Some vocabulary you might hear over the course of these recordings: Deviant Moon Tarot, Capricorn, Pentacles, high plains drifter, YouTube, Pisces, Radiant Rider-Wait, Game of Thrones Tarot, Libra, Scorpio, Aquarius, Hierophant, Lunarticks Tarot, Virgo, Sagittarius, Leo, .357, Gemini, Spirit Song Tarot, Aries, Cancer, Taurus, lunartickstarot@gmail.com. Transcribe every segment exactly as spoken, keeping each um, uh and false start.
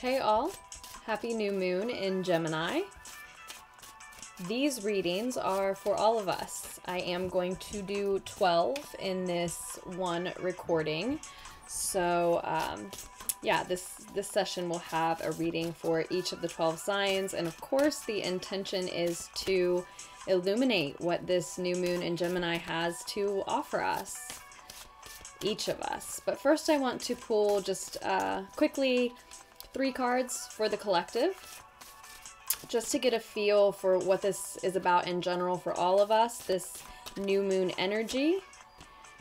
Hey all, happy new moon in Gemini. These readings are for all of us. I am going to do twelve in this one recording. So um, yeah, this, this session will have a reading for each of the twelve signs. And of course the intention is to illuminate what this new moon in Gemini has to offer us, each of us. But first I want to pull just uh, quickly three cards for the collective, just to get a feel for what this is about in general for all of us, this new moon energy.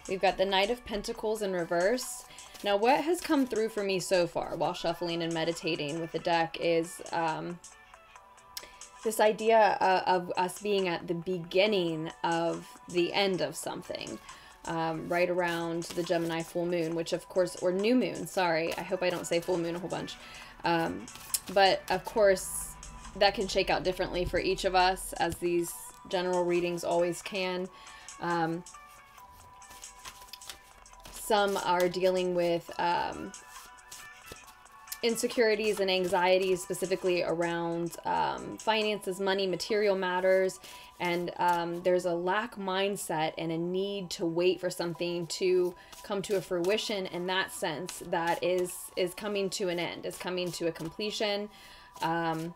We've got the Knight of Pentacles in reverse. Now what has come through for me so far while shuffling and meditating with the deck is um, this idea of, of us being at the beginning of the end of something. Um, right around the Gemini full moon, which of course, or new moon, sorry, I hope I don't say full moon a whole bunch. Um, but of course, that can shake out differently for each of us, as these general readings always can. Um, some are dealing with um, insecurities and anxieties, specifically around um, finances, money, material matters. And um, there's a lack mindset and a need to wait for something to come to a fruition in that sense that is, is coming to an end, is coming to a completion um,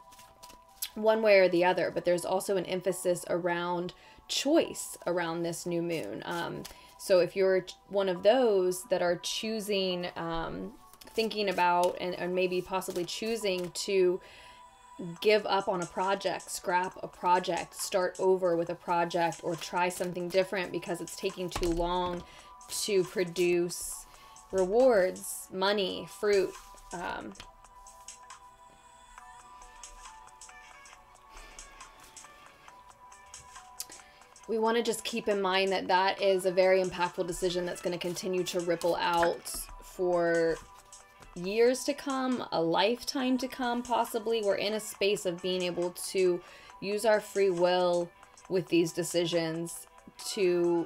one way or the other. But there's also an emphasis around choice around this new moon. Um, so if you're one of those that are choosing, um, thinking about and, and maybe possibly choosing to give up on a project, scrap a project, start over with a project, or try something different because it's taking too long to produce rewards, money, fruit. Um, we want to just keep in mind that that is a very impactful decision that's going to continue to ripple out for years to come, a lifetime to come, possibly. We're in a space of being able to use our free will with these decisions to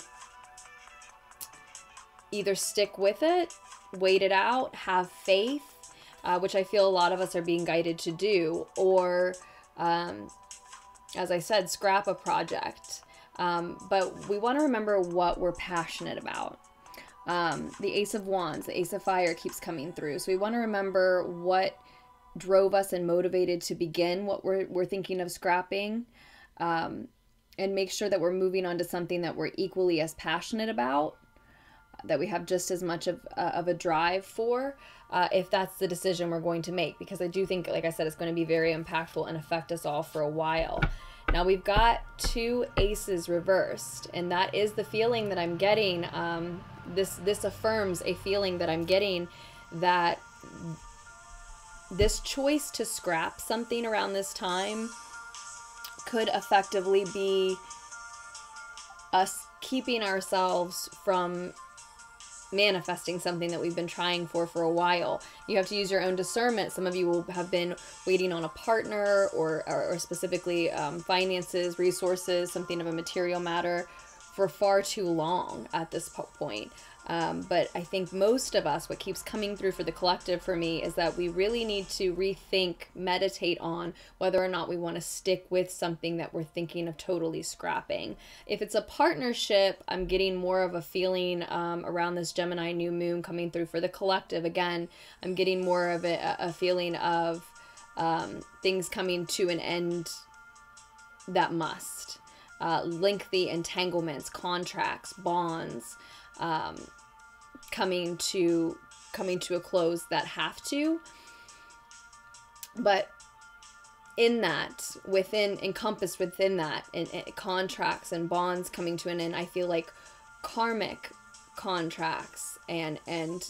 either stick with it, wait it out, have faith, uh, which I feel a lot of us are being guided to do, or, um, as I said, scrap a project. Um, but we want to remember what we're passionate about. Um, the Ace of Wands, the Ace of Fire keeps coming through. So we want to remember what drove us and motivated to begin what we're, we're thinking of scrapping, um, and make sure that we're moving on to something that we're equally as passionate about, that we have just as much of, uh, of a drive for, uh, if that's the decision we're going to make. Because I do think, like I said, it's going to be very impactful and affect us all for a while. Now we've got two aces reversed, and that is the feeling that I'm getting. Um, This, this affirms a feeling that I'm getting, that this choice to scrap something around this time could effectively be us keeping ourselves from manifesting something that we've been trying for for a while. You have to use your own discernment. Some of you will have been waiting on a partner, or, or, or specifically um, finances, resources, something of a material matter, for far too long at this point. Um, but I think most of us, what keeps coming through for the collective for me is that we really need to rethink, meditate on whether or not we want to stick with something that we're thinking of totally scrapping. If it's a partnership, I'm getting more of a feeling um, around this Gemini new moon coming through for the collective. Again, I'm getting more of a, a feeling of um, things coming to an end that must. Uh, lengthy entanglements, contracts, bonds, um, coming to coming to a close that have to. But in that, within encompassed within that, in, in contracts and bonds coming to an end, I feel like karmic contracts and and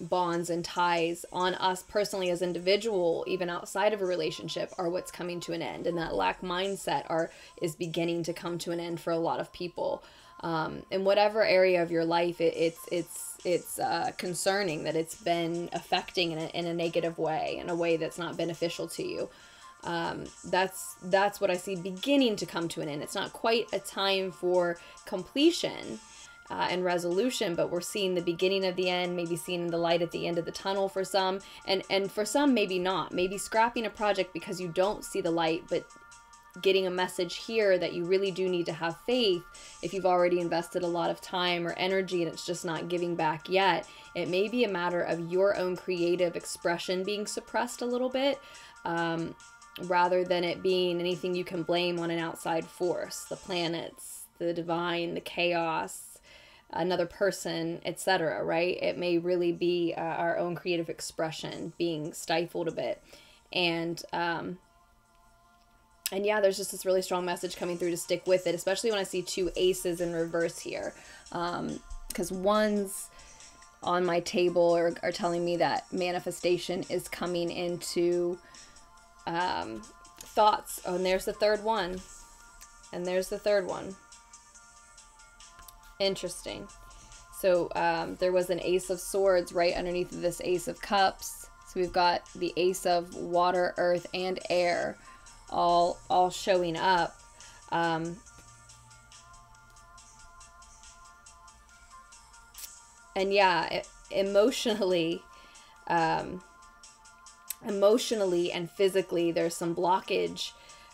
bonds and ties on us personally as individual, even outside of a relationship, are what's coming to an end. And that lack mindset are is beginning to come to an end for a lot of people. Um, in whatever area of your life, it, it's it's it's uh, concerning that it's been affecting in a, in a negative way, in a way that's not beneficial to you. Um, that's that's what I see beginning to come to an end. It's not quite a time for completion. uh, and resolution, but we're seeing the beginning of the end, maybe seeing the light at the end of the tunnel for some, and, and for some, maybe not. Maybe scrapping a project because you don't see the light, but getting a message here that you really do need to have faith. If you've already invested a lot of time or energy and it's just not giving back yet, it may be a matter of your own creative expression being suppressed a little bit, um, rather than it being anything you can blame on an outside force, the planets, the divine, the chaos, another person, et cetera, right? It may really be uh, our own creative expression being stifled a bit. And, um, And yeah, there's just this really strong message coming through to stick with it, especially when I see two aces in reverse here. Um, because ones on my table are, are telling me that manifestation is coming into um, thoughts. Oh, and there's the third one. And there's the third one. Interesting. So um, there was an ace of swords right underneath this ace of cups. So we've got the ace of water, earth, and air. all all showing up, um, and yeah, it, emotionally um, emotionally and physically there's some blockage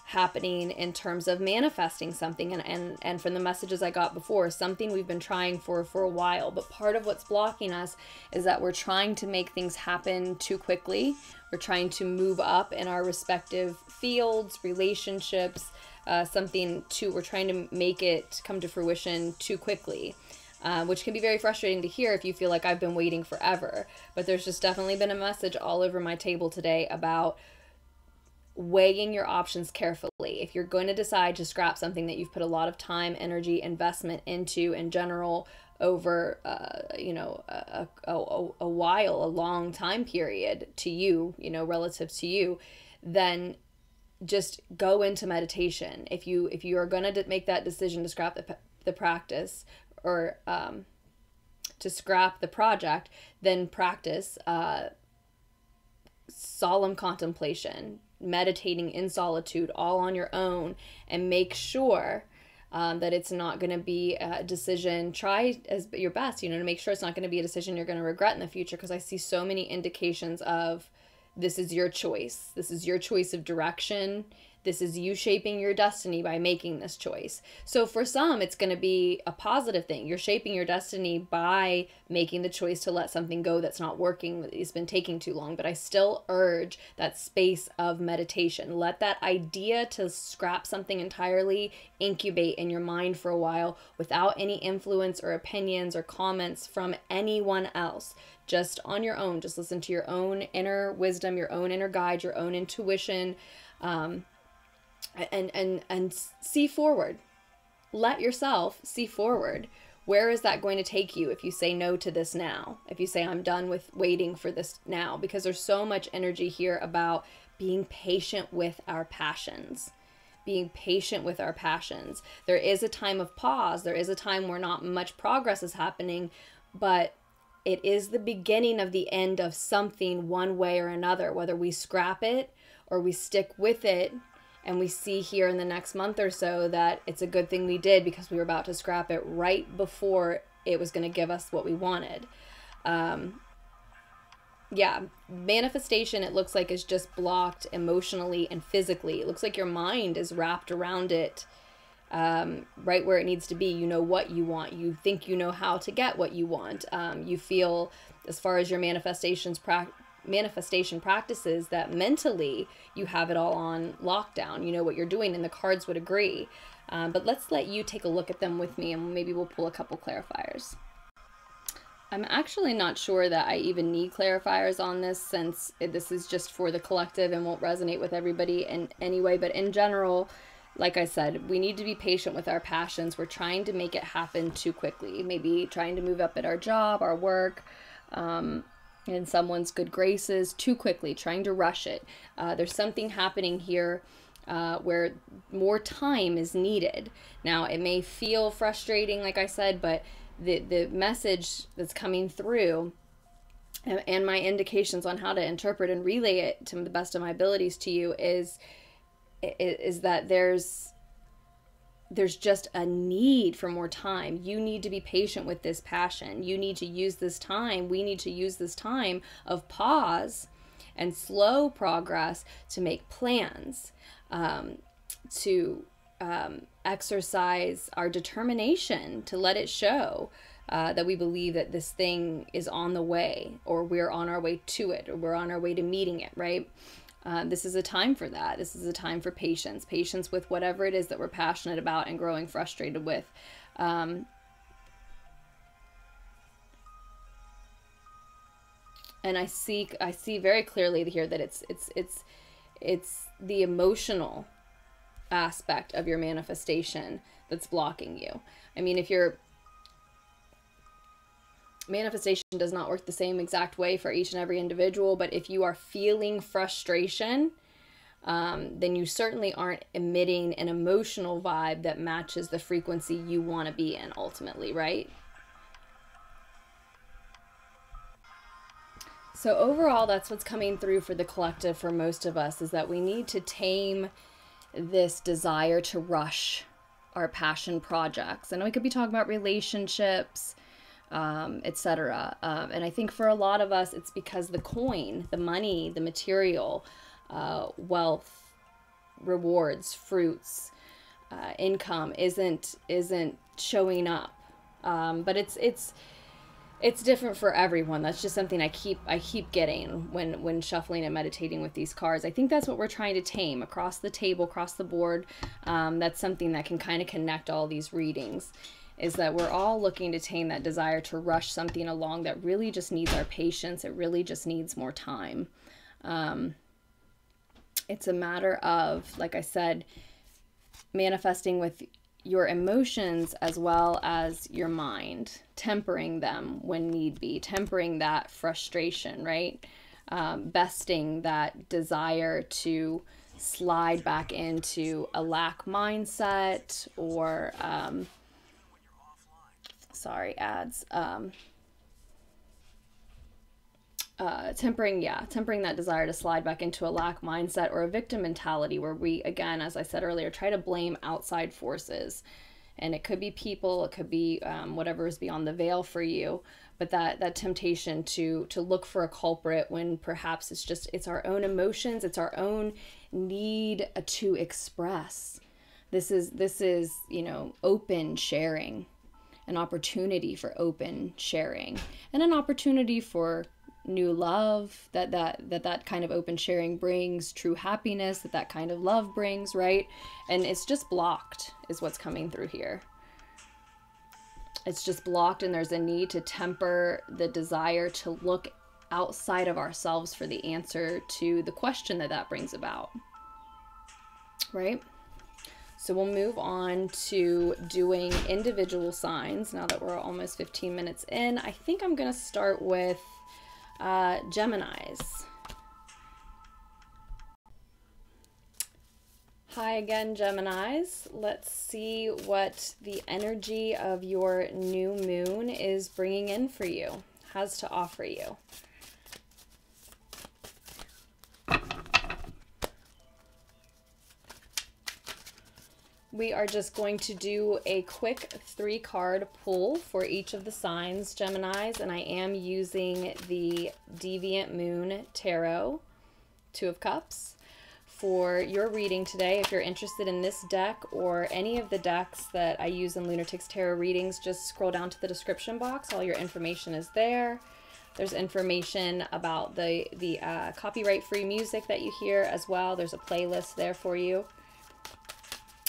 happening in terms of manifesting something, and, and and from the messages I got before, something we've been trying for for a while. But part of what's blocking us is that we're trying to make things happen too quickly. We're trying to move up in our respective fields, relationships, uh, something too, we're trying to make it come to fruition too quickly, uh, which can be very frustrating to hear if you feel like I've been waiting forever. But there's just definitely been a message all over my table today about weighing your options carefully. If you're going to decide to scrap something that you've put a lot of time, energy, investment into in general over, uh, you know, a, a, a while, a long time period to you, you know, relative to you, then just go into meditation. If you, if you are going to make that decision to scrap the, the practice or um, to scrap the project, then practice uh, solemn contemplation, meditating in solitude all on your own, and make sure um, that it's not going to be a decision. Try as your best, you know, to make sure it's not going to be a decision you're going to regret in the future, because I see so many indications of this is your choice. This is your choice of direction. This is you shaping your destiny by making this choice. So for some, it's going to be a positive thing. You're shaping your destiny by making the choice to let something go that's not working, that has been taking too long. But I still urge that space of meditation. Let that idea to scrap something entirely incubate in your mind for a while without any influence or opinions or comments from anyone else. Just on your own. Just listen to your own inner wisdom, your own inner guide, your own intuition. Um, and, and, and see forward. Let yourself see forward. Where is that going to take you if you say no to this now? If you say, I'm done with waiting for this now, because there's so much energy here about being patient with our passions. Being patient with our passions. There is a time of pause. There is a time where not much progress is happening, but it is the beginning of the end of something one way or another, whether we scrap it or we stick with it. And we see here in the next month or so that it's a good thing we did, because we were about to scrap it right before it was going to give us what we wanted. Um, yeah, manifestation, it looks like, is just blocked emotionally and physically. It looks like your mind is wrapped around it, um, right where it needs to be. You know what you want. You think you know how to get what you want. Um, you feel, as far as your manifestations practice, manifestation practices, that mentally you have it all on lockdown. You know what you're doing, and the cards would agree. Um, but let's let you take a look at them with me, and maybe we'll pull a couple clarifiers. I'm actually not sure that I even need clarifiers on this, since this is just for the collective and won't resonate with everybody in any way. But in general, like I said, we need to be patient with our passions. We're trying to make it happen too quickly. Maybe trying to move up at our job, our work, um, in someone's good graces too quickly, trying to rush it. Uh, there's something happening here uh, where more time is needed. Now, it may feel frustrating, like I said, but the, the message that's coming through and, and my indications on how to interpret and relay it to the best of my abilities to you is, is that there's there's just a need for more time. You need to be patient with this passion. You need to use this time. We need to use this time of pause and slow progress to make plans, um, to um, exercise our determination, to let it show uh, that we believe that this thing is on the way, or we're on our way to it, or we're on our way to meeting it, right? Uh, this is a time for that. This is a time for patience, patience with whatever it is that we're passionate about and growing frustrated with. Um, and I see, I see very clearly here that it's, it's, it's, it's the emotional aspect of your manifestation that's blocking you. I mean, if you're, manifestation does not work the same exact way for each and every individual, but if you are feeling frustration, um, then you certainly aren't emitting an emotional vibe that matches the frequency you want to be in ultimately, right? So overall, that's what's coming through for the collective for most of us, is that we need to tame this desire to rush our passion projects. I know we could be talking about relationships, um, et cetera. Um, and I think for a lot of us, it's because the coin, the money, the material, uh, wealth, rewards, fruits, uh, income isn't, isn't showing up. Um, but it's, it's, it's different for everyone. That's just something I keep, I keep getting when, when shuffling and meditating with these cards. I think that's what we're trying to tame across the table, across the board. Um, that's something that can kind of connect all these readings, is that we're all looking to tame that desire to rush something along that really just needs our patience. It really just needs more time. Um, it's a matter of, like I said, manifesting with your emotions as well as your mind, tempering them when need be, tempering that frustration, right? Um, besting that desire to slide back into a lack mindset, or... Um, sorry, ads, um, uh, tempering, yeah, tempering that desire to slide back into a lack mindset or a victim mentality, where we, again, as I said earlier, try to blame outside forces. And it could be people, it could be um, whatever is beyond the veil for you, but that, that temptation to, to look for a culprit when perhaps it's just, it's our own emotions, it's our own need to express. This is, this is, you know, open sharing. An opportunity for open sharing, and an opportunity for new love, that that that that kind of open sharing brings true happiness, that that kind of love brings, right? And it's just blocked, is what's coming through here. It's just blocked, and there's a need to temper the desire to look outside of ourselves for the answer to the question that that brings about, right? So we'll move on to doing individual signs now that we're almost fifteen minutes in. I think I'm going to start with uh, Geminis. Hi again, Geminis. Let's see what the energy of your new moon is bringing in for you, has to offer you. We are just going to do a quick three card pull for each of the signs, Geminis, and I am using the Deviant Moon Tarot, Two of Cups, for your reading today. If you're interested in this deck or any of the decks that I use in Lunarticks Tarot readings, just scroll down to the description box. All your information is there. There's information about the, the uh, copyright-free music that you hear as well. There's a playlist there for you.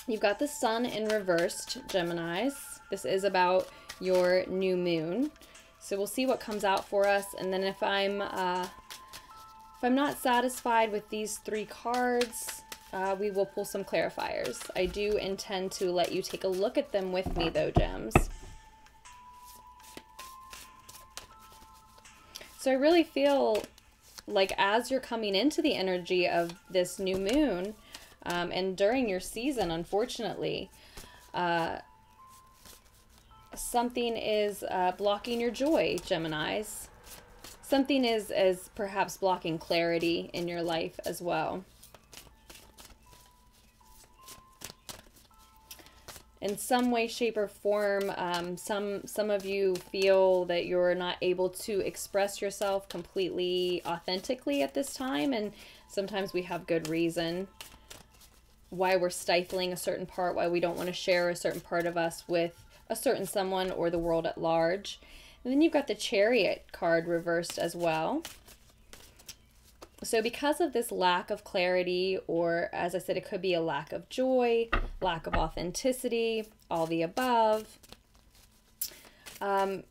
You've got the sun in reversed, Geminis. This is about your new moon. So we'll see what comes out for us. And then if I'm, uh, if I'm not satisfied with these three cards, uh, we will pull some clarifiers. I do intend to let you take a look at them with me though, Gems. So I really feel like as you're coming into the energy of this new moon, Um, and during your season, unfortunately, uh, something is uh, blocking your joy, Geminis. Something is, is perhaps blocking clarity in your life as well. in some way, shape, or form. Um, some, some of you feel that you're not able to express yourself completely authentically at this time, and sometimes we have good reason why we're stifling a certain part, why we don't want to share a certain part of us with a certain someone or the world at large. And then you've got the Chariot card reversed as well. So because of this lack of clarity, or as I said, it could be a lack of joy, lack of authenticity, all the above, um,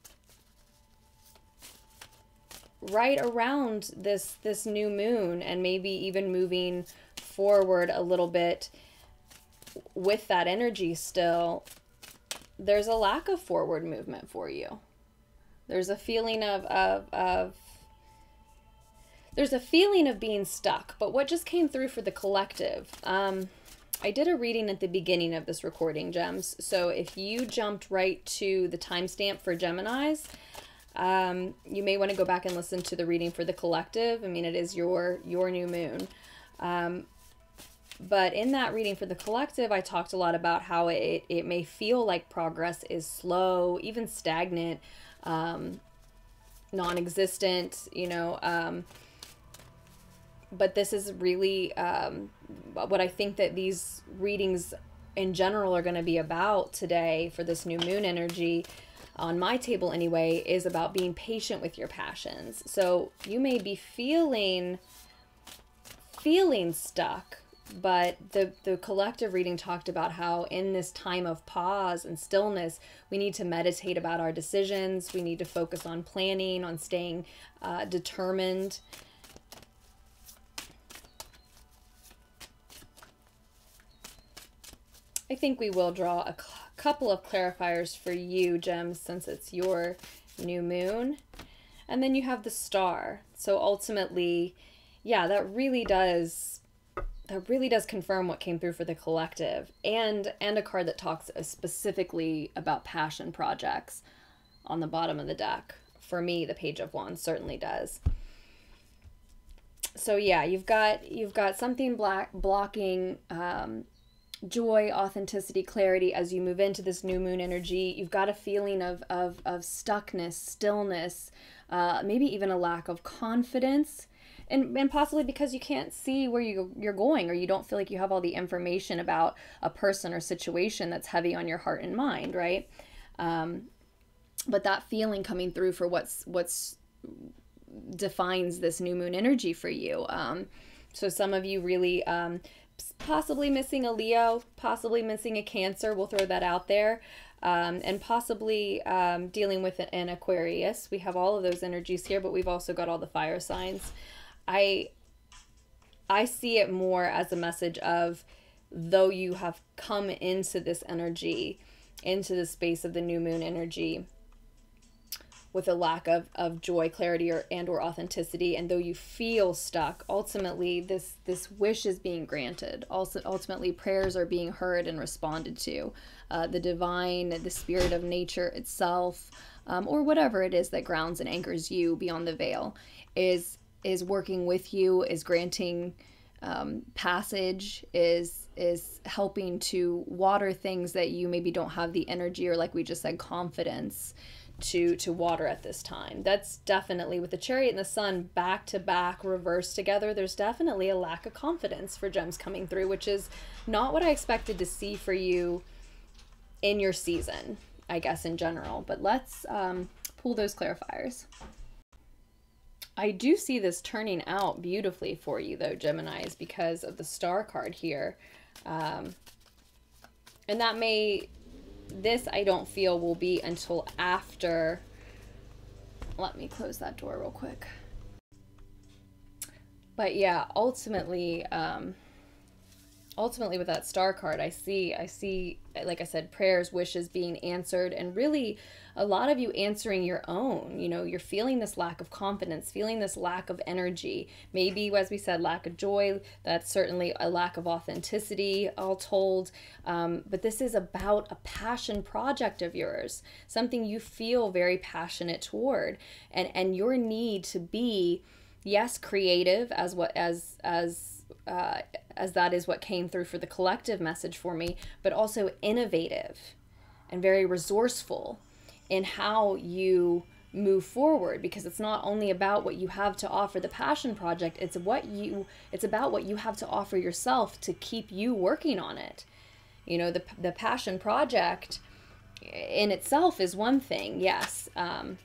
right around this, this new moon, and maybe even moving forward a little bit with that energy still, there's a lack of forward movement for you. There's a feeling of, of, of, there's a feeling of being stuck. But what just came through for the collective, um, I did a reading at the beginning of this recording, Gems. So if you jumped right to the timestamp for Geminis, um, you may want to go back and listen to the reading for the collective. I mean, it is your, your new moon. Um, but in that reading for the collective, I talked a lot about how it, it may feel like progress is slow, even stagnant, um, non-existent, you know, um, but this is really, um, what I think that these readings in general are going to be about today for this new moon energy on my table anyway, is about being patient with your passions. So you may be feeling, feeling stuck, but the, the collective reading talked about how in this time of pause and stillness, we need to meditate about our decisions. We need to focus on planning, on staying uh, determined. I think we will draw a couple of clarifiers for you, Gems, since it's your new moon. And then you have the Star. So ultimately, yeah, that really does, that really does confirm what came through for the collective, and, and a card that talks specifically about passion projects on the bottom of the deck. For me, the Page of Wands certainly does. So yeah, you've got, you've got something black blocking, um, joy, authenticity, clarity as you move into this new moon energy. You've got a feeling of, of, of stuckness, stillness, uh, maybe even a lack of confidence, and, and possibly because you can't see where you, you're going, or you don't feel like you have all the information about a person or situation that's heavy on your heart and mind, right? Um, but that feeling coming through for what's, what's defines this new moon energy for you. Um, so some of you really... Um, possibly missing a Leo, possibly missing a Cancer, we'll throw that out there, um, and possibly um, dealing with an Aquarius. We have all of those energies here, but we've also got all the fire signs. I, I see it more as a message of, though you have come into this energy, into the space of the new moon energy, with a lack of, of joy, clarity, or and or authenticity, and though you feel stuck, ultimately this this wish is being granted. Also, ultimately prayers are being heard and responded to. Uh, the divine, the spirit of nature itself, um, or whatever it is that grounds and anchors you beyond the veil, is is working with you, is granting um, passage, is is helping to water things that you maybe don't have the energy, or like we just said, confidence to to water at this time. That's definitely, with the Chariot and the Sun back to back reversed together, there's definitely a lack of confidence for Gems coming through, which is not what I expected to see for you in your season, I guess, in general. But let's um, pull those clarifiers. I do see this turning out beautifully for you though, Geminis, because of the Star card here, um, and that may this, I don't feel, will be until after. Let me close that door real quick. But yeah, ultimately, um, ultimately with that Star card, I see, I see, like I said, prayers, wishes being answered, and really a lot of you answering your own. You know, you're feeling this lack of confidence, feeling this lack of energy. Maybe, as we said, lack of joy. That's certainly a lack of authenticity, all told. Um, but this is about a passion project of yours, something you feel very passionate toward, and and your need to be, yes, creative as what as as uh, as that is what came through for the collective message for me, but also innovative and very resourceful in how you move forward, because it's not only about what you have to offer the passion project, it's what you it's about what you have to offer yourself to keep you working on it. You know, the, the passion project in itself is one thing, yes, um,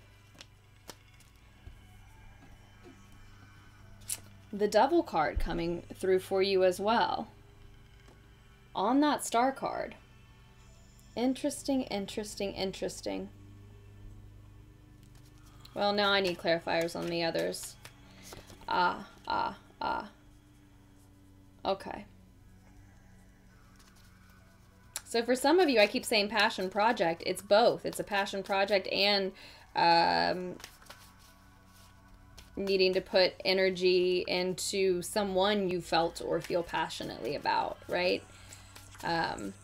the Devil card coming through for you as well on that Star card. Interesting, interesting, interesting. Well, now I need clarifiers on the others. Ah, ah, ah. Okay. So for some of you, I keep saying passion project. It's both. It's a passion project and um, needing to put energy into someone you felt or feel passionately about, right? Um,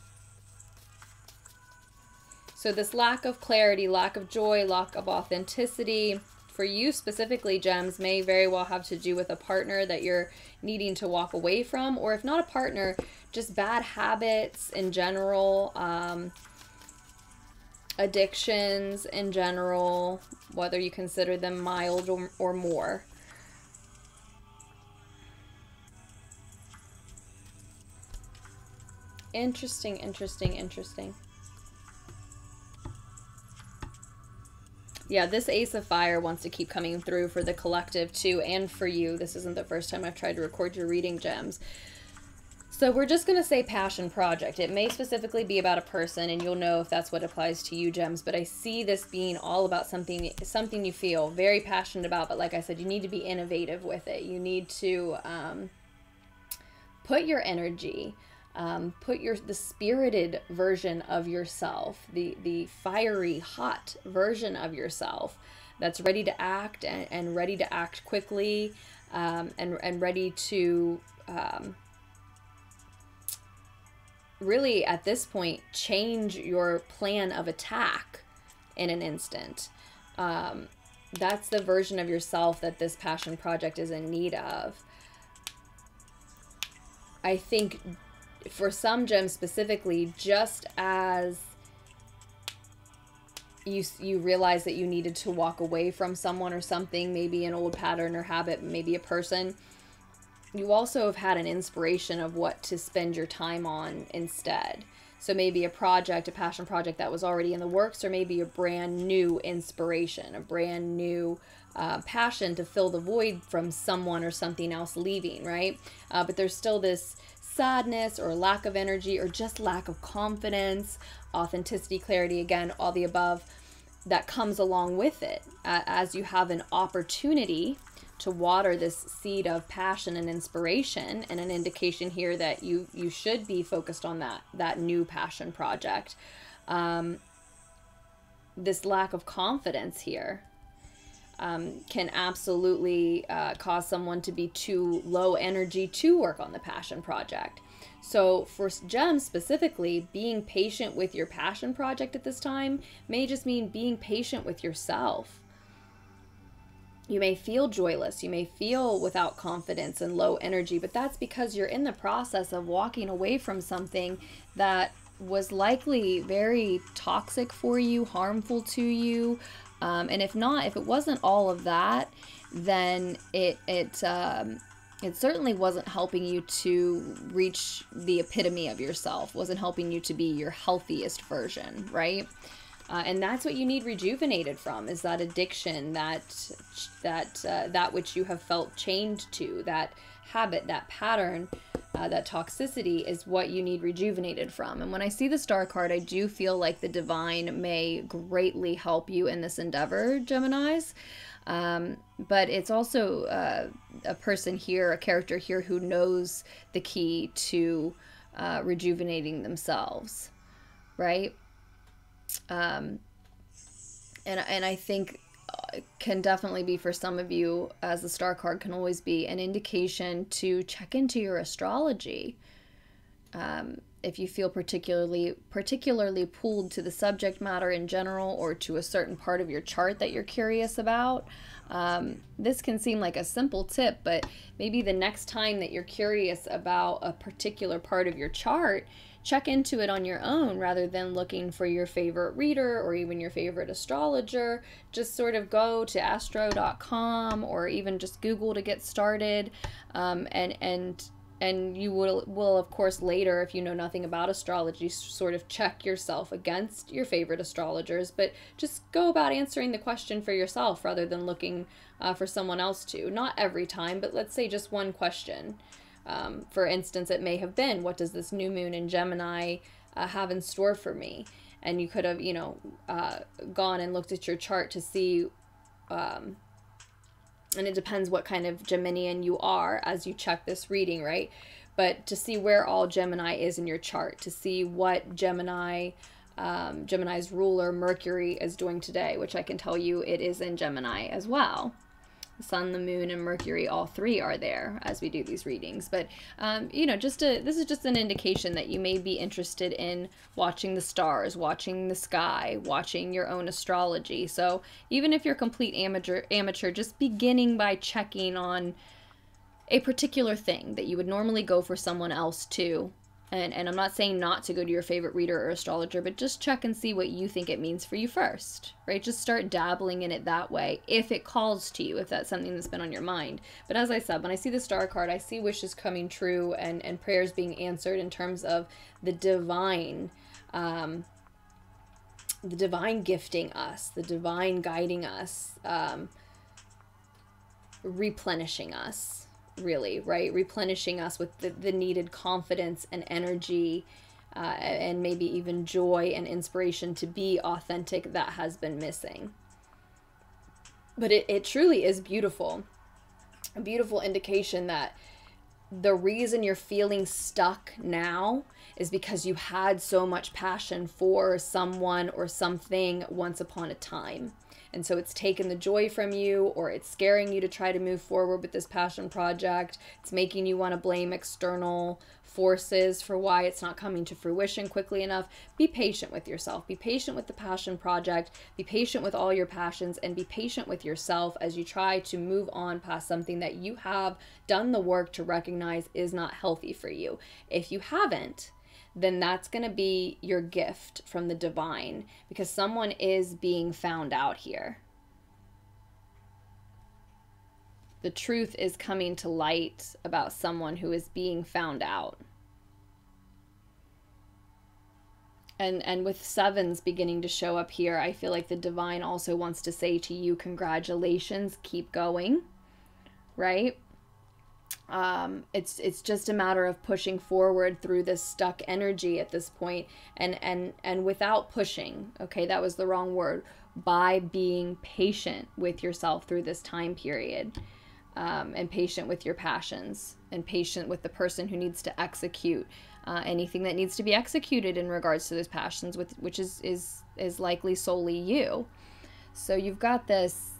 So this lack of clarity, lack of joy, lack of authenticity, for you specifically, Gems, may very well have to do with a partner that you're needing to walk away from, or if not a partner, just bad habits in general, um, addictions in general, whether you consider them mild or, or more. Interesting, interesting, interesting. Yeah, this Ace of Fire wants to keep coming through for the collective too, and for you. This isn't the first time I've tried to record your reading, Gems. So we're just going to say passion project. It may specifically be about a person, and you'll know if that's what applies to you, Gems. But I see this being all about something, something you feel very passionate about. But like I said, you need to be innovative with it. You need to um, put your energy, Um, put your the spirited version of yourself, the, the fiery, hot version of yourself that's ready to act and, and ready to act quickly, um, and, and ready to um, really, at this point, change your plan of attack in an instant. Um, that's the version of yourself that this passion project is in need of. I think for some, Gems, specifically, just as you you realize that you needed to walk away from someone or something, maybe an old pattern or habit, maybe a person, you also have had an inspiration of what to spend your time on instead. So maybe a project, a passion project that was already in the works, or maybe a brand new inspiration, a brand new uh, passion to fill the void from someone or something else leaving, right? Uh, but there's still this sadness or lack of energy or just lack of confidence, authenticity, clarity, again, all the above, that comes along with it uh, as you have an opportunity to water this seed of passion and inspiration, and an indication here that you you should be focused on that that new passion project. Um, this lack of confidence here Um, can absolutely uh, cause someone to be too low energy to work on the passion project. So for Gems specifically, being patient with your passion project at this time may just mean being patient with yourself. You may feel joyless, you may feel without confidence and low energy, but that's because you're in the process of walking away from something that was likely very toxic for you, harmful to you. Um, and if not, if it wasn't all of that, then it, it, um, it certainly wasn't helping you to reach the epitome of yourself, wasn't helping you to be your healthiest version, right? Uh, and that's what you need rejuvenated from, is that addiction, that, that, uh, that which you have felt chained to, that habit, that pattern, uh, that toxicity is what you need rejuvenated from. And when I see the Star card, I do feel like the divine may greatly help you in this endeavor, Geminis. Um, but it's also uh, a person here, a character here, who knows the key to uh, rejuvenating themselves, right? Um, and, and I think it can definitely be, for some of you, as the Star card can always be, an indication to check into your astrology. Um, if you feel particularly particularly pulled to the subject matter in general or to a certain part of your chart that you're curious about. Um, this can seem like a simple tip, but maybe the next time that you're curious about a particular part of your chart, check into it on your own rather than looking for your favorite reader or even your favorite astrologer. Just sort of go to astro dot com or even just Google to get started, um, and and And you will, will, of course, later, if you know nothing about astrology, sort of check yourself against your favorite astrologers. But just go about answering the question for yourself rather than looking uh, for someone else to. Not every time, but let's say just one question. Um, for instance, it may have been, what does this new moon in Gemini uh, have in store for me? And you could have, you know, uh, gone and looked at your chart to see... Um, And it depends what kind of Geminian you are as you check this reading, right? But to see where all Gemini is in your chart, to see what Gemini, um, Gemini's ruler, Mercury, is doing today, which I can tell you it is in Gemini as well. The sun, the moon, and Mercury, all three are there as we do these readings. But, um, you know, just a, this is just an indication that you may be interested in watching the stars, watching the sky, watching your own astrology. So even if you're a complete amateur, amateur, just beginning by checking on a particular thing that you would normally go for someone else to. And, and I'm not saying not to go to your favorite reader or astrologer, but just check and see what you think it means for you first, right? Just start dabbling in it that way, if it calls to you, if that's something that's been on your mind. But as I said, when I see the star card, I see wishes coming true and, and prayers being answered in terms of the divine, um, the divine gifting us, the divine guiding us, um, replenishing us. Really, right? Replenishing us with the, the needed confidence and energy, uh, and maybe even joy and inspiration to be authentic that has been missing. But it, it truly is beautiful. A beautiful indication that the reason you're feeling stuck now is because you had so much passion for someone or something once upon a time. And so it's taken the joy from you, or it's scaring you to try to move forward with this passion project. It's making you want to blame external forces for why it's not coming to fruition quickly enough. Be patient with yourself. Be patient with the passion project. Be patient with all your passions, and be patient with yourself as you try to move on past something that you have done the work to recognize is not healthy for you. If you haven't, then that's going to be your gift from the divine, because someone is being found out here. The truth is coming to light about someone who is being found out. And, and with sevens beginning to show up here, I feel like the divine also wants to say to you, congratulations, keep going, right? Um, it's, it's just a matter of pushing forward through this stuck energy at this point, and, and, and without pushing, okay, that was the wrong word, by being patient with yourself through this time period, um, and patient with your passions, and patient with the person who needs to execute, uh, anything that needs to be executed in regards to those passions, with, which is, is, is likely solely you. So you've got this,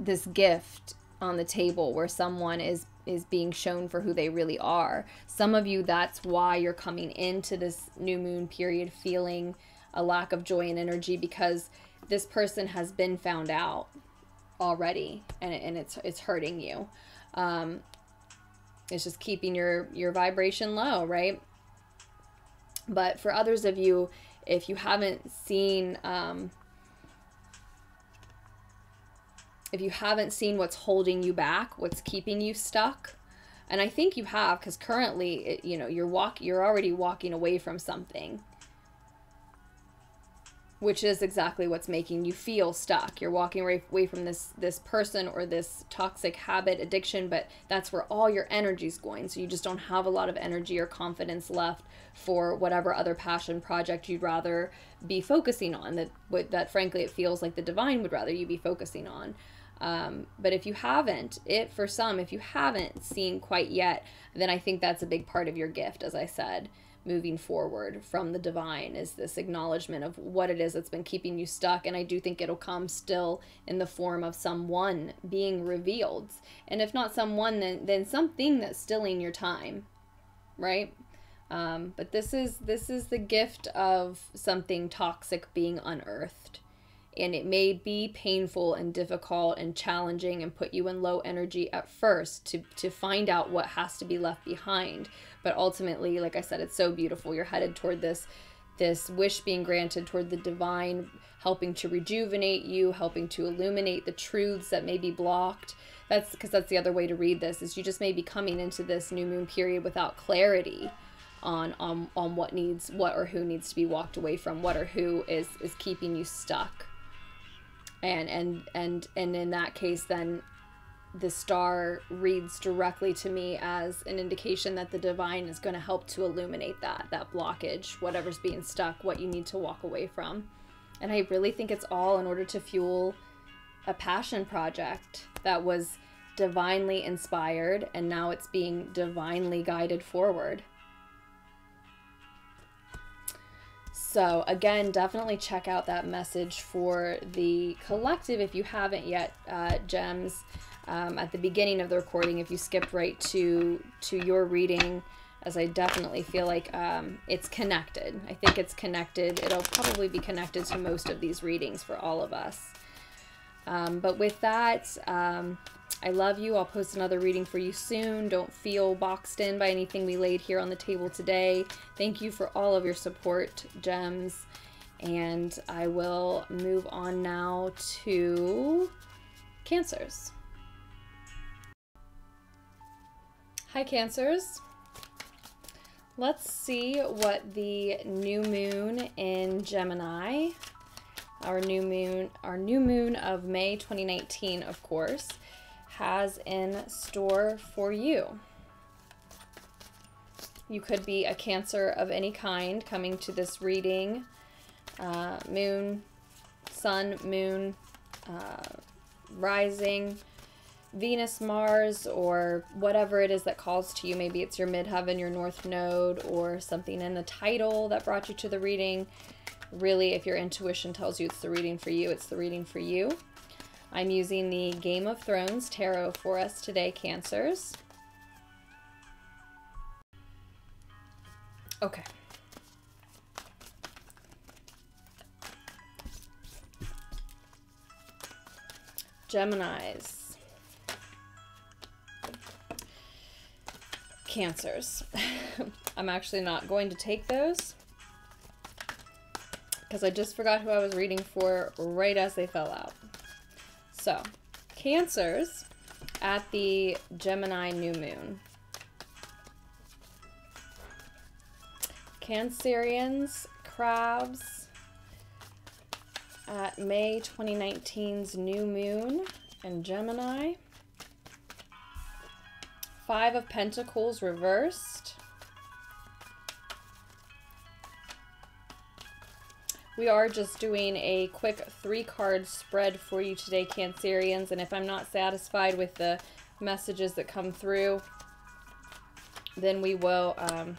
this gift on the table where someone is is being shown for who they really are. Some of you, that's why you're coming into this new moon period feeling a lack of joy and energy, because this person has been found out already, and, and it's it's hurting you. Um, it's just keeping your your vibration low, right? But for others of you, if you haven't seen um, If you haven't seen what's holding you back, what's keeping you stuck, and I think you have, because currently, it, you know, you're walk, you're already walking away from something, which is exactly what's making you feel stuck. You're walking away from this this person or this toxic habit, addiction, but that's where all your energy's going. So you just don't have a lot of energy or confidence left for whatever other passion project you'd rather be focusing on. That that frankly, it feels like the divine would rather you be focusing on. Um, but if you haven't, it for some, if you haven't seen quite yet, then I think that's a big part of your gift, as I said, moving forward from the divine, is this acknowledgement of what it is that's been keeping you stuck. And I do think it'll come still in the form of someone being revealed. And if not someone, then, then something that's stealing your time, right? Um, but this is this is the gift of something toxic being unearthed. And it may be painful and difficult and challenging and put you in low energy at first to, to find out what has to be left behind. But ultimately, like I said, it's so beautiful. You're headed toward this, this wish being granted toward the divine, helping to rejuvenate you, helping to illuminate the truths that may be blocked. That's because that's the other way to read this, is you just may be coming into this new moon period without clarity on, on, on what needs, what or who needs to be walked away from, what or who is, is keeping you stuck. And, and, and, and in that case, then the star reads directly to me as an indication that the divine is going to help to illuminate that, that blockage, whatever's being stuck, what you need to walk away from. And I really think it's all in order to fuel a passion project that was divinely inspired, and now it's being divinely guided forward. So again, definitely check out that message for the collective if you haven't yet, uh, Gems, um, at the beginning of the recording. If you skipped right to to your reading, as I definitely feel like um, it's connected. I think it's connected. It'll probably be connected to most of these readings for all of us. Um, but with that, um, I love you. I'll post another reading for you soon. Don't feel boxed in by anything we laid here on the table today. Thank you for all of your support, Gems. And I will move on now to Cancers. Hi, Cancers. Let's see what the new moon in Gemini, our new moon, our new moon of May twenty nineteen, of course, has in store for you. You could be a Cancer of any kind coming to this reading. Uh, moon, Sun, Moon, uh, Rising, Venus, Mars, or whatever it is that calls to you. Maybe it's your midheaven, your North Node, or something in the title that brought you to the reading. Really, if your intuition tells you it's the reading for you, it's the reading for you. I'm using the Game of Thrones Tarot for us today, Cancers. Okay. Geminis. Cancers. I'm actually not going to take those because I just forgot who I was reading for right as they fell out. So, Cancers at the Gemini new moon. Cancerians, Crabs at May twenty nineteen's new moon in Gemini. Five of Pentacles reversed. We are just doing a quick three-card spread for you today, Cancerians, and if I'm not satisfied with the messages that come through, then we will um,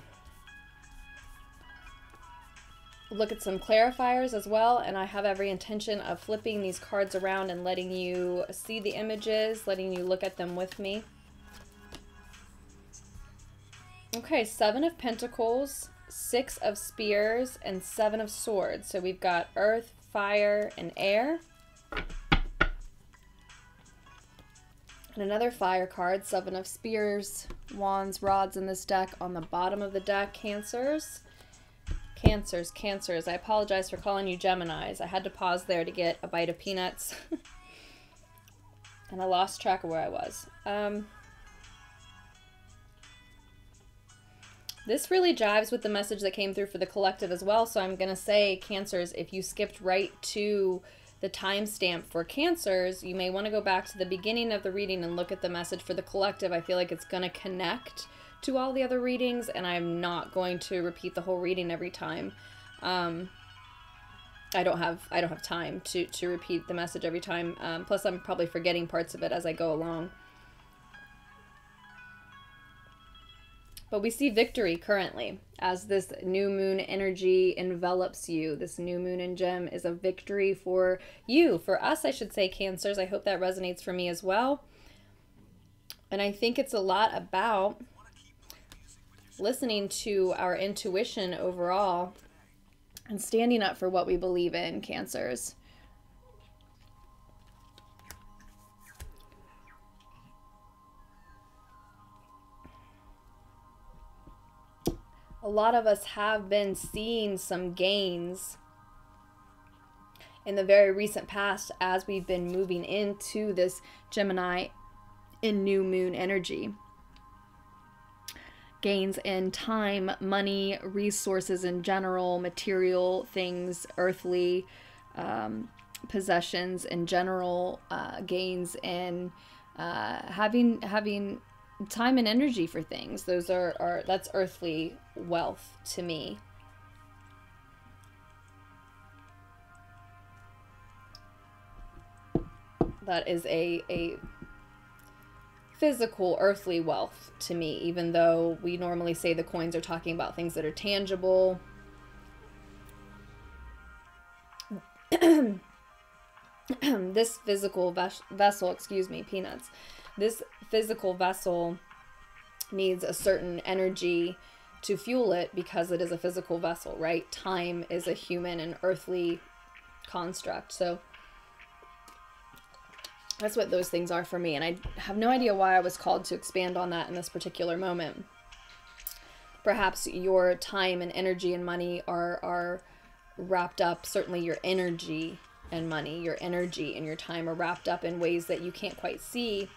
look at some clarifiers as well, and I have every intention of flipping these cards around and letting you see the images, letting you look at them with me. Okay, Seven of Pentacles, Six of Spears, and Seven of Swords. So we've got earth, fire, and air. And another fire card, Seven of Spears, Wands, Rods in this deck on the bottom of the deck, Cancers. Cancers, Cancers. I apologize for calling you Geminis. I had to pause there to get a bite of peanuts. And I lost track of where I was. Um... This really jives with the message that came through for the collective as well, so I'm going to say, Cancers, if you skipped right to the timestamp for Cancers, you may want to go back to the beginning of the reading and look at the message for the collective. I feel like it's going to connect to all the other readings, and I'm not going to repeat the whole reading every time. Um, I don't have I don't have time to, to repeat the message every time, um, plus I'm probably forgetting parts of it as I go along. But we see victory currently as this new moon energy envelops you. This new moon in Gem is a victory for you, for us, I should say, Cancers. I hope that resonates for me as well. And I think it's a lot about listening to our intuition overall and standing up for what we believe in, Cancers. A lot of us have been seeing some gains in the very recent past as we've been moving into this Gemini in new moon energy. Gains in time, money, resources in general, material things, earthly um, possessions in general, uh, gains in uh, having having time and energy for things. Those are, are that's earthly wealth to me. That is a a physical earthly wealth to me, even though we normally say the coins are talking about things that are tangible. This physical ves vessel, excuse me, peanuts, this physical vessel needs a certain energy to fuel it because it is a physical vessel, right? Time is a human and earthly construct. So that's what those things are for me, and I have no idea why I was called to expand on that in this particular moment. Perhaps your time and energy and money are, are wrapped up, certainly your energy and money, your energy and your time are wrapped up in ways that you can't quite see.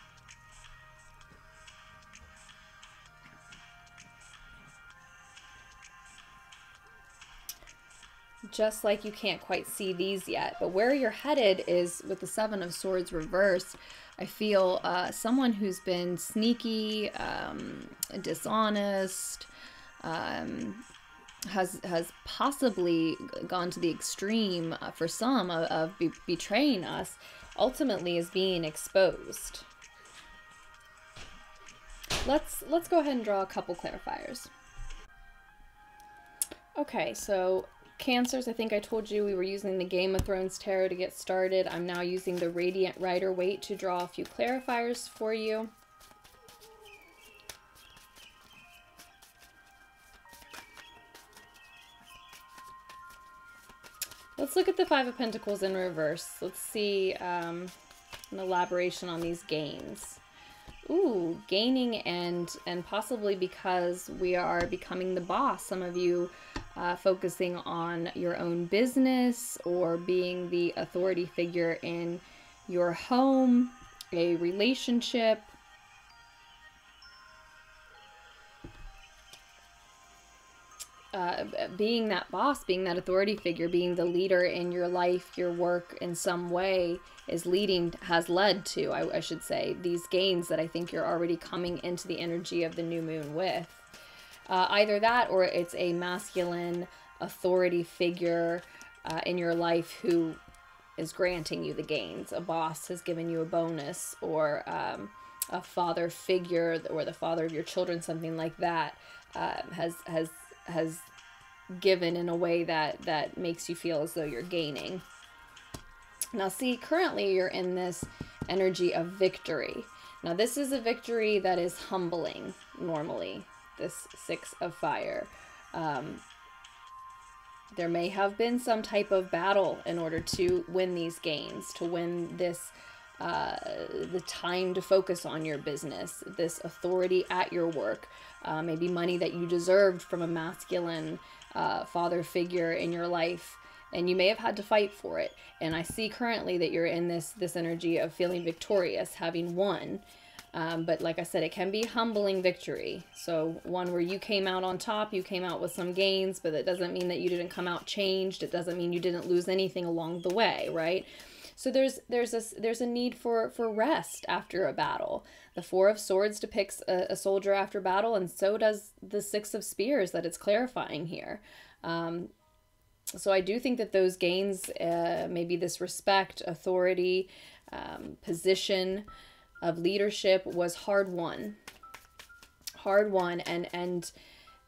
Just like you can't quite see these yet, but where you're headed is with the Seven of Swords reversed. I feel uh, someone who's been sneaky, um, dishonest, um, has has possibly gone to the extreme uh, for some of, of be betraying us, ultimately is being exposed. Let's let's go ahead and draw a couple clarifiers. Okay, so. Cancers, I think I told you we were using the Game of Thrones Tarot to get started. I'm now using the Radiant Rider-Wait to draw a few clarifiers for you. Let's look at the Five of Pentacles in reverse. Let's see um, an elaboration on these gains. Ooh, gaining and, and possibly because we are becoming the boss. Some of you Uh, focusing on your own business or being the authority figure in your home, a relationship. Uh, being that boss, being that authority figure, being the leader in your life, your work in some way is leading, has led to, I, I should say, these gains that I think you're already coming into the energy of the new moon with. Uh, either that or it's a masculine authority figure uh, in your life who is granting you the gains. A boss has given you a bonus, or um, a father figure or the father of your children, something like that, uh, has, has, has given in a way that, that makes you feel as though you're gaining. Now see, currently you're in this energy of victory. Now this is a victory that is humbling normally. This Six of Fire. Um, there may have been some type of battle in order to win these gains, to win this, uh, the time to focus on your business, this authority at your work, uh, maybe money that you deserved from a masculine uh, father figure in your life, and you may have had to fight for it. And I see currently that you're in this, this energy of feeling victorious, having won. Um, but like I said, it can be humbling victory. So one where you came out on top, you came out with some gains, but that doesn't mean that you didn't come out changed. It doesn't mean you didn't lose anything along the way, right? So there's there's a, there's a need for, for rest after a battle. The Four of Swords depicts a, a soldier after battle, and so does the Six of Spears that it's clarifying here. Um, so I do think that those gains, uh, maybe this respect, authority, um, position, of leadership was hard won, hard won, and and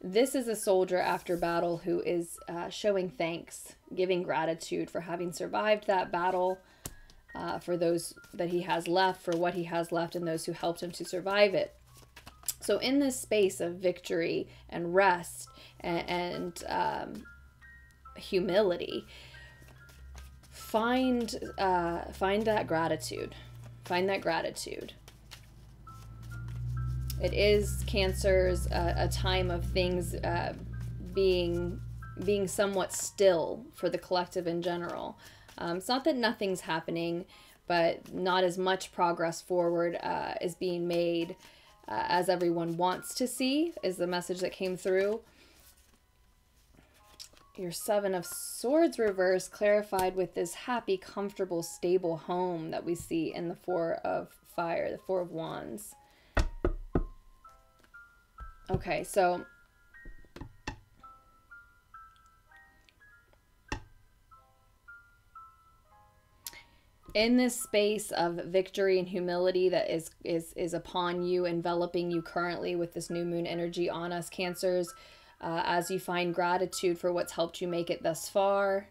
this is a soldier after battle who is uh, showing thanks, giving gratitude for having survived that battle, uh, for those that he has left, for what he has left, and those who helped him to survive it. So in this space of victory and rest and, and um, humility, find uh, find that gratitude. Find that gratitude. It is Cancer's uh, a time of things uh, being being somewhat still for the collective in general. Um, it's not that nothing's happening, but not as much progress forward uh, is being made uh, as everyone wants to see, is the message that came through. Your Seven of Swords reverse clarified with this happy, comfortable, stable home that we see in the Four of Fire, the Four of Wands. Okay, so in this space of victory and humility that is, is, is upon you, enveloping you currently with this new moon energy on us, Cancers, uh, as you find gratitude for what's helped you make it thus far,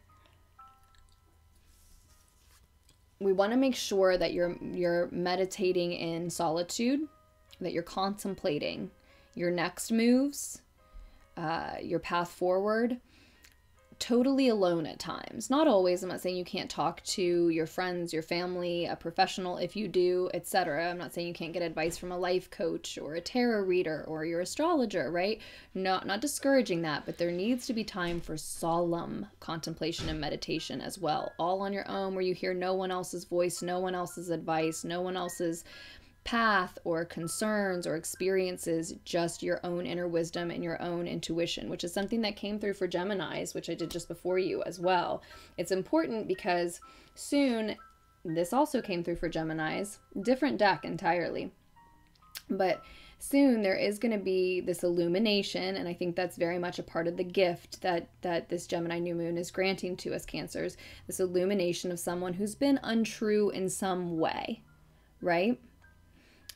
we want to make sure that you're, you're meditating in solitude, that you're contemplating your next moves, uh, your path forward. Totally alone at times. Not always. I'm not saying you can't talk to your friends, your family, a professional if you do, et cetera. I'm not saying you can't get advice from a life coach or a tarot reader or your astrologer, right? Not, not discouraging that, but there needs to be time for solemn contemplation and meditation as well. All on your own, where you hear no one else's voice, no one else's advice, no one else's path or concerns or experiences, just your own inner wisdom and your own intuition, which is something that came through for Geminis, which I did just before you as well. It's important because soon, this also came through for Geminis, different deck entirely, but soon there is going to be this illumination, and I think that's very much a part of the gift that that this Gemini new moon is granting to us, Cancers, this illumination of someone who's been untrue in some way, right?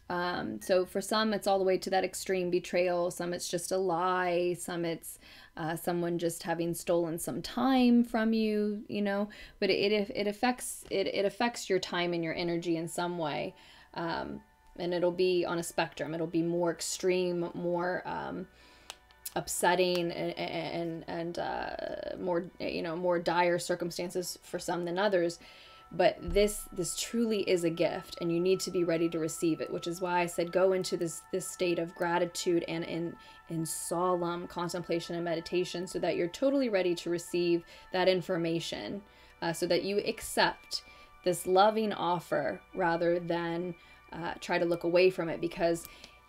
Um, so for some, it's all the way to that extreme betrayal. Some it's just a lie. Some it's uh, someone just having stolen some time from you, you know, but it, it, it affects, it, it affects your time and your energy in some way. Um, and it'll be on a spectrum. It'll be more extreme, more, um, upsetting and, and, and uh, more, you know, more dire circumstances for some than others. But this this truly is a gift, and you need to be ready to receive it, which is why I said go into this this state of gratitude and in in solemn contemplation and meditation, so that you're totally ready to receive that information, uh, so that you accept this loving offer rather than uh, try to look away from it, because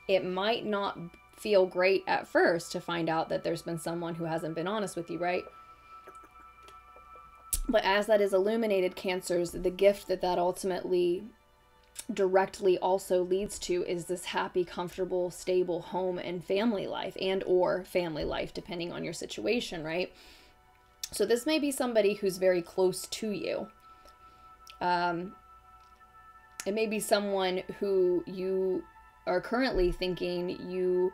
it might not feel great at first to find out that there's been someone who hasn't been honest with you, right? But as that is illuminated, Cancers, the gift that that ultimately directly also leads to is this happy, comfortable, stable home and family life, and or family life, depending on your situation, right? So this may be somebody who's very close to you. Um, it may be someone who you are currently thinking you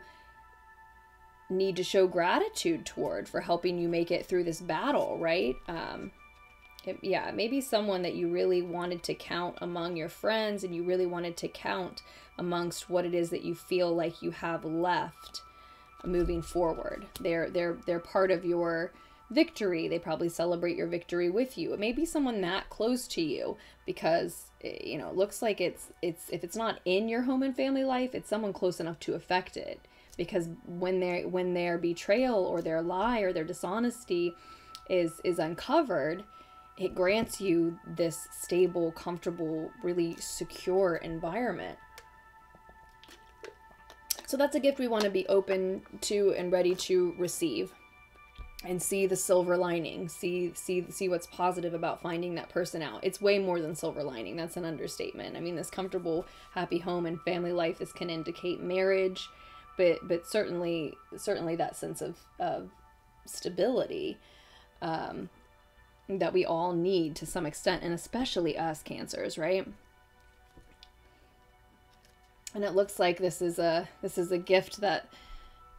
need to show gratitude toward for helping you make it through this battle, right? Um... It, yeah, maybe someone that you really wanted to count among your friends, and you really wanted to count amongst what it is that you feel like you have left moving forward. They're, they're, they're part of your victory. They probably celebrate your victory with you. It may be someone that close to you, because, you know, it looks like it's, it's, if it's not in your home and family life, it's someone close enough to affect it, because when they, when their betrayal or their lie or their dishonesty is, is uncovered, it grants you this stable, comfortable, really secure environment. So that's a gift we want to be open to and ready to receive, and see the silver lining, see, see, see what's positive about finding that person out. It's way more than silver lining. That's an understatement. I mean, this comfortable, happy home and family life, this can indicate marriage, but, but certainly, certainly that sense of, of stability, um, that we all need to some extent, and especially us, Cancers, right? And it looks like this is a this is a gift that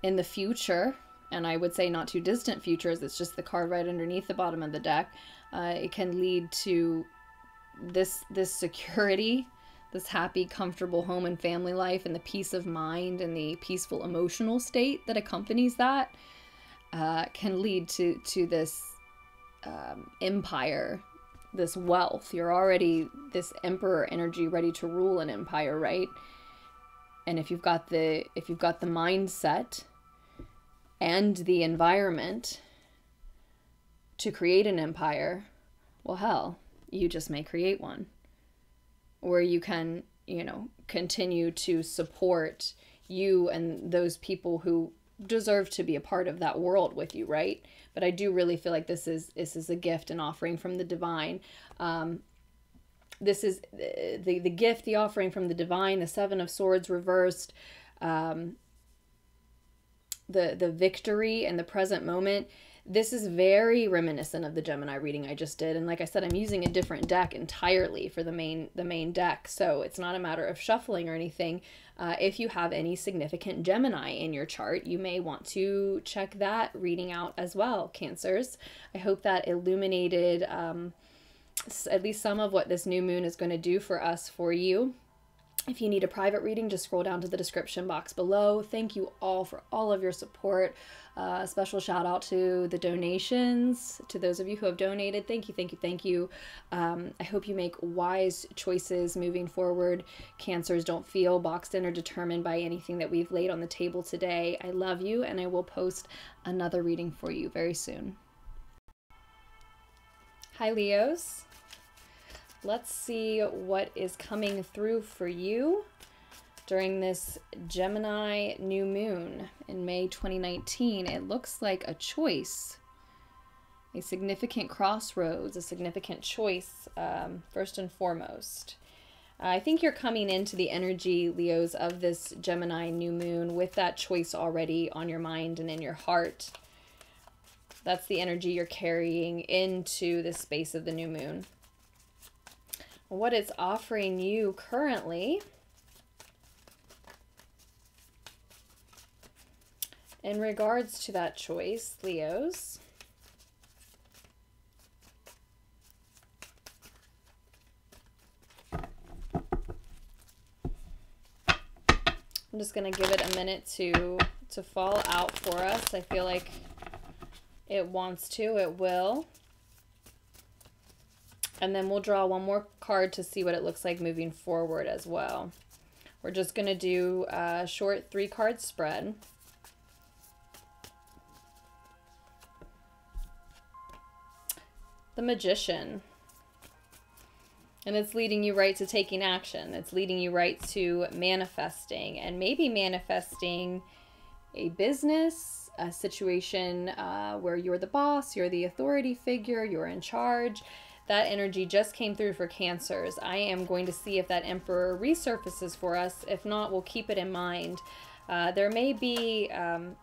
in the future, and I would say not too distant future, as it's just the card right underneath the bottom of the deck, uh, it can lead to this this security, this happy, comfortable home and family life and the peace of mind and the peaceful emotional state that accompanies that uh, can lead to, to this um, empire, this wealth. You're already this emperor energy ready to rule an empire, right? And if you've got the, if you've got the mindset and the environment to create an empire, well, hell, you just may create one. Or you can, you know, continue to support you and those people who deserve to be a part of that world with you, right? But I do really feel like this is this is a gift and offering from the divine. Um, this is the the gift, the offering from the divine. The Seven of Swords reversed, um, the the victory and the present moment. This is very reminiscent of the Gemini reading I just did. And like I said, I'm using a different deck entirely for the main the main deck. So it's not a matter of shuffling or anything. Uh, if you have any significant Gemini in your chart, you may want to check that reading out as well, Cancers. I hope that illuminated um, at least some of what this new moon is going to do for us, for you. If you need a private reading, just scroll down to the description box below. Thank you all for all of your support. Uh, a special shout out to the donations, to those of you who have donated. Thank you, thank you, thank you. Um, I hope you make wise choices moving forward. Cancers, don't feel boxed in or determined by anything that we've laid on the table today. I love you, and I will post another reading for you very soon. Hi, Leos. Let's see what is coming through for you during this Gemini new moon in May twenty nineteen. It looks like a choice, a significant crossroads, a significant choice, um, first and foremost. I think you're coming into the energy, Leos, of this Gemini new moon with that choice already on your mind and in your heart. That's the energy you're carrying into this space of the new moon. What it's offering you currently in regards to that choice, Leos. I'm just going to give it a minute to to fall out for us. I feel like it wants to, it will. And then we'll draw one more card to see what it looks like moving forward as well. We're just going to do a short three-card spread. The Magician. And it's leading you right to taking action. It's leading you right to manifesting, and maybe manifesting a business, a situation uh, where you're the boss, you're the authority figure, you're in charge. That energy just came through for Cancers. I am going to see if that Emperor resurfaces for us. If not, we'll keep it in mind. Uh, there may be um,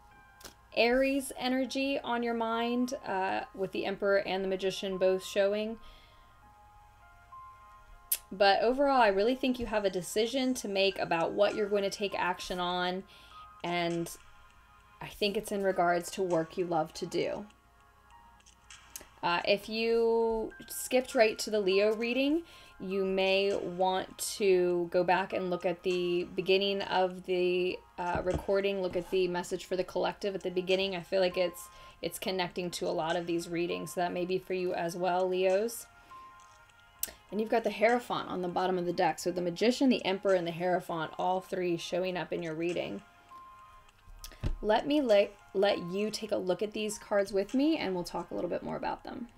Aries energy on your mind uh, with the Emperor and the Magician both showing. But overall, I really think you have a decision to make about what you're going to take action on. And I think it's in regards to work you love to do. Uh, if you skipped right to the Leo reading, you may want to go back and look at the beginning of the uh, recording, look at the message for the collective at the beginning. I feel like it's it's connecting to a lot of these readings, so that may be for you as well, Leos. And you've got the Hierophant on the bottom of the deck, so the Magician, the Emperor, and the Hierophant, all three showing up in your reading. Let me let, let you take a look at these cards with me, and we'll talk a little bit more about them.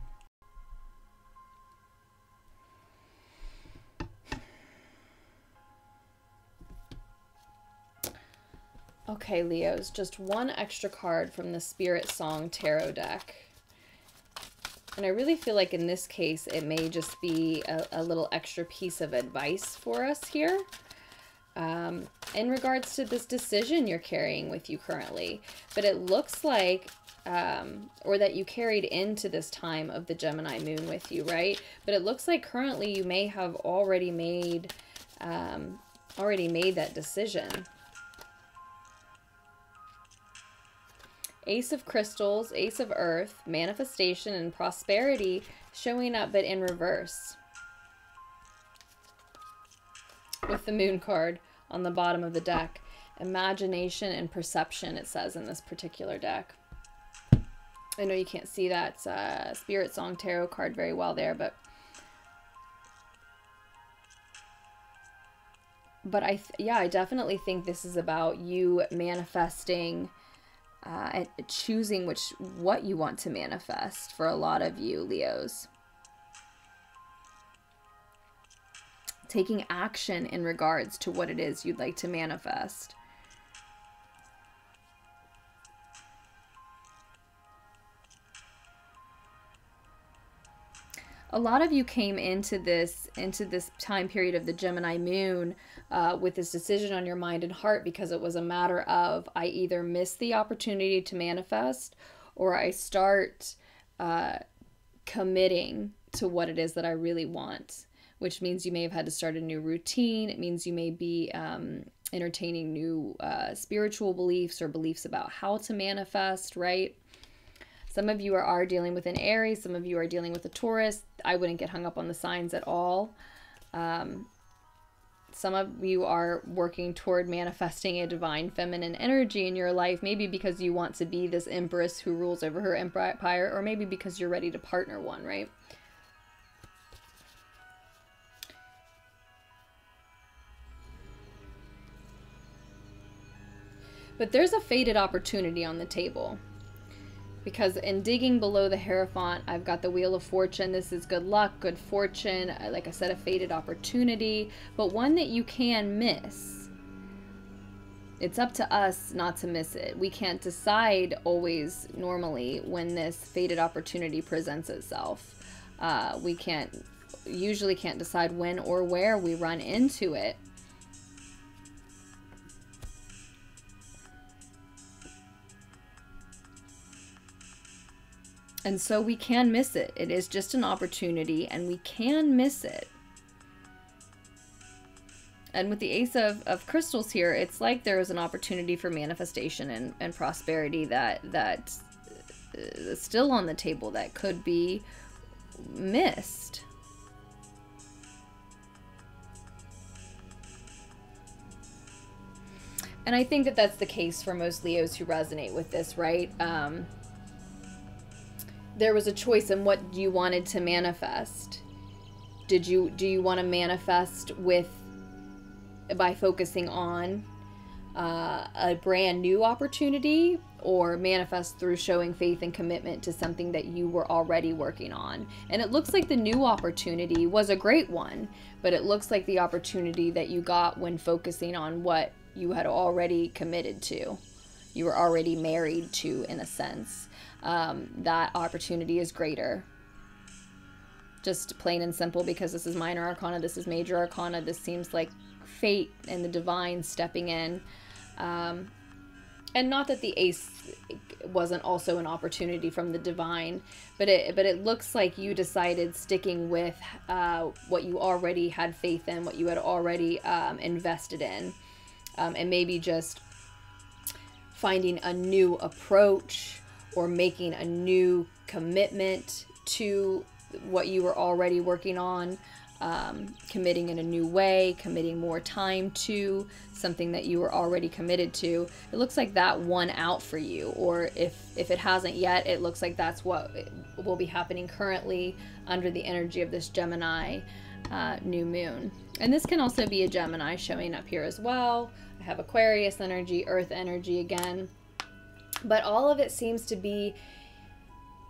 Okay, Leos, just one extra card from the Spirit Song Tarot deck. And I really feel like in this case, it may just be a, a little extra piece of advice for us here. Um, in regards to this decision you're carrying with you currently, but it looks like, um, or that you carried into this time of the Gemini moon with you, right? But it looks like currently you may have already made, um, already made that decision. Ace of Crystals, Ace of Earth, manifestation and prosperity showing up, but in reverse. with the moon card on the bottom of the deck. Imagination and perception, it says in this particular deck. I know you can't see that uh, Spirit Song Tarot card very well there, but but I th yeah, I definitely think this is about you manifesting uh, and choosing which what you want to manifest for a lot of you Leos. Taking action in regards to what it is you'd like to manifest. A lot of you came into this into this time period of the Gemini moon uh, with this decision on your mind and heart because it was a matter of I either miss the opportunity to manifest or I start uh, committing to what it is that I really want, which means you may have had to start a new routine. It means you may be um, entertaining new uh, spiritual beliefs or beliefs about how to manifest, right? Some of you are, are dealing with an Aries. Some of you are dealing with a Taurus. I wouldn't get hung up on the signs at all. Um, some of you are working toward manifesting a divine feminine energy in your life, maybe because you want to be this empress who rules over her empire, or maybe because you're ready to partner one, right? But there's a faded opportunity on the table. Because in digging below the Hierophant, I've got the Wheel of Fortune. This is good luck, good fortune. Like I said, a faded opportunity, but one that you can miss. It's up to us not to miss it. We can't decide always normally when this faded opportunity presents itself. Uh, we can't, usually can't decide when or where we run into it. And so we can miss it. It is just an opportunity and we can miss it. And with the Ace of, of Crystals here, it's like there is an opportunity for manifestation and, and prosperity that that is still on the table that could be missed. And I think that that's the case for most Leos who resonate with this, right? Um, there was a choice in what you wanted to manifest. Did you, do you want to manifest with, by focusing on uh, a brand new opportunity, or manifest through showing faith and commitment to something that you were already working on? And it looks like the new opportunity was a great one, but it looks like the opportunity that you got when focusing on what you had already committed to, you were already married to in a sense. Um, that opportunity is greater. Just plain and simple, because this is minor arcana, this is major arcana, this seems like fate and the divine stepping in. Um, and not that the Ace wasn't also an opportunity from the divine, but it, but it looks like you decided sticking with uh, what you already had faith in, what you had already um, invested in, um, and maybe just finding a new approach or making a new commitment to what you were already working on, um, committing in a new way, committing more time to something that you were already committed to. It looks like that won out for you, or if, if it hasn't yet, it looks like that's what will be happening currently under the energy of this Gemini uh, new moon. And this can also be a Gemini showing up here as well. I have Aquarius energy, Earth energy again. But all of it seems to be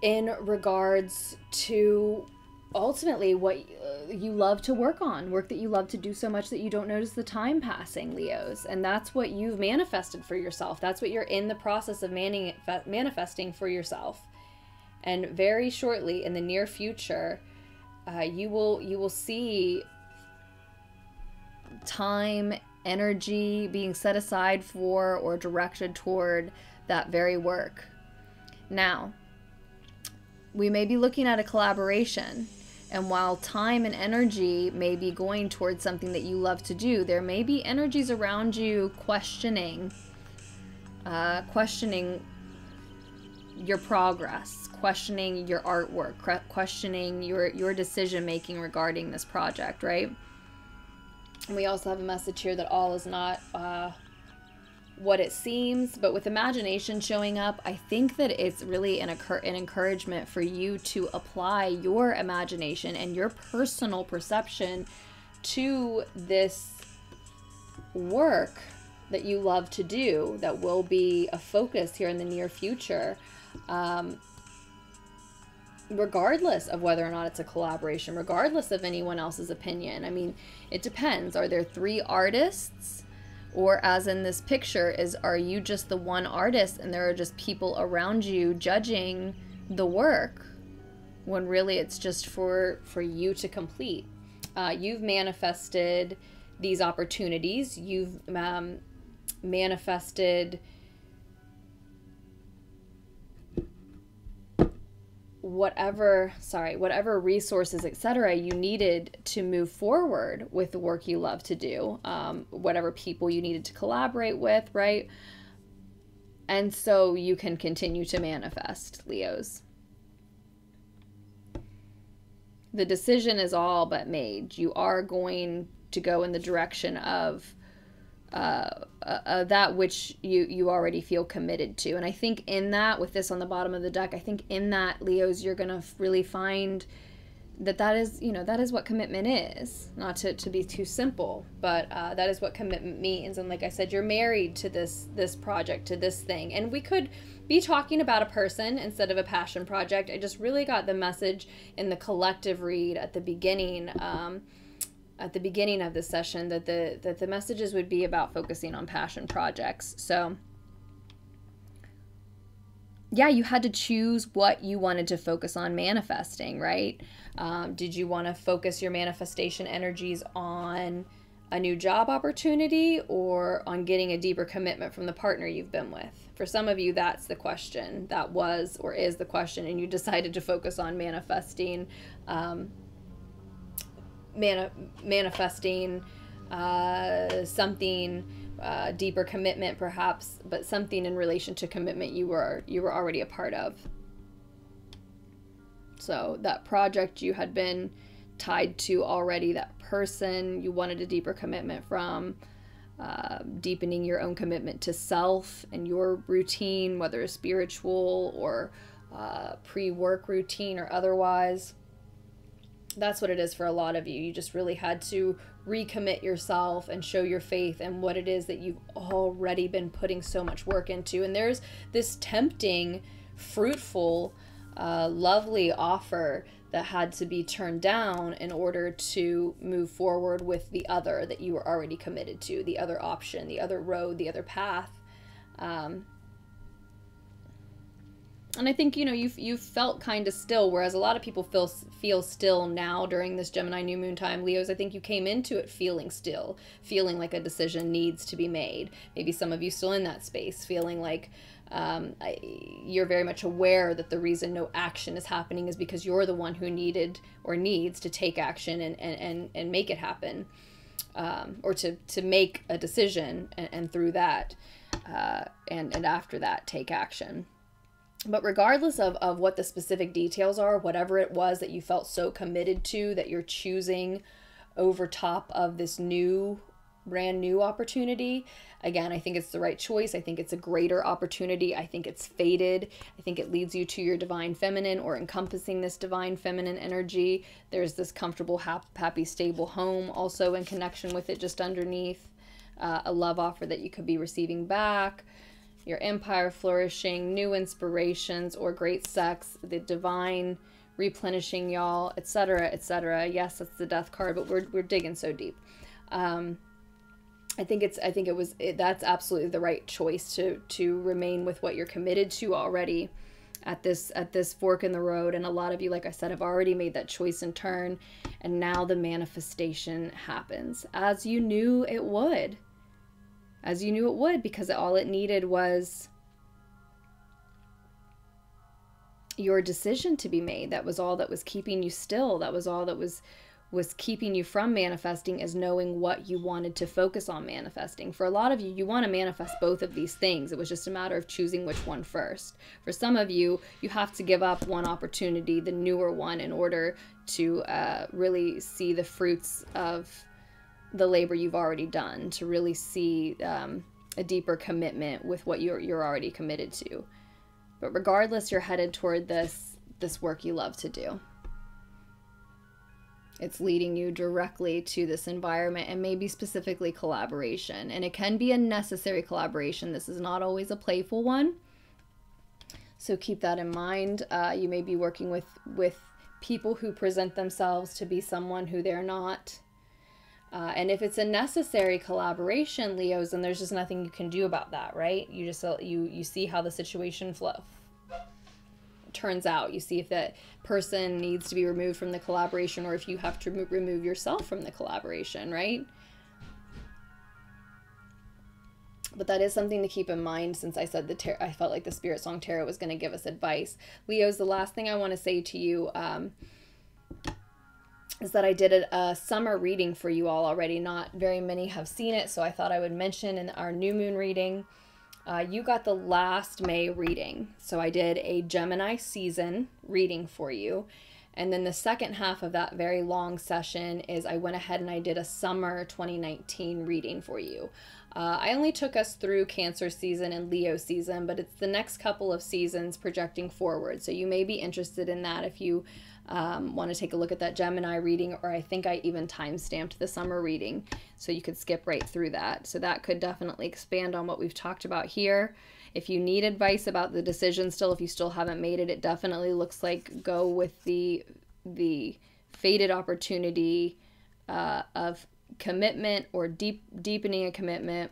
in regards to ultimately what you love to work on, work that you love to do so much that you don't notice the time passing, Leos. And that's what you've manifested for yourself. That's what you're in the process of manifesting for yourself. And very shortly in the near future, uh, you will you will see time, energy being set aside for or directed toward that very work. Now, we may be looking at a collaboration, and while time and energy may be going towards something that you love to do, there may be energies around you questioning, uh, questioning your progress, questioning your artwork, questioning your, your decision making regarding this project, right? And we also have a message here that all is not uh, what it seems. But with imagination showing up, I think that it's really an, an encouragement for you to apply your imagination and your personal perception to this work that you love to do that will be a focus here in the near future, um, regardless of whether or not it's a collaboration, regardless of anyone else's opinion. I mean, it depends. Are there three artists? Or as in this picture, is are you just the one artist and there are just people around you judging the work when really it's just for, for you to complete? Uh, you've manifested these opportunities. You've um, manifested whatever, sorry, whatever resources, et cetera you needed to move forward with the work you love to do, um, whatever people you needed to collaborate with, right? And so you can continue to manifest, Leos. The decision is all but made. You are going to go in the direction of uh, uh, uh, that which you, you already feel committed to. And I think in that, with this on the bottom of the deck, I think in that, Leos, you're going to really find that that is, you know, that is what commitment is. Not to, to be too simple, but uh, that is what commitment means. And like I said, you're married to this, this project, to this thing. And we could be talking about a person instead of a passion project. I just really got the message in the collective read at the beginning, um, at the beginning of the session, that the that the messages would be about focusing on passion projects. So yeah, you had to choose what you wanted to focus on manifesting, right? Um, did you want to focus your manifestation energies on a new job opportunity or on getting a deeper commitment from the partner you've been with? For some of you, that's the question. That was or is the question, and you decided to focus on manifesting um, Mani manifesting uh, something uh, deeper commitment, perhaps, but something in relation to commitment you were you were already a part of. So that project you had been tied to already, that person you wanted a deeper commitment from, uh, deepening your own commitment to self and your routine, whether it's spiritual or uh, pre-work routine or otherwise. That's what it is for a lot of you. You just really had to recommit yourself and show your faith in what it is that you've already been putting so much work into. And there's this tempting, fruitful, uh, lovely offer that had to be turned down in order to move forward with the other that you were already committed to, the other option, the other road, the other path. Um, And I think, you know, you've, you've felt kind of still, whereas a lot of people feel, feel still now during this Gemini new moon time. Leos, I think you came into it feeling still, feeling like a decision needs to be made. Maybe some of you still in that space, feeling like um, I, you're very much aware that the reason no action is happening is because you're the one who needed or needs to take action and, and, and, and make it happen, um, or to, to make a decision and, and through that uh, and, and after that take action. But regardless of, of what the specific details are, whatever it was that you felt so committed to that you're choosing over top of this new, brand new opportunity, again, I think it's the right choice. I think it's a greater opportunity. I think it's fated. I think it leads you to your divine feminine or encompassing this divine feminine energy. There's this comfortable, happy, stable home also in connection with it just underneath, uh, a love offer that you could be receiving back. Your empire flourishing, new inspirations, or great sex, the divine replenishing y'all, et cetera, et cetera. Yes, that's the death card, but we're we're digging so deep. Um, I think it's I think it was it, that's absolutely the right choice to to remain with what you're committed to already at this at this fork in the road. And a lot of you, like I said, have already made that choice and turn, and now the manifestation happens as you knew it would. As you knew it would, because all it needed was your decision to be made. That was all that was keeping you still. That was all that was was keeping you from manifesting, is knowing what you wanted to focus on manifesting. For a lot of you, you want to manifest both of these things. It was just a matter of choosing which one first. For some of you, you have to give up one opportunity, the newer one, in order to uh, really see the fruits of the labor you've already done, to really see um, a deeper commitment with what you're, you're already committed to. But regardless, you're headed toward this, this work you love to do. It's leading you directly to this environment, and maybe specifically collaboration. And it can be a necessary collaboration. This is not always a playful one. So keep that in mind. Uh, you may be working with, with people who present themselves to be someone who they're not. Uh, and if it's a necessary collaboration, Leos, then there's just nothing you can do about that, right? You just, you, you see how the situation flows. Turns out, you see if that person needs to be removed from the collaboration, or if you have to remove yourself from the collaboration, right? But that is something to keep in mind, since I said the tar- I felt like the Spirit Song Tarot was going to give us advice. Leo's, the last thing I want to say to you um, is that I did a, a summer reading for you all already. Not very many have seen it, so I thought I would mention in our new moon reading. Uh, you got the last May reading. So I did a Gemini season reading for you. And then the second half of that very long session is I went ahead and I did a summer twenty nineteen reading for you. Uh, I only took us through Cancer season and Leo season, but it's the next couple of seasons projecting forward. So you may be interested in that if you um, want to take a look at that Gemini reading, or I think I even time-stamped the summer reading, so you could skip right through that. So that could definitely expand on what we've talked about here. If you need advice about the decision still, if you still haven't made it, it definitely looks like go with the, the fated opportunity uh, of commitment, or deep deepening a commitment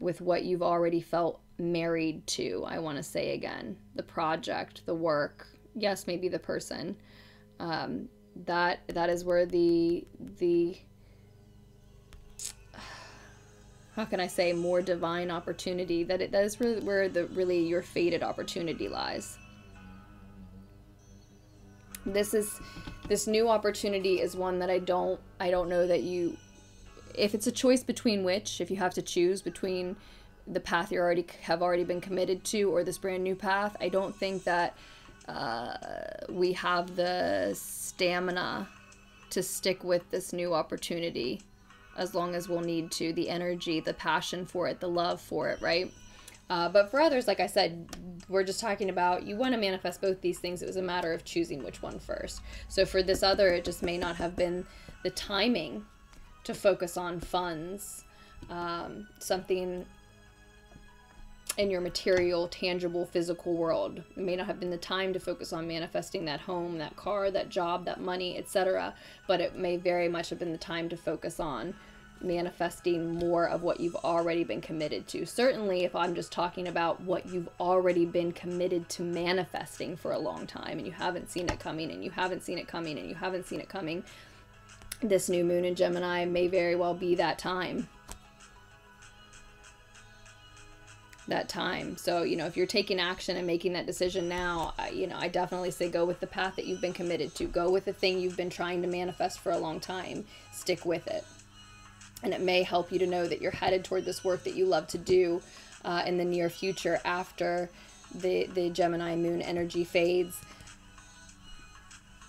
with what you've already felt married to. I want to say again, the project, the work, yes, maybe the person, um, that that is where the the how can I say, more divine opportunity, that it that is really where the really your fated opportunity lies. This is this new opportunity is one that I don't I don't know that you. If it's a choice between which, if you have to choose between the path you already have already been committed to or this brand new path, I don't think that uh, we have the stamina to stick with this new opportunity as long as we'll need to. The energy, the passion for it, the love for it, right? Uh, but for others, like I said, we're just talking about you want to manifest both these things. It was a matter of choosing which one first. So for this other, it just may not have been the timing to focus on funds, um, something in your material, tangible, physical world. It may not have been the time to focus on manifesting that home, that car, that job, that money, et cetera. But it may very much have been the time to focus on manifesting more of what you've already been committed to. Certainly, if I'm just talking about what you've already been committed to manifesting for a long time, and you haven't seen it coming, and you haven't seen it coming, and you haven't seen it coming, this new moon in Gemini may very well be that time. That time. So, you know, if you're taking action and making that decision now, I, you know, I definitely say go with the path that you've been committed to. Go with the thing you've been trying to manifest for a long time. Stick with it. And it may help you to know that you're headed toward this work that you love to do uh, in the near future after the, the Gemini moon energy fades.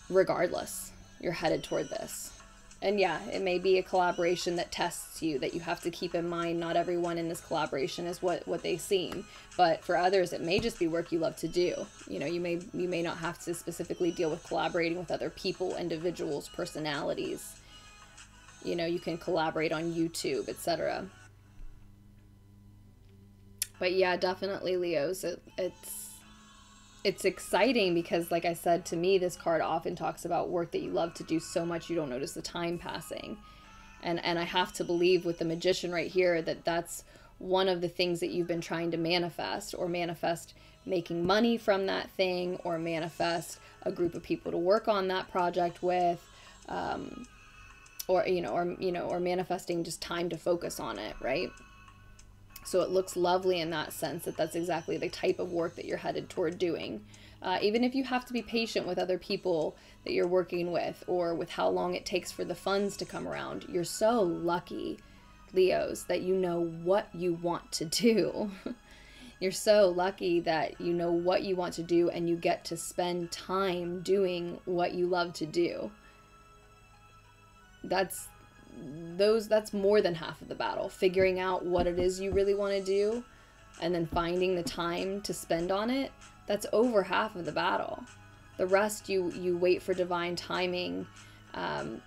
Regardless, you're headed toward this. And yeah, it may be a collaboration that tests you, that you have to keep in mind. Not everyone in this collaboration is what, what they seem. But for others, it may just be work you love to do. You know, you may, you may not have to specifically deal with collaborating with other people, individuals, personalities. You know, you can collaborate on YouTube, et cetera. But yeah, definitely, Leos, it, it's... It's exciting because, like I said, to me, this card often talks about work that you love to do so much you don't notice the time passing. And and I have to believe with the Magician right here that that's one of the things that you've been trying to manifest, or manifest making money from that thing, or manifest a group of people to work on that project with, um, or, you know, or, you know, or manifesting just time to focus on it, right? So it looks lovely in that sense, that that's exactly the type of work that you're headed toward doing. Uh, even if you have to be patient with other people that you're working with, or with how long it takes for the funds to come around, you're so lucky, Leos, that you know what you want to do. You're so lucky that you know what you want to do, and you get to spend time doing what you love to do. That's those that's more than half of the battle. Figuring out what it is you really want to do and then finding the time to spend on it, that's over half of the battle. The rest you you wait for divine timing, um,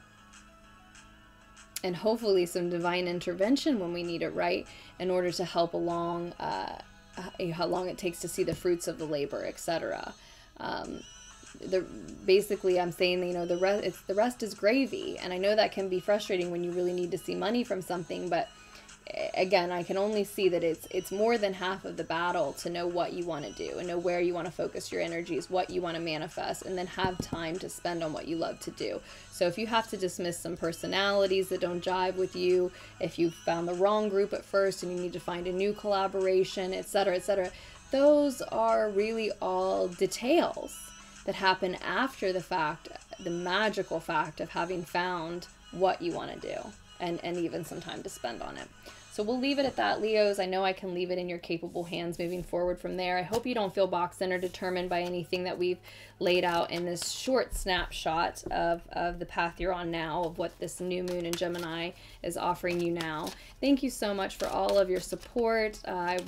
and hopefully some divine intervention when we need it, right, in order to help along uh, how long it takes to see the fruits of the labor, et cetera. Um, the basically I'm saying that, you know, the rest it's the rest is gravy, and I know that can be frustrating when you really need to see money from something, but again, I can only see that it's it's more than half of the battle to know what you want to do and know where you want to focus your energies, what you want to manifest, and then have time to spend on what you love to do. So if you have to dismiss some personalities that don't jive with you, if you found the wrong group at first and you need to find a new collaboration, et cetera, et cetera, those are really all details that happen after the fact, the magical fact of having found what you want to do. And, and even some time to spend on it. So we'll leave it at that, Leos. I know I can leave it in your capable hands moving forward from there. I hope you don't feel boxed in or determined by anything that we've laid out in this short snapshot of, of the path you're on now, of what this new moon in Gemini is offering you now. Thank you so much for all of your support. Uh, I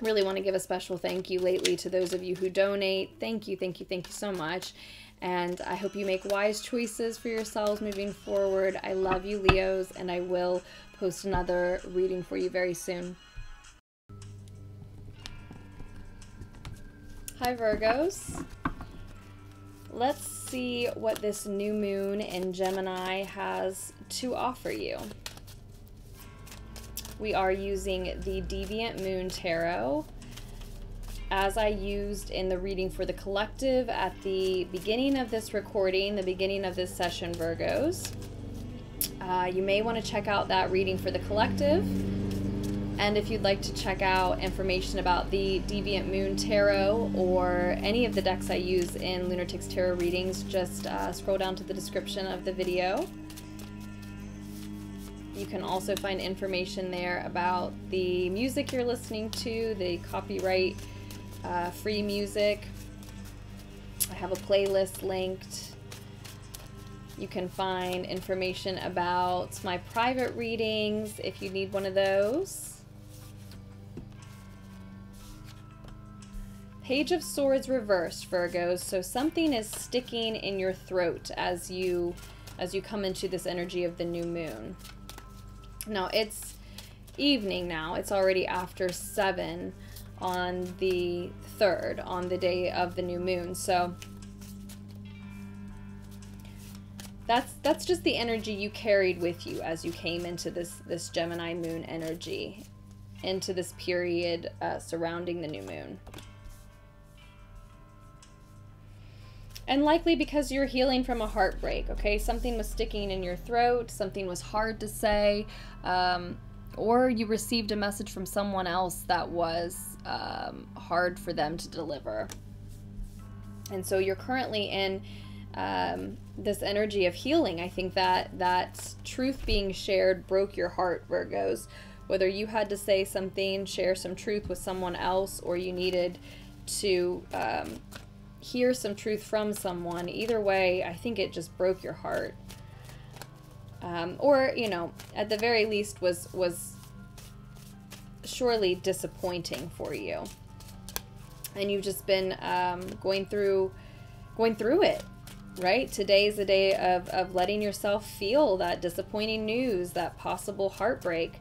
really want to give a special thank you lately to those of you who donate. Thank you, thank you, thank you so much. And I hope you make wise choices for yourselves moving forward. I love you, Leos, and I will post another reading for you very soon. Hi, Virgos. Let's see what this new moon in Gemini has to offer you. We are using the Deviant Moon Tarot, as I used in the reading for the collective at the beginning of this recording, the beginning of this session, Virgos. Uh, you may want to check out that reading for the collective. And if you'd like to check out information about the Deviant Moon Tarot or any of the decks I use in Lunarticks Tarot readings, just uh, scroll down to the description of the video. You can also find information there about the music you're listening to, the copyright Uh, free music. I have a playlist linked. You can find information about my private readings if you need one of those. Page of Swords reversed, Virgos. So something is sticking in your throat as you as you come into this energy of the new moon. Now it's evening now. It's already after seven on the third, on the day of the new moon. So that's that's just the energy you carried with you as you came into this this Gemini moon energy, into this period uh, surrounding the new moon. And likely because you're healing from a heartbreak, okay? Something was sticking in your throat, something was hard to say, um, or you received a message from someone else that was Um, hard for them to deliver. And so you're currently in um, this energy of healing. I think that that truth being shared broke your heart, Virgos. Whether you had to say something, share some truth with someone else, or you needed to um, hear some truth from someone, either way, I think it just broke your heart. Um, or, you know, at the very least was was surely disappointing for you, and you've just been um, going through going through it, right? Today is a day of, of letting yourself feel that disappointing news, that possible heartbreak.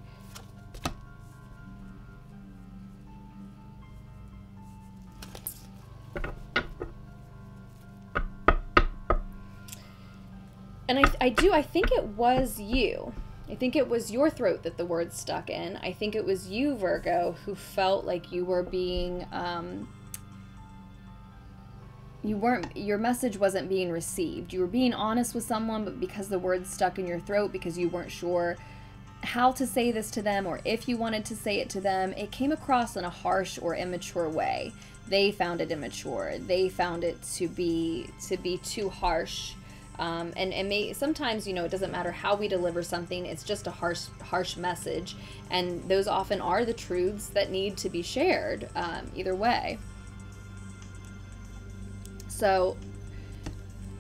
And I, I do I think it was you I think it was your throat that the words stuck in. I think it was you, Virgo, who felt like you were being, um, you weren't, your message wasn't being received. You were being honest with someone, but because the words stuck in your throat, because you weren't sure how to say this to them or if you wanted to say it to them, it came across in a harsh or immature way. They found it immature. They found it to be, to be too harsh. Um, and and may, sometimes, you know, it doesn't matter how we deliver something, it's just a harsh harsh message, and those often are the truths that need to be shared, um, either way. So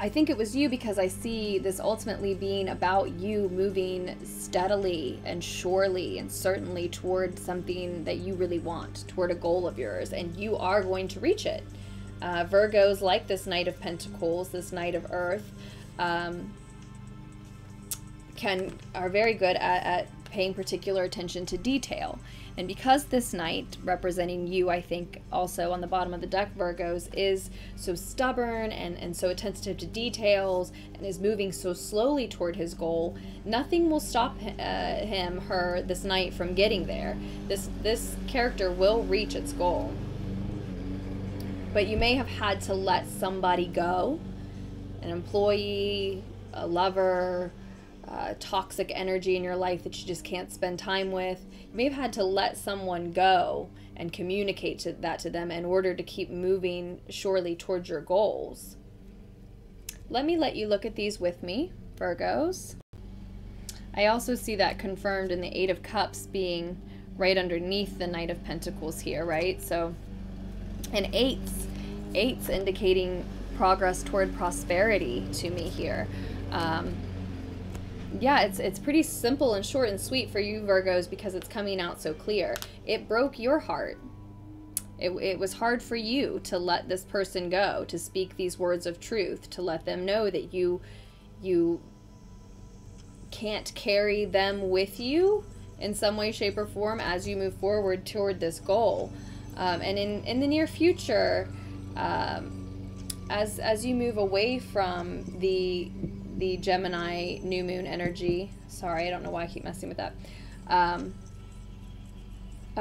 I think it was you, because I see this ultimately being about you moving steadily and surely and certainly toward something that you really want, toward a goal of yours, and you are going to reach it. Uh, Virgos like this Knight of Pentacles, this Knight of Earth, um, can are very good at, at paying particular attention to detail. And because this Knight, representing you, I think, also on the bottom of the deck, Virgos, is so stubborn and, and so attentive to details and is moving so slowly toward his goal, nothing will stop uh, him, her, this Knight from getting there. This, this character will reach its goal. But you may have had to let somebody go, an employee, a lover, Uh, toxic energy in your life that you just can't spend time with. You may have had to let someone go and communicate to, that to them in order to keep moving surely towards your goals. Let me let you look at these with me, Virgos. I also see that confirmed in the Eight of Cups being right underneath the Knight of Pentacles here, right? So, and eights, eights indicating progress toward prosperity to me here. Um, Yeah, it's, it's pretty simple and short and sweet for you, Virgos, because it's coming out so clear. It broke your heart. It, it was hard for you to let this person go, to speak these words of truth, to let them know that you, you can't carry them with you in some way, shape, or form as you move forward toward this goal. Um, and in, in the near future, um, as, as you move away from the... the Gemini new moon energy. Sorry, I don't know why I keep messing with that. Um,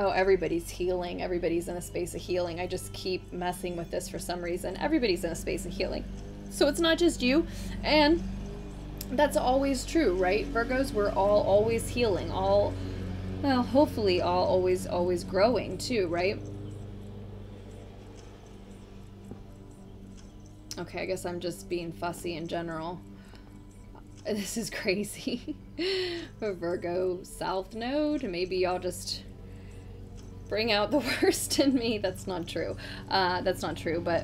oh, everybody's healing. Everybody's in a space of healing. I just keep messing with this for some reason. Everybody's in a space of healing. So it's not just you. And that's always true, right? Virgos, we're all always healing. All, well, hopefully all always, always growing too, right? Okay, I guess I'm just being fussy in general. This is crazy. Virgo South Node. Maybe y'all just bring out the worst in me. That's not true. Uh, that's not true, but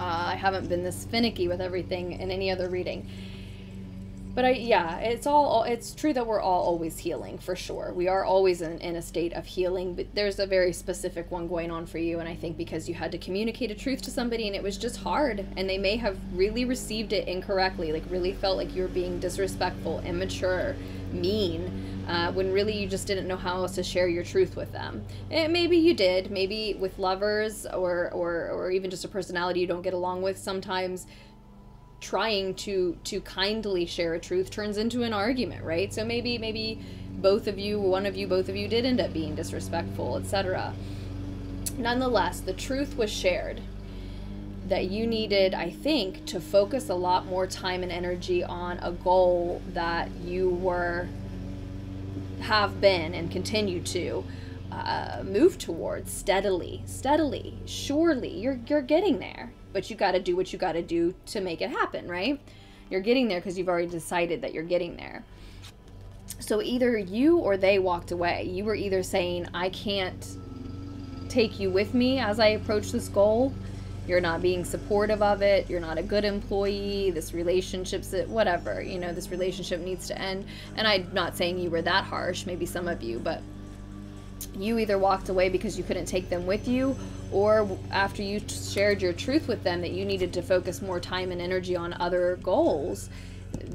uh, I haven't been this finicky with everything in any other reading. But I, yeah, it's all, it's true that we're all always healing, for sure. We are always in, in a state of healing, but there's a very specific one going on for you, and I think because you had to communicate a truth to somebody and it was just hard, and they may have really received it incorrectly, like really felt like you were being disrespectful, immature, mean, uh, when really you just didn't know how else to share your truth with them. And maybe you did, maybe with lovers or, or, or even just a personality you don't get along with sometimes. Trying to to kindly share a truth turns into an argument, right? So maybe maybe both of you, one of you, both of you did end up being disrespectful, et cetera. Nonetheless, the truth was shared that you needed, I think, to focus a lot more time and energy on a goal that you were, have been, and continue to uh, move towards steadily, steadily, surely. You're you're getting there. But you got to do what you got to do to make it happen, right? You're getting there because you've already decided that you're getting there. So either you or they walked away. You were either saying, I can't take you with me as I approach this goal. You're not being supportive of it. You're not a good employee. This relationship's whatever. You know, this relationship needs to end. And I'm not saying you were that harsh. Maybe some of you, but you either walked away because you couldn't take them with you, or after you shared your truth with them that you needed to focus more time and energy on other goals,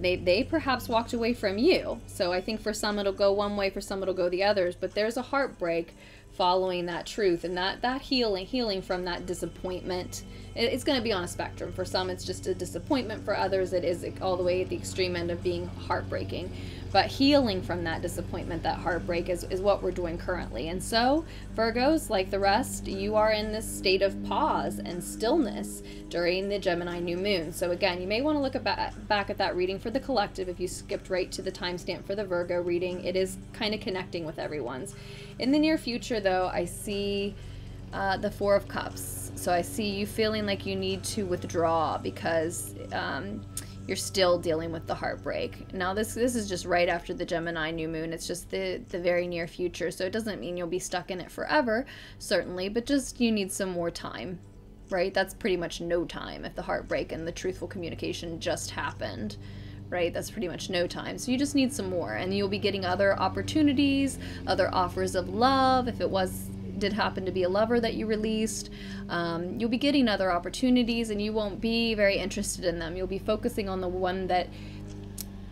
they, they perhaps walked away from you. So I think for some it'll go one way, for some it'll go the others, but there's a heartbreak following that truth, and that, that healing, healing from that disappointment, it, it's going to be on a spectrum. For some it's just a disappointment, for others it is all the way at the extreme end of being heartbreaking. But healing from that disappointment, that heartbreak, is, is what we're doing currently. And so, Virgos, like the rest, you are in this state of pause and stillness during the Gemini new moon. So again, you may want to look at, back at that reading for the collective if you skipped right to the timestamp for the Virgo reading. It is kind of connecting with everyone's. In the near future, though, I see uh, the Four of Cups. So I see you feeling like you need to withdraw because... Um, you're still dealing with the heartbreak. Now this this is just right after the Gemini new moon. It's just the, the very near future. So it doesn't mean you'll be stuck in it forever, certainly, but just you need some more time. right? That's pretty much no time if the heartbreak and the truthful communication just happened, right? That's pretty much no time. So you just need some more, and you'll be getting other opportunities, other offers of love. If it was did happen to be a lover that you released, um, you'll be getting other opportunities, and you won't be very interested in them. You'll be focusing on the one that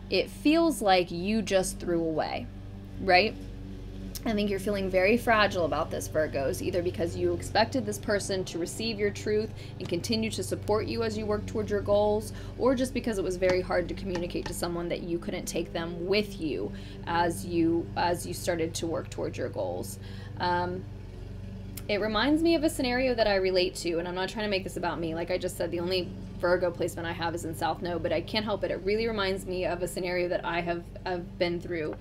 it feels like you just threw away, right? I think you're feeling very fragile about this, Virgos, either because you expected this person to receive your truth and continue to support you as you work towards your goals, or just because it was very hard to communicate to someone that you couldn't take them with you as you as you started to work towards your goals. Um, it reminds me of a scenario that I relate to, and I'm not trying to make this about me. Like I just said, the only Virgo placement I have is in South Node, but I can't help it. It really reminds me of a scenario that I have, have been through,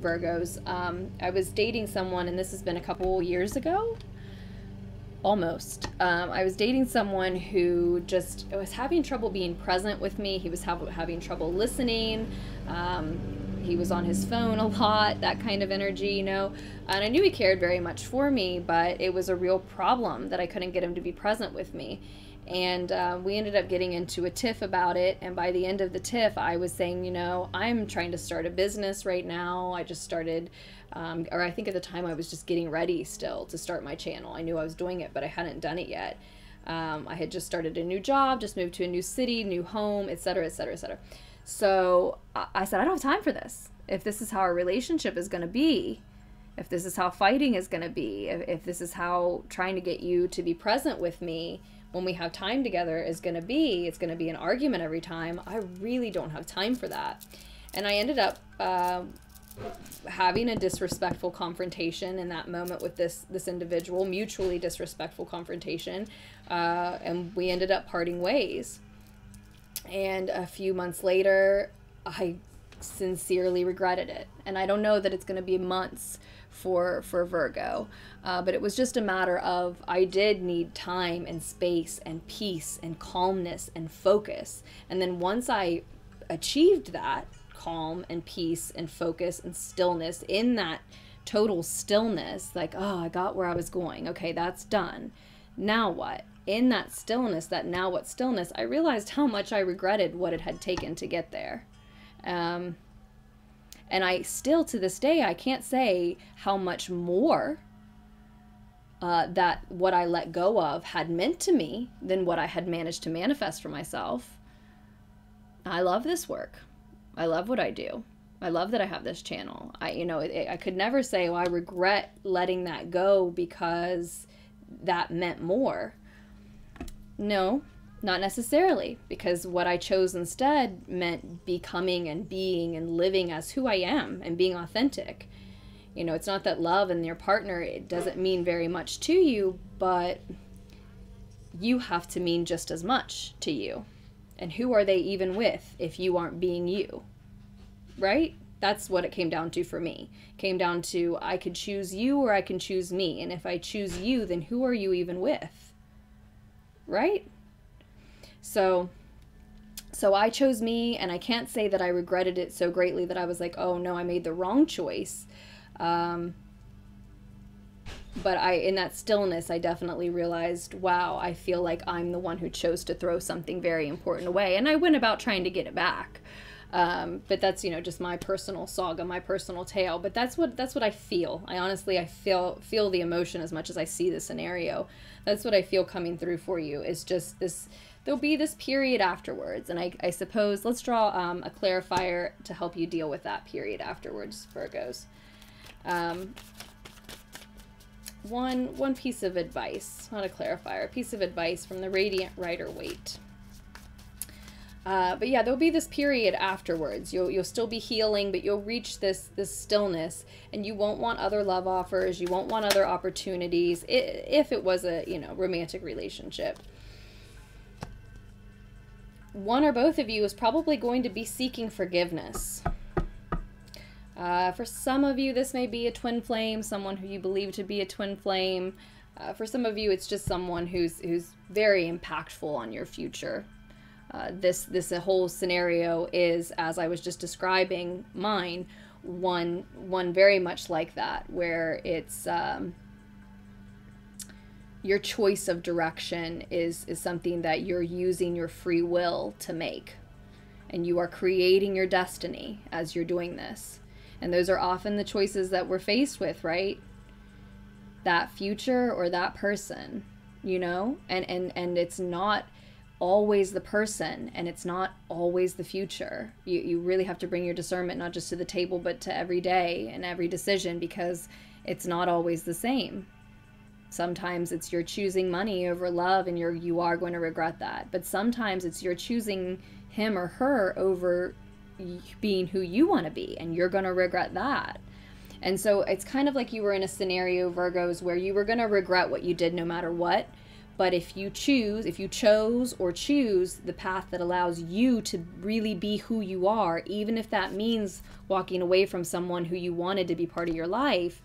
Virgos. Um, I was dating someone, and this has been a couple years ago, almost. Um, I was dating someone who just was having trouble being present with me. He was ha having trouble listening. Um, he was on his phone a lot, that kind of energy, you know. And I knew he cared very much for me, but it was a real problem that I couldn't get him to be present with me. And uh, we ended up getting into a tiff about it, and by the end of the tiff I was saying, you know, I'm trying to start a business right now. I just started, um, or I think at the time I was just getting ready still to start my channel. I knew I was doing it, but I hadn't done it yet. Um, I had just started a new job, just moved to a new city, new home, etc, etc, et cetera. So I said, I don't have time for this. If this is how our relationship is going to be, if this is how fighting is going to be, if, if this is how trying to get you to be present with me when we have time together is going to be, it's going to be an argument every time. I really don't have time for that. And I ended up uh, having a disrespectful confrontation in that moment with this this individual, mutually disrespectful confrontation, uh, and we ended up parting ways. And a few months later, I sincerely regretted it. And I don't know that it's going to be months for for Virgo, uh, but it was just a matter of, I did need time and space and peace and calmness and focus. And then once I achieved that calm and peace and focus and stillness, in that total stillness, like, oh, I got where I was going. Okay, that's done. Now what? In that stillness, that now what stillness, I realized how much I regretted what it had taken to get there. Um, and I still, to this day, I can't say how much more uh, that what I let go of had meant to me than what I had managed to manifest for myself. I love this work. I love what I do. I love that I have this channel. I, you know, it, I could never say, well, I regret letting that go because that meant more. No, not necessarily, because what I chose instead meant becoming and being and living as who I am and being authentic. You know, it's not that love and your partner, it doesn't mean very much to you, but you have to mean just as much to you. And who are they even with if you aren't being you, right? That's what it came down to for me. It came down to, I could choose you or I can choose me. And if I choose you, then who are you even with? Right? So, so I chose me, and I can't say that I regretted it so greatly that I was like, oh no, I made the wrong choice. Um, but I, in that stillness, I definitely realized, wow, I feel like I'm the one who chose to throw something very important away. And I went about trying to get it back. Um, but that's, you know, just my personal saga, my personal tale. But that's what, that's what I feel. I honestly, I feel, feel the emotion as much as I see the scenario. That's what I feel coming through for you. It's just this, there'll be this period afterwards. And I, I suppose, let's draw um, a clarifier to help you deal with that period afterwards, Virgos. Um, one, one piece of advice, not a clarifier, a piece of advice from the Radiant Rider-Wait. Uh, but yeah, there'll be this period afterwards. You'll, you'll still be healing, but you'll reach this, this stillness, and you won't want other love offers. You won't want other opportunities if it was a, you know, romantic relationship. One or both of you is probably going to be seeking forgiveness. Uh, for some of you, this may be a twin flame, someone who you believe to be a twin flame. Uh, for some of you, it's just someone who's, who's very impactful on your future. Uh, this this whole scenario is, as I was just describing mine, one one very much like that, where it's um, your choice of direction is, is something that you're using your free will to make. And you are creating your destiny as you're doing this. And those are often the choices that we're faced with, right? That future or that person, you know? And, and, and it's not always the person, and it's not always the future. You, you really have to bring your discernment, not just to the table, but to every day and every decision, because it's not always the same. Sometimes it's you're choosing money over love, and you're, you are going to regret that. But sometimes it's you're choosing him or her over being who you want to be, and you're going to regret that. And so it's kind of like you were in a scenario, Virgos, where you were going to regret what you did no matter what. But if you choose, if you chose or choose the path that allows you to really be who you are, even if that means walking away from someone who you wanted to be part of your life,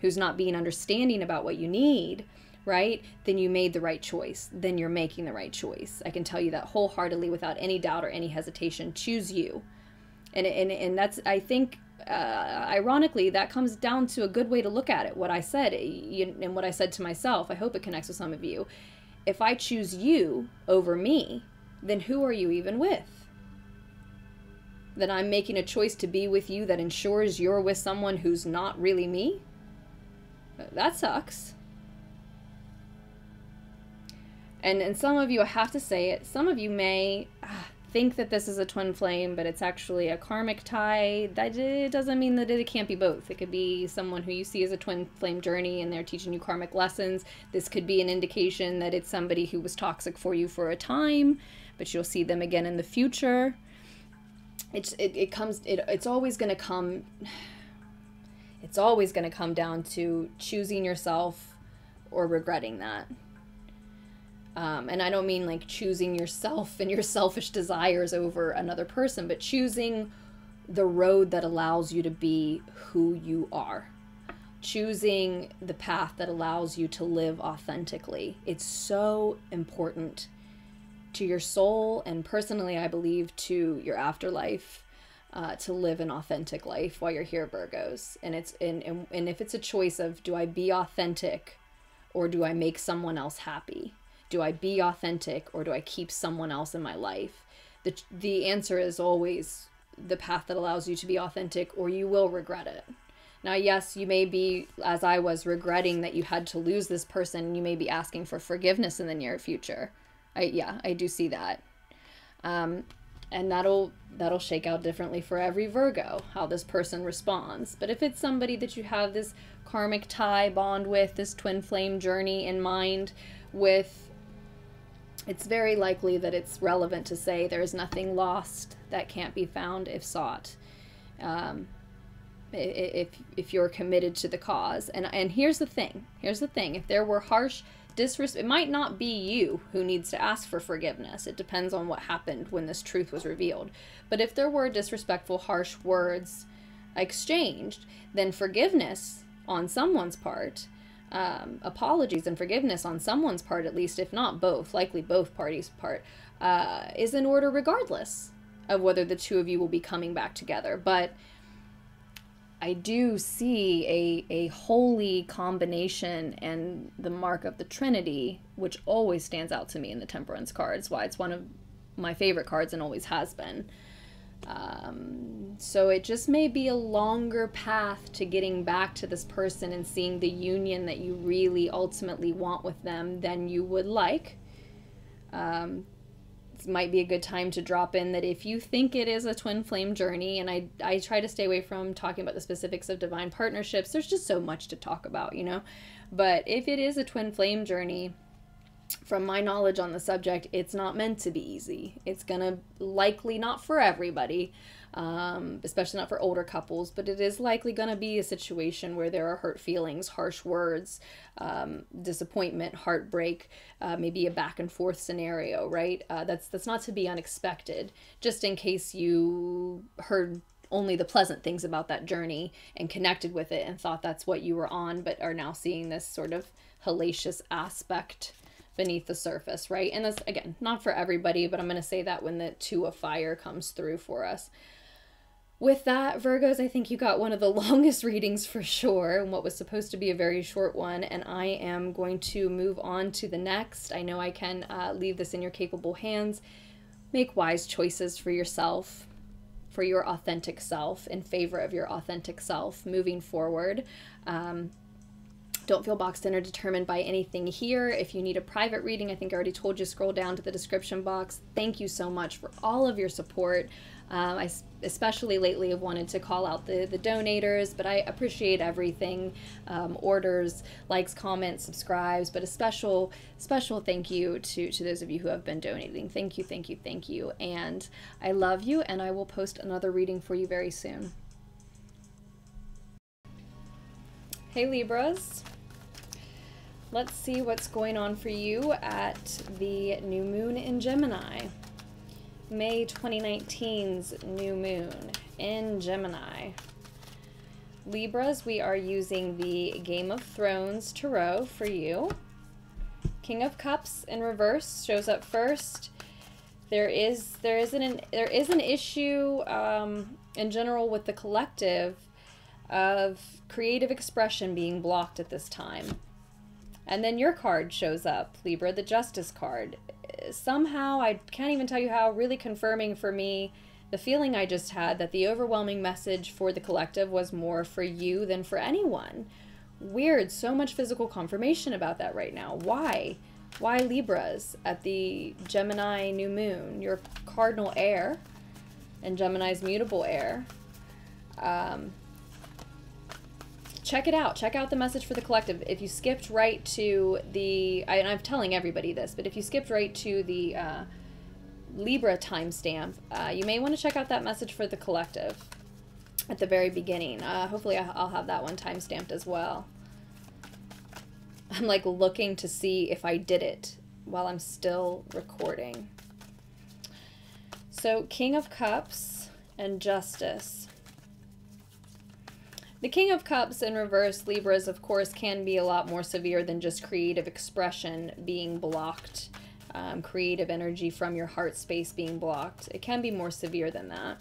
who's not being understanding about what you need, right? Then you made the right choice. Then you're making the right choice. I can tell you that wholeheartedly, without any doubt or any hesitation. Choose you. And, and, and that's, I think, Uh, ironically, that comes down to a good way to look at it. What I said you, and what I said to myself, I hope it connects with some of you. If I choose you over me, then who are you even with? Then I'm making a choice to be with you that ensures you're with someone who's not really me? That sucks. And, and some of you, I have to say it, some of you may... Ah, think that this is a twin flame, but it's actually a karmic tie. That it doesn't mean that it can't be both. It could be someone who you see as a twin flame journey and they're teaching you karmic lessons. This could be an indication that it's somebody who was toxic for you for a time, but you'll see them again in the future. It's it, it comes it, it's always going to come it's always going to come down to choosing yourself or regretting that. Um, and I don't mean like choosing yourself and your selfish desires over another person, but choosing the road that allows you to be who you are. Choosing the path that allows you to live authentically. It's so important to your soul, and personally, I believe, to your afterlife, uh, to live an authentic life while you're here, Virgos. And, it's, and, and, and if it's a choice of, do I be authentic or do I make someone else happy? Do I be authentic or do I keep someone else in my life? The, the answer is always the path that allows you to be authentic, or you will regret it. Now, yes, you may be, as I was, regretting that you had to lose this person. You may be asking for forgiveness in the near future. I, yeah, I do see that. Um, and that'll, that'll shake out differently for every Virgo, how this person responds. But if it's somebody that you have this karmic tie bond with, this twin flame journey in mind with, it's very likely that it's relevant to say there is nothing lost that can't be found if sought, um, if, if you're committed to the cause. And, and here's the thing, here's the thing, if there were harsh disrespect, it might not be you who needs to ask for forgiveness. It depends on what happened when this truth was revealed. But if there were disrespectful, harsh words exchanged, then forgiveness on someone's part, Um, apologies and forgiveness on someone's part, at least, if not both, likely both parties' part, uh, is in order regardless of whether the two of you will be coming back together. But I do see a, a holy combination and the mark of the Trinity, which always stands out to me in the Temperance cards, why it's one of my favorite cards and always has been. Um, so it just may be a longer path to getting back to this person and seeing the union that you really ultimately want with them than you would like. Um, it might be a good time to drop in that if you think it is a twin flame journey, and I, I try to stay away from talking about the specifics of divine partnerships. There's just so much to talk about, you know, but if it is a twin flame journey, from my knowledge on the subject, it's not meant to be easy. It's gonna likely, not for everybody, um, especially not for older couples, but it is likely gonna be a situation where there are hurt feelings, harsh words, um, disappointment, heartbreak, uh, maybe a back and forth scenario, right? Uh, that's, that's not to be unexpected, just in case you heard only the pleasant things about that journey and connected with it and thought that's what you were on, but are now seeing this sort of hellacious aspect beneath the surface, right? And that's, again, not for everybody, but I'm going to say that when the Two of Fire comes through for us. with that, Virgos, I think you got one of the longest readings for sure, and what was supposed to be a very short one, and I am going to move on to the next. I know I can uh, leave this in your capable hands. Make wise choices for yourself, for your authentic self, in favor of your authentic self moving forward. Um, Don't feel boxed in or determined by anything here. If you need a private reading, I think I already told you, scroll down to the description box. Thank you so much for all of your support. Um, I especially lately have wanted to call out the, the donators, but I appreciate everything. Um, orders, likes, comments, subscribes, but a special, special thank you to, to those of you who have been donating. Thank you, thank you, thank you. And I love you, and I will post another reading for you very soon. Hey Libras, let's see what's going on for you at the new moon in Gemini. May twenty nineteen's new moon in Gemini. Libras, we are using the Game of Thrones Tarot for you. King of Cups in reverse shows up first. There is there is an there is an issue um, in general with the collective of creative expression being blocked at this time. And then your card shows up, Libra, the Justice card. Somehow, I can't even tell you how, really confirming for me the feeling I just had that the overwhelming message for the collective was more for you than for anyone. Weird, so much physical confirmation about that right now. Why? Why Libras at the Gemini new moon, your cardinal air and Gemini's mutable air? Um, Check it out. Check out the message for the collective. If you skipped right to the, and I'm telling everybody this, but if you skipped right to the uh, Libra timestamp, uh, you may want to check out that message for the collective at the very beginning. Uh, hopefully I'll have that one timestamped as well. I'm like looking to see if I did it while I'm still recording. So King of Cups and Justice. The King of Cups in reverse, Libras, of course, can be a lot more severe than just creative expression being blocked, um, creative energy from your heart space being blocked. It can be more severe than that.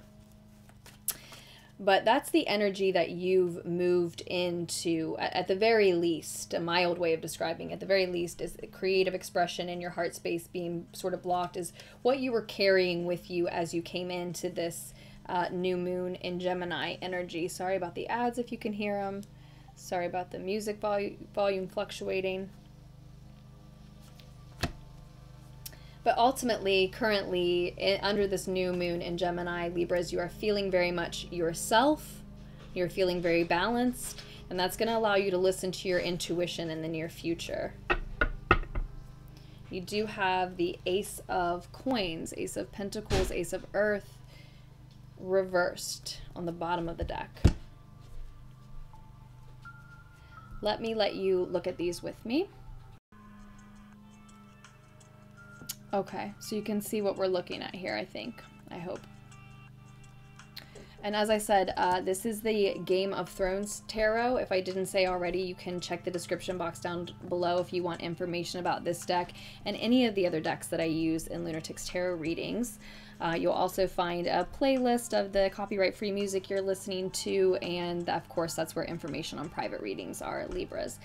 But that's the energy that you've moved into, at the very least, a mild way of describing it, at the very least, is creative expression in your heart space being sort of blocked, is what you were carrying with you as you came into this Uh, new moon in Gemini energy. Sorry about the ads if you can hear them. Sorry about the music volu volume fluctuating. But ultimately, currently, in, under this new moon in Gemini, Libras, you are feeling very much yourself. You're feeling very balanced, and that's going to allow you to listen to your intuition in the near future. You do have the Ace of Coins, Ace of Pentacles, Ace of Earth, reversed on the bottom of the deck. Let me let you look at these with me. Okay, so you can see what we're looking at here, I think. I hope. And as I said, uh, this is the Game of Thrones Tarot. If I didn't say already, you can check the description box down below if you want information about this deck and any of the other decks that I use in Lunarticks Tarot readings. Uh, you'll also find a playlist of the copyright-free music you're listening to, and of course that's where information on private readings are, Libras.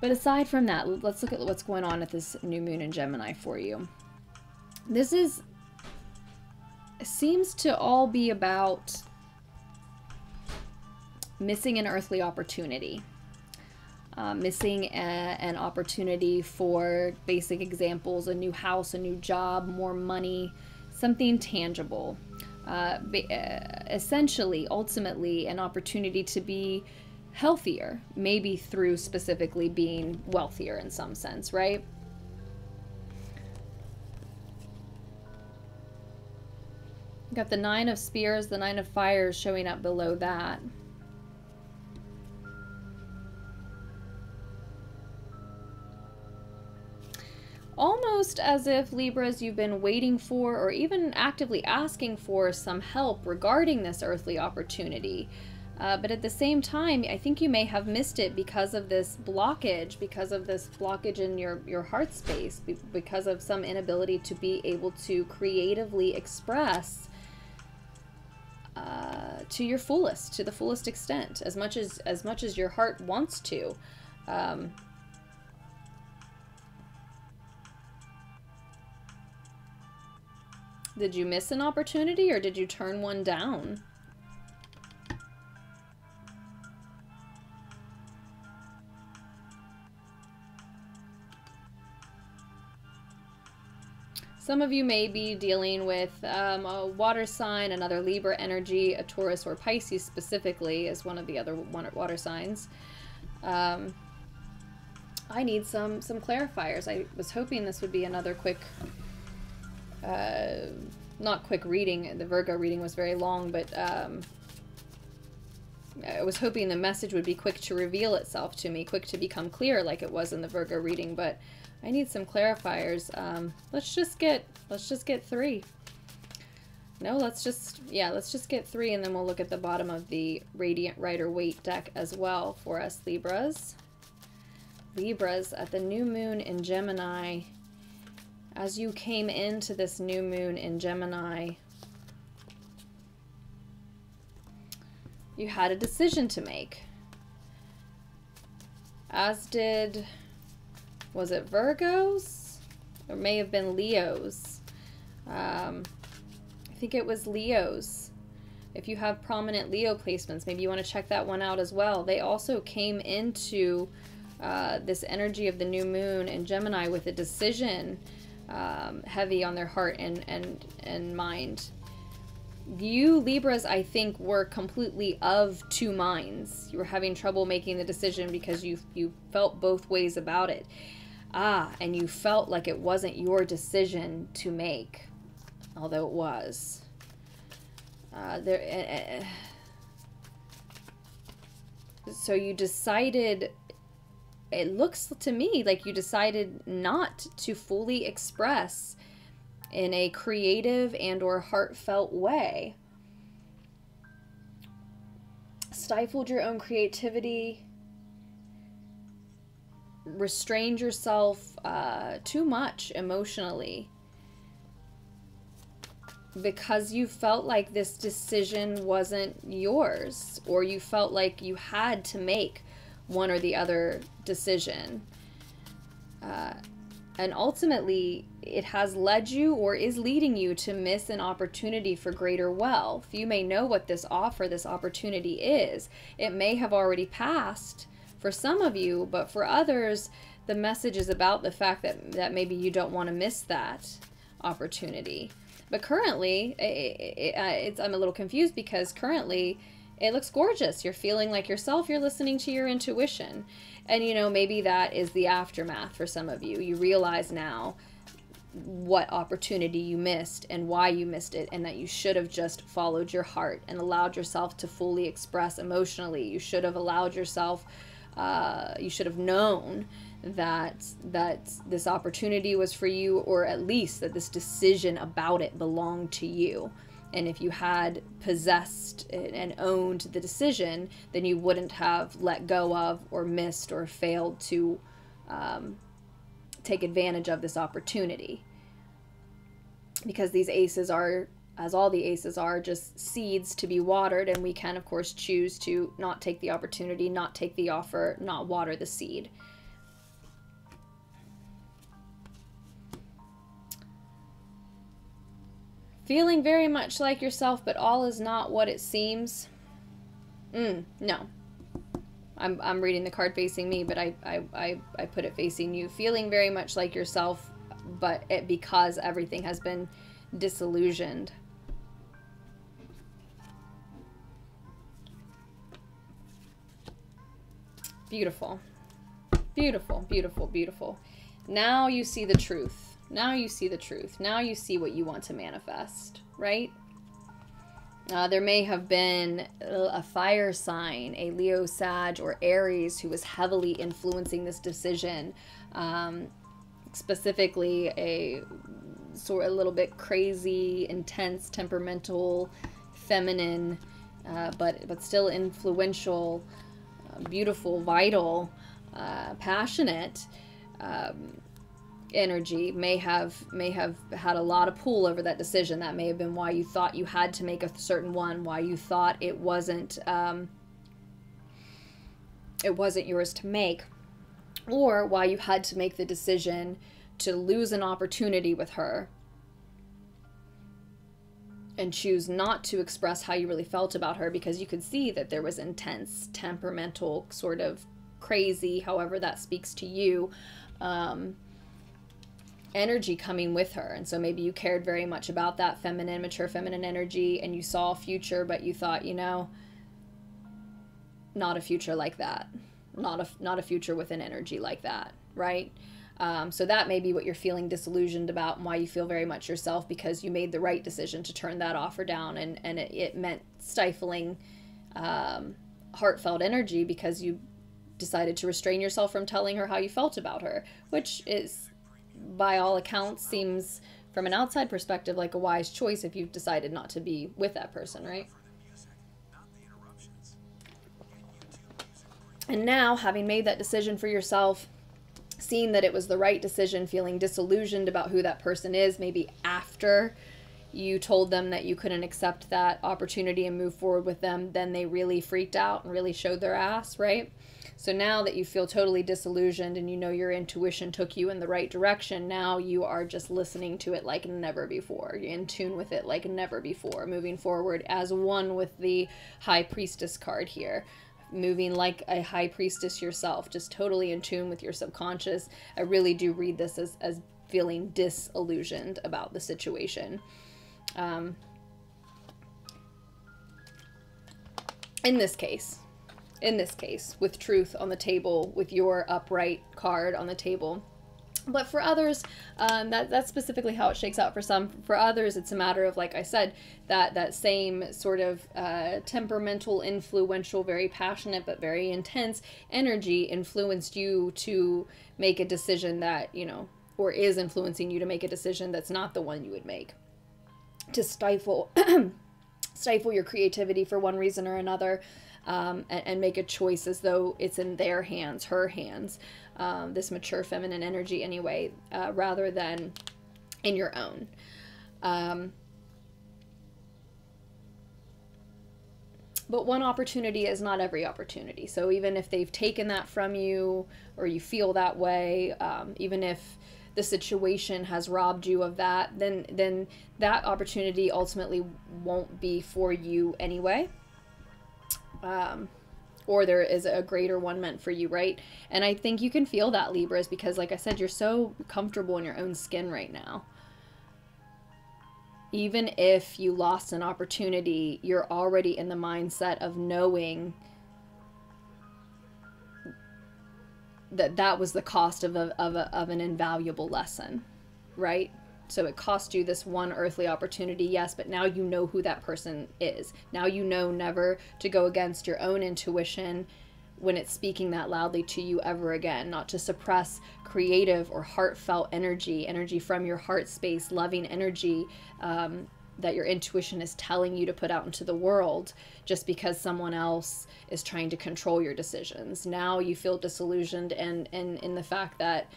But aside from that, let's look at what's going on at this new moon in Gemini for you. This is... seems to all be about missing an earthly opportunity, uh, missing a, an opportunity for basic examples, a new house, a new job, more money, something tangible, uh, essentially, ultimately, an opportunity to be healthier, maybe through specifically being wealthier in some sense, right? We've got the Nine of Spears, the Nine of Fires showing up below that. Almost as if, Libras, you've been waiting for or even actively asking for some help regarding this earthly opportunity. Uh, but at the same time, I think you may have missed it because of this blockage, because of this blockage in your, your heart space, because of some inability to be able to creatively express uh, to your fullest, to the fullest extent, as much as as much as your heart wants to. Um, did you miss an opportunity, or did you turn one down? Some of you may be dealing with um, a water sign, another Libra energy, a Taurus or Pisces specifically is one of the other water signs. Um, I need some some clarifiers. I was hoping this would be another quick, uh, not quick reading. The Virgo reading was very long, but um, I was hoping the message would be quick to reveal itself to me, quick to become clear, like it was in the Virgo reading, but I need some clarifiers. Um, let's just get, let's just get three. No, let's just, yeah, let's just get three, and then we'll look at the bottom of the Radiant Rider-Wait deck as well for us Libras. Libras, at the new moon in Gemini, as you came into this new moon in Gemini, you had a decision to make. As did... was it Virgos? Or may have been Leos. Um, I think it was Leos. If you have prominent Leo placements, maybe you want to check that one out as well. They also came into uh, this energy of the new moon in Gemini with a decision um, heavy on their heart and, and, and mind. You Libras, I think, were completely of two minds. You were having trouble making the decision because you, you felt both ways about it. Ah, and you felt like it wasn't your decision to make, although it was. Uh, there, uh, so you decided, it looks to me like you decided not to fully express in a creative and or heartfelt way. Stifled your own creativity. Restrained yourself uh, too much emotionally, because you felt like this decision wasn't yours, or you felt like you had to make one or the other decision. Uh, and ultimately, it has led you or is leading you to miss an opportunity for greater wealth. You may know what this offer, this opportunity is. It may have already passed for some of you, but for others, the message is about the fact that, that maybe you don't want to miss that opportunity. But currently, it, it, it's, I'm a little confused, because currently, it looks gorgeous. You're feeling like yourself. You're listening to your intuition. And, you know, maybe that is the aftermath for some of you. You realize now what opportunity you missed and why you missed it, and that you should have just followed your heart and allowed yourself to fully express emotionally. You should have allowed yourself, uh, you should have known that that this opportunity was for you, or at least that this decision about it belonged to you. And if you had possessed and owned the decision, then you wouldn't have let go of or missed or failed to um, take advantage of this opportunity. Because these aces are, as all the aces are, just seeds to be watered, and we can, of course, choose to not take the opportunity, not take the offer, not water the seed. Feeling very much like yourself, but all is not what it seems. Mm, no. I'm, I'm reading the card facing me, but I, I, I, I put it facing you. Feeling very much like yourself, but it, because everything has been disillusioned. Beautiful. Beautiful, beautiful, beautiful. Now you see the truth. Now you see the truth. Now you see what you want to manifest, right? Uh, there may have been a fire sign, a Leo, Sag, or Aries who was heavily influencing this decision. Um, specifically, a sort of a little bit crazy, intense, temperamental, feminine, uh, but but still influential, uh, beautiful, vital, uh, passionate. Um, energy may have may have had a lot of pull over that decision. That may have been why you thought you had to make a certain one, why you thought it wasn't um, it wasn't yours to make, or why you had to make the decision to lose an opportunity with her and choose not to express how you really felt about her, because you could see that there was intense, temperamental, sort of crazy, however that speaks to you, um, energy coming with her. And so maybe you cared very much about that feminine, mature feminine energy, and you saw a future, but you thought, you know, not a future like that, not a, not a future with an energy like that, right? Um, so that may be what you're feeling disillusioned about, and why you feel very much yourself, because you made the right decision to turn that offer down, and, and it, it meant stifling um, heartfelt energy because you decided to restrain yourself from telling her how you felt about her, which is, by all accounts, seems from an outside perspective like a wise choice if you've decided not to be with that person, right? And now, having made that decision for yourself, seeing that it was the right decision, feeling disillusioned about who that person is, maybe after you told them that you couldn't accept that opportunity and move forward with them, then they really freaked out and really showed their ass, right? So now that you feel totally disillusioned and you know your intuition took you in the right direction, now you are just listening to it like never before. You're in tune with it like never before, moving forward as one with the High Priestess card here. Moving like a high priestess yourself, just totally in tune with your subconscious. I really do read this as, as feeling disillusioned about the situation. Um, in this case, in this case, with truth on the table, with your upright card on the table. But for others, um, that, that's specifically how it shakes out for some. For others, it's a matter of, like I said, that, that same sort of uh, temperamental, influential, very passionate, but very intense energy influenced you to make a decision that, you know, or is influencing you to make a decision that's not the one you would make. To stifle, stifle your creativity for one reason or another. Um, and, and make a choice as though it's in their hands, her hands, um, this mature feminine energy anyway, uh, rather than in your own. Um, but one opportunity is not every opportunity. So even if they've taken that from you, or you feel that way, um, even if the situation has robbed you of that, then, then that opportunity ultimately won't be for you anyway. Um, or there is a greater one meant for you, right? And I think you can feel that, Libras, because like I said, you're so comfortable in your own skin right now. Even if you lost an opportunity, you're already in the mindset of knowing that that was the cost of, a, of, a, of an invaluable lesson, right? So it cost you this one earthly opportunity, yes, but now you know who that person is. Now you know never to go against your own intuition when it's speaking that loudly to you ever again, not to suppress creative or heartfelt energy, energy from your heart space, loving energy um, that your intuition is telling you to put out into the world just because someone else is trying to control your decisions. Now you feel disillusioned and and in the fact that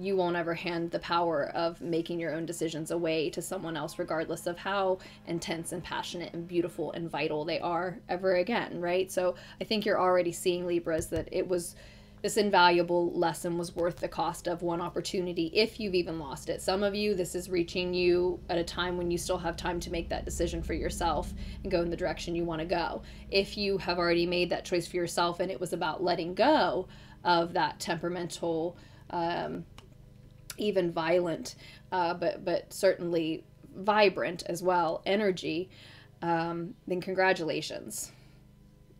you won't ever hand the power of making your own decisions away to someone else, regardless of how intense and passionate and beautiful and vital they are ever again, right? So I think you're already seeing, Libras, that it was, this invaluable lesson was worth the cost of one opportunity, if you've even lost it. Some of you, this is reaching you at a time when you still have time to make that decision for yourself and go in the direction you want to go. If you have already made that choice for yourself and it was about letting go of that temperamental, um, even violent, uh, but, but certainly vibrant as well, energy, um, then congratulations.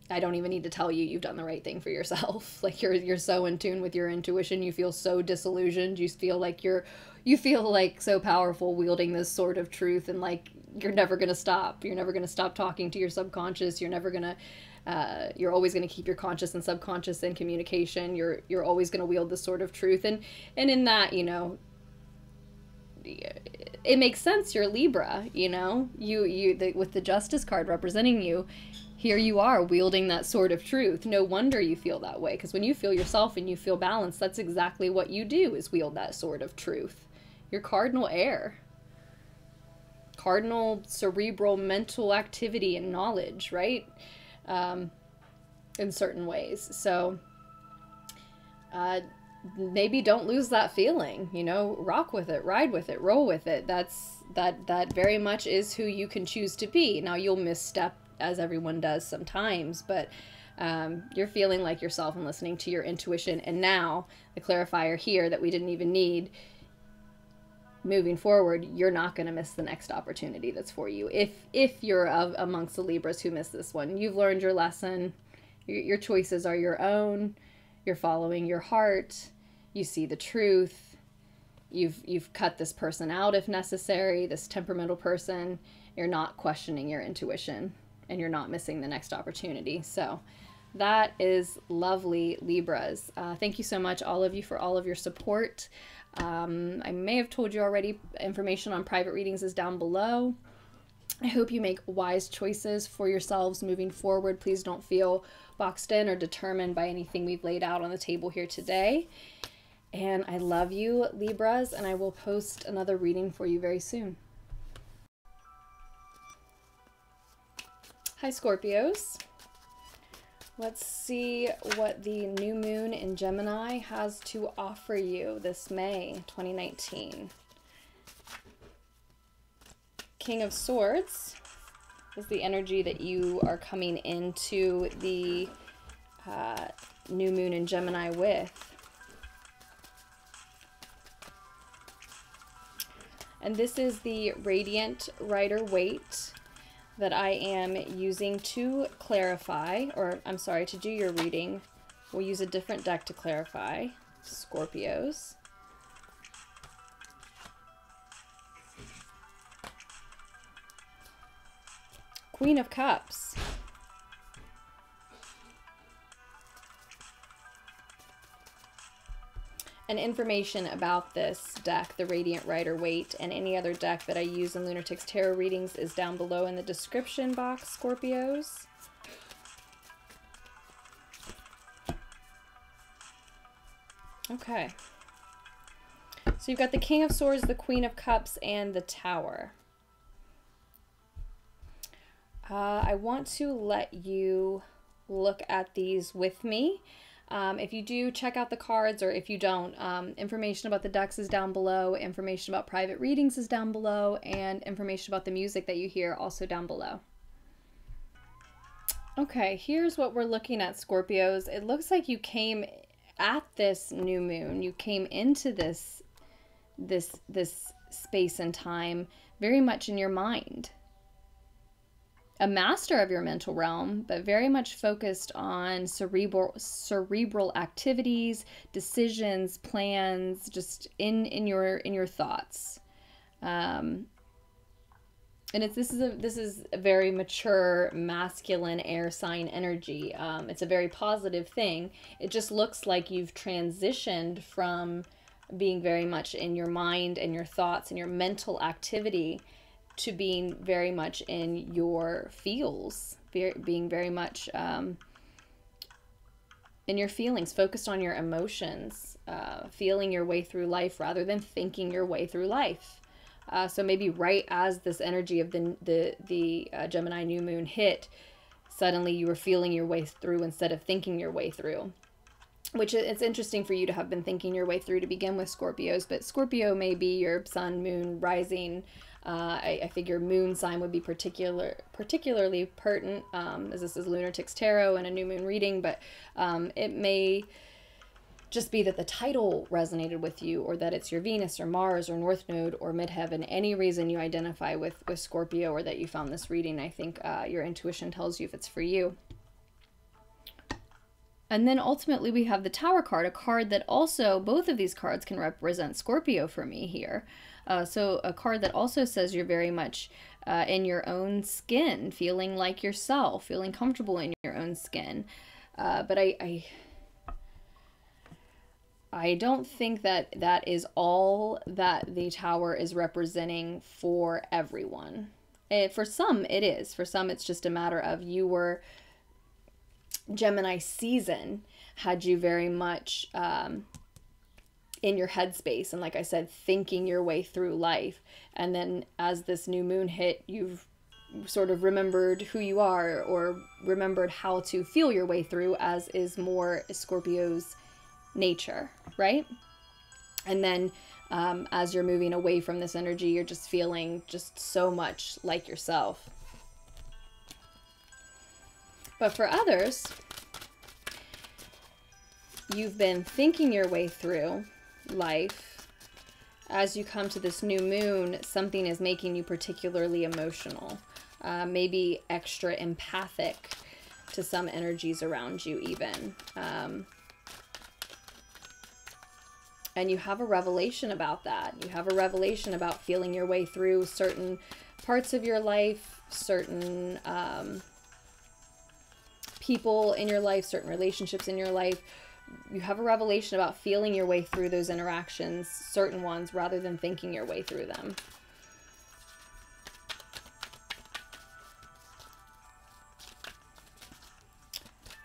I don't even need to tell you, you've done the right thing for yourself. Like you're, you're so in tune with your intuition. You feel so disillusioned. You feel like you're, you feel like so powerful wielding this sword of truth, and like, you're never going to stop. You're never going to stop talking to your subconscious. You're never going to, Uh, you're always going to keep your conscious and subconscious in communication. You're you're always going to wield this sword of truth, and and in that, you know, it makes sense. You're Libra, you know, you you the, with the Justice card representing you, here you are wielding that sword of truth. No wonder you feel that way, because when you feel yourself and you feel balanced, that's exactly what you do, is wield that sword of truth. Your cardinal air. Cardinal cerebral mental activity and knowledge, right? Um, in certain ways. So uh, maybe don't lose that feeling, you know, rock with it, ride with it, roll with it. That's that, that very much is who you can choose to be. Now you'll misstep, as everyone does sometimes, but um, you're feeling like yourself and listening to your intuition. And now the clarifier here that we didn't even need, moving forward, you're not going to miss the next opportunity that's for you. If if you're of, amongst the Libras who miss this one, you've learned your lesson. Your, your choices are your own. You're following your heart. You see the truth. You've, you've cut this person out if necessary, this temperamental person. You're not questioning your intuition, and you're not missing the next opportunity. So that is lovely, Libras. Uh, thank you so much, all of you, for all of your support. Um, I may have told you already, information on private readings is down below. I hope you make wise choices for yourselves moving forward. Please don't feel boxed in or determined by anything we've laid out on the table here today. And I love you, Libras, and I will post another reading for you very soon. Hi, Scorpios. Let's see what the new moon in Gemini has to offer you this May twenty nineteen. King of Swords is the energy that you are coming into the uh, new moon in Gemini with. And this is the Radiant Rider-Wait that I am using to clarify, or I'm sorry, to do your reading. We'll use a different deck to clarify, Scorpios. Queen of Cups. And information about this deck, the Radiant Rider-Wait, and any other deck that I use in Lunarticks Tarot readings is down below in the description box, Scorpios. Okay. So you've got the King of Swords, the Queen of Cups, and the Tower. Uh, I want to let you look at these with me. Um, if you do, check out the cards, or if you don't, um, information about the decks is down below, information about private readings is down below, and information about the music that you hear also down below. Okay, here's what we're looking at, Scorpios. It looks like you came at this new moon, you came into this, this, this space and time very much in your mind. A master of your mental realm, but very much focused on cerebral cerebral activities, decisions, plans, just in in your in your thoughts. Um, and it's this is a this is a very mature masculine air sign energy. Um, it's a very positive thing. It just looks like you've transitioned from being very much in your mind and your thoughts and your mental activity to being very much in your feels, being very much um, in your feelings, focused on your emotions, uh, feeling your way through life rather than thinking your way through life. Uh, so maybe right as this energy of the, the, the uh, Gemini new moon hit, suddenly you were feeling your way through instead of thinking your way through. Which it's interesting for you to have been thinking your way through to begin with, Scorpios, but Scorpio may be your sun, moon, rising. Uh, I, I figure moon sign would be particular, particularly pertinent, um, as this is Lunarticks Tarot and a new moon reading, but um, it may just be that the title resonated with you, or that it's your Venus or Mars or North Node or Midheaven, any reason you identify with, with Scorpio, or that you found this reading. I think uh, your intuition tells you if it's for you. And then ultimately we have the Tower card, a card that also, both of these cards can represent Scorpio for me here. Uh, so a card that also says you're very much uh, in your own skin, feeling like yourself, feeling comfortable in your own skin. Uh, but I, I, I don't think that that is all that the Tower is representing for everyone. It, for some, it is. For some, it's just a matter of you were Gemini season had you very much um, in your headspace. And like I said, thinking your way through life. And then as this new moon hit, you've sort of remembered who you are or remembered how to feel your way through, as is more Scorpio's nature, right? And then um, as you're moving away from this energy, you're just feeling just so much like yourself. But for others, you've been thinking your way through life. As you come to this new moon, something is making you particularly emotional, uh, maybe extra empathic to some energies around you even. Um, and you have a revelation about that. You have a revelation about feeling your way through certain parts of your life, certain um, people in your life, certain relationships in your life. You have a revelation about feeling your way through those interactions, certain ones, rather than thinking your way through them.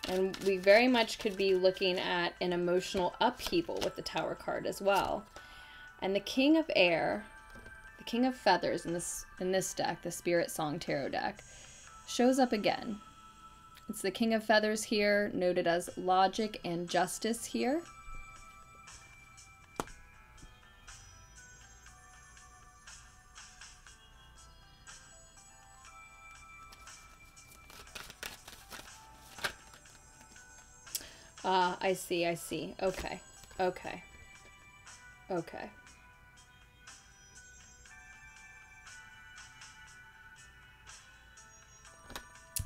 And we very much could be looking at an emotional upheaval with the Tower card as well. And the King of Air, the King of Feathers in this, in this deck, the Spirit Song Tarot deck, shows up again. It's the King of Feathers here, noted as logic and justice here. Ah, uh, I see, I see. Okay, okay, okay.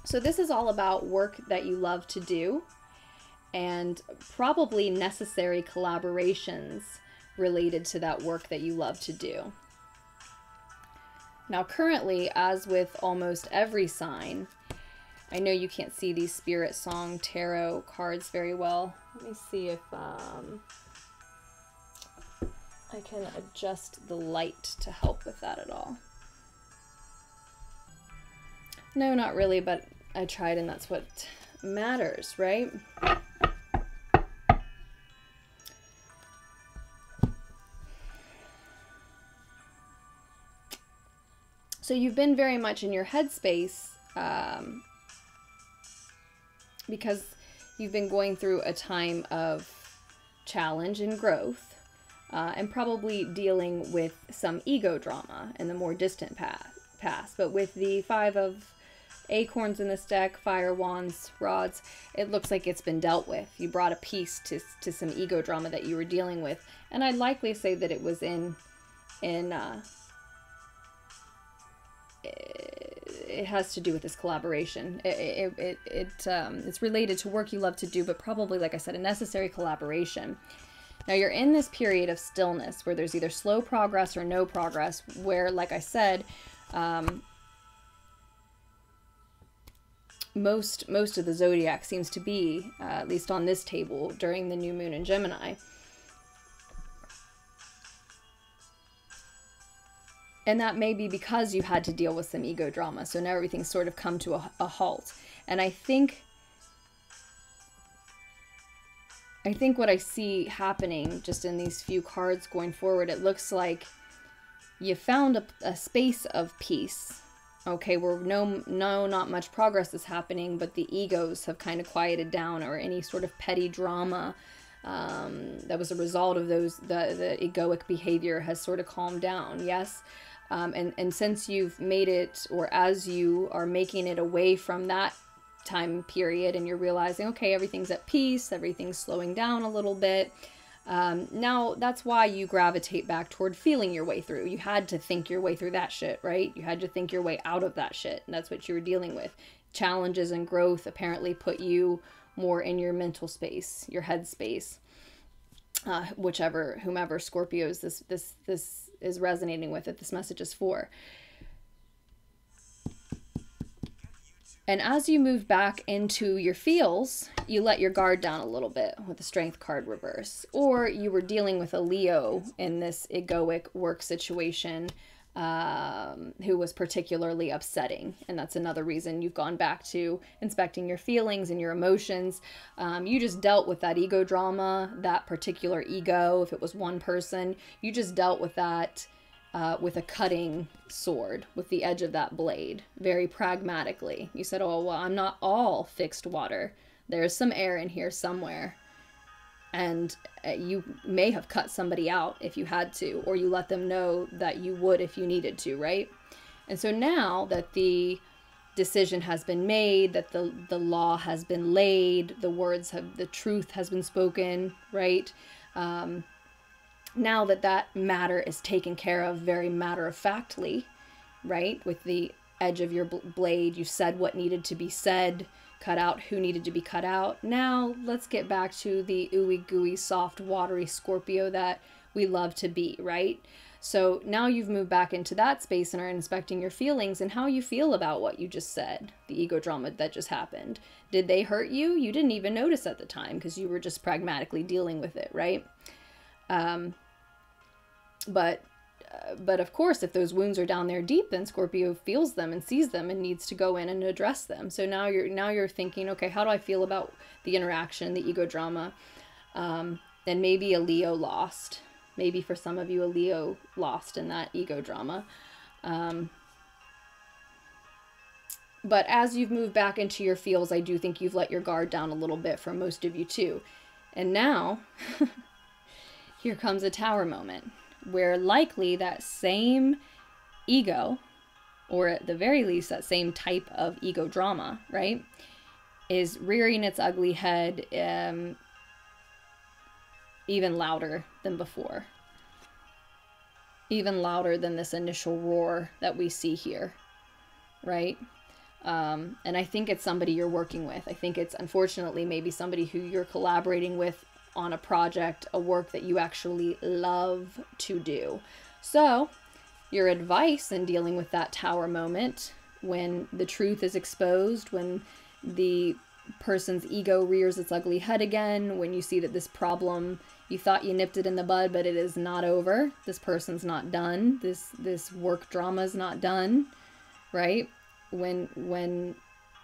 So this is all about work that you love to do and probably necessary collaborations related to that work that you love to do. Now currently, as with almost every sign, I know you can't see these Spirit Song Tarot cards very well. Let me see if um, I can adjust the light to help with that at all. No, not really, but I tried, and that's what matters, right? So you've been very much in your headspace um, because you've been going through a time of challenge and growth uh, and probably dealing with some ego drama in the more distant past. But with the Five of Acorns in this deck, Fire, Wands, Rods, it looks like it's been dealt with. You brought a piece to, to some ego drama that you were dealing with, and I'd likely say that it was in, in uh, it has to do with this collaboration. It, it, it, it, um, it's related to work you love to do, but probably, like I said, a necessary collaboration. Now you're in this period of stillness where there's either slow progress or no progress, where, like I said, um, Most, most of the zodiac seems to be, uh, at least on this table, during the new moon in Gemini. And that may be because you had to deal with some ego drama, so now everything's sort of come to a, a halt. And I think, I think what I see happening just in these few cards going forward, it looks like you found a, a space of peace. Okay, we're no, no, not much progress is happening, but the egos have kind of quieted down, or any sort of petty drama um, that was a result of those, the, the egoic behavior has sort of calmed down, yes? Um, and, and since you've made it, or as you are making it away from that time period, and you're realizing, okay, everything's at peace, everything's slowing down a little bit, um, now that's why you gravitate back toward feeling your way through. You had to think your way through that shit, right? You had to think your way out of that shit, and that's what you were dealing with. Challenges and growth apparently put you more in your mental space, your head space, uh, whichever, whomever Scorpios this, this, this is resonating with, that this message is for. And as you move back into your feels, you let your guard down a little bit with the Strength card reverse. Or you were dealing with a Leo in this egoic work situation um, who was particularly upsetting. And that's another reason you've gone back to inspecting your feelings and your emotions. Um, you just dealt with that ego drama, that particular ego. If it was one person, you just dealt with that uh, with a cutting sword, with the edge of that blade, very pragmatically. You said, oh, well, I'm not all fixed water. There's some air in here somewhere. And you may have cut somebody out if you had to, or you let them know that you would if you needed to, right? And so now that the decision has been made, that the, the law has been laid, the words have, the truth has been spoken, right? Um, now that that matter is taken care of very matter-of-factly, right? With the edge of your blade, you said what needed to be said, cut out who needed to be cut out. Now let's get back to the ooey gooey, soft, watery Scorpio that we love to be, right? So now you've moved back into that space and are inspecting your feelings and how you feel about what you just said, the ego drama that just happened. Did they hurt you? You didn't even notice at the time because you were just pragmatically dealing with it, right? Um, but Uh, but of course, if those wounds are down there deep, then Scorpio feels them and sees them and needs to go in and address them. So now you're now you're thinking, okay, how do I feel about the interaction, the ego drama? Um, and maybe a Leo lost. Maybe for some of you, a Leo lost in that ego drama. Um, but as you've moved back into your feels, I do think you've let your guard down a little bit for most of you too. And now, here comes a Tower moment, where likely that same ego, or at the very least that same type of ego drama, right, is rearing its ugly head um, even louder than before. Even louder than this initial roar that we see here, right? Um, and I think it's somebody you're working with. I think it's, unfortunately, maybe somebody who you're collaborating with on a project, a work that you actually love to do. So your advice in dealing with that Tower moment, when the truth is exposed, when the person's ego rears its ugly head again, when you see that this problem, you thought you nipped it in the bud, but it is not over. This person's not done. This this work drama's not done, right? When when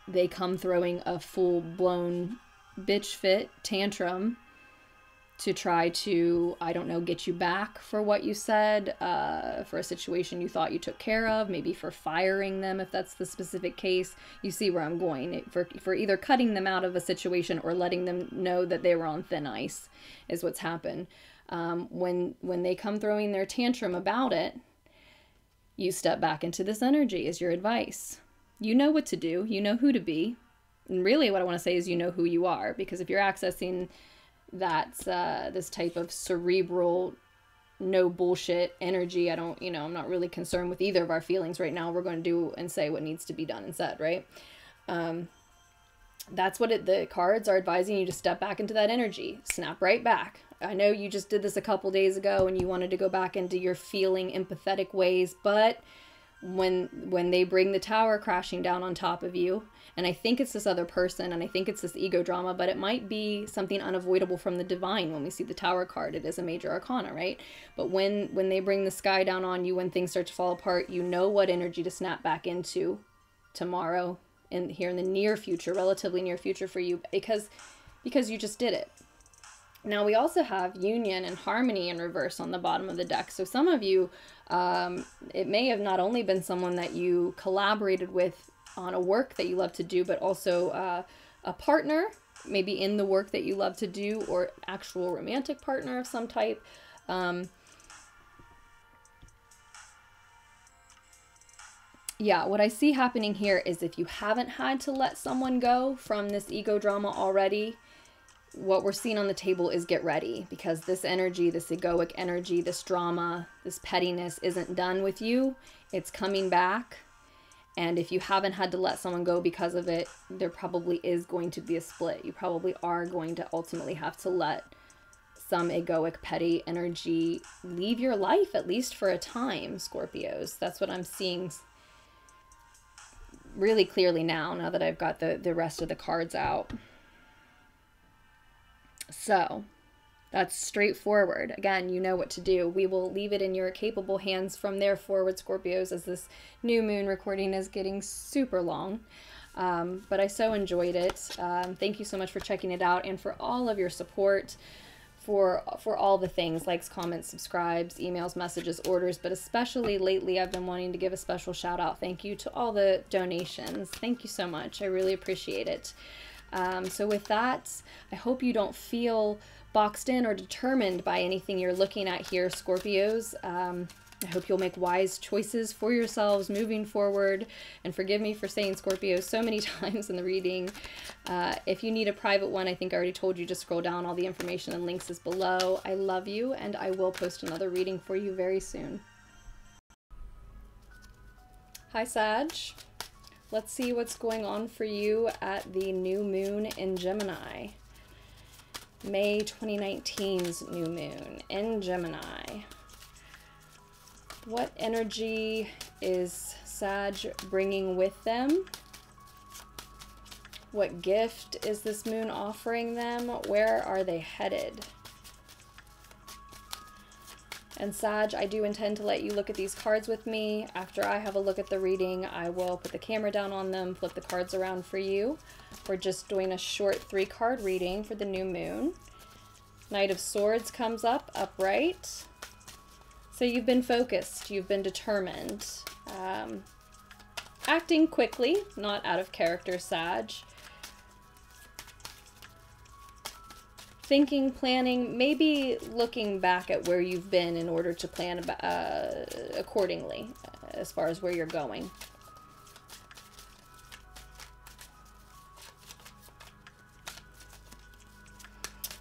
they come throwing a full-blown bitch fit tantrum to try to, I don't know, get you back for what you said, uh, for a situation you thought you took care of, maybe for firing them if that's the specific case. You see where I'm going. For, for either cutting them out of a situation or letting them know that they were on thin ice is what's happened. Um, when, when they come throwing their tantrum about it, you step back into this energy is your advice. You know what to do. You know who to be. And really what I want to say is you know who you are, because if you're accessing that's uh, this type of cerebral, no bullshit energy. I don't, you know, I'm not really concerned with either of our feelings right now. We're going to do and say what needs to be done and said, right? Um, that's what it, the cards are advising you to step back into that energy. Snap right back. I know you just did this a couple days ago and you wanted to go back into your feeling empathetic ways, but when when they bring the Tower crashing down on top of you, and I think it's this other person, and I think it's this ego drama, but it might be something unavoidable from the divine. When we see the Tower card, it is a major arcana, right? But when when they bring the sky down on you, when things start to fall apart, you know what energy to snap back into tomorrow and here in the near future, relatively near future for you, because because you just did it. Now we also have union and harmony in reverse on the bottom of the deck. So some of you, um, it may have not only been someone that you collaborated with on a work that you love to do, but also uh, a partner, maybe in the work that you love to do, or actual romantic partner of some type. Um, yeah, what I see happening here is if you haven't had to let someone go from this ego drama already, what we're seeing on the table is get ready, because this energy, this egoic energy, this drama, this pettiness isn't done with you. It's coming back. And if you haven't had to let someone go because of it, there probably is going to be a split. You probably are going to ultimately have to let some egoic, petty energy leave your life, at least for a time, Scorpios. That's what I'm seeing really clearly now, now that I've got the, the rest of the cards out. So That's straightforward. Again, you know what to do. We will leave it in your capable hands from there forward, Scorpios, as this new moon recording is getting super long. Um, but I so enjoyed it. Um, thank you so much for checking it out and for all of your support. For, for all the things, likes, comments, subscribes, emails, messages, orders, but especially lately I've been wanting to give a special shout out thank you to all the donations. Thank you so much. I really appreciate it. Um, so with that, I hope you don't feel boxed in or determined by anything you're looking at here, Scorpios. Um, I hope you'll make wise choices for yourselves moving forward. And forgive me for saying Scorpio so many times in the reading. Uh, if you need a private one, I think I already told you, just scroll down. All the information and links is below. I love you, and I will post another reading for you very soon. Hi, Sag. Let's see what's going on for you at the new moon in Gemini. May twenty nineteen's new moon in Gemini. What energy is Sag bringing with them? What gift is this moon offering them? Where are they headed? And Sag, I do intend to let you look at these cards with me. After I have a look at the reading, I will put the camera down on them, flip the cards around for you. We're just doing a short three card reading for the new moon. Knight of Swords comes up, upright. So you've been focused, you've been determined, um, acting quickly, not out of character, Sag. Thinking, planning, maybe looking back at where you've been in order to plan uh, accordingly as far as where you're going.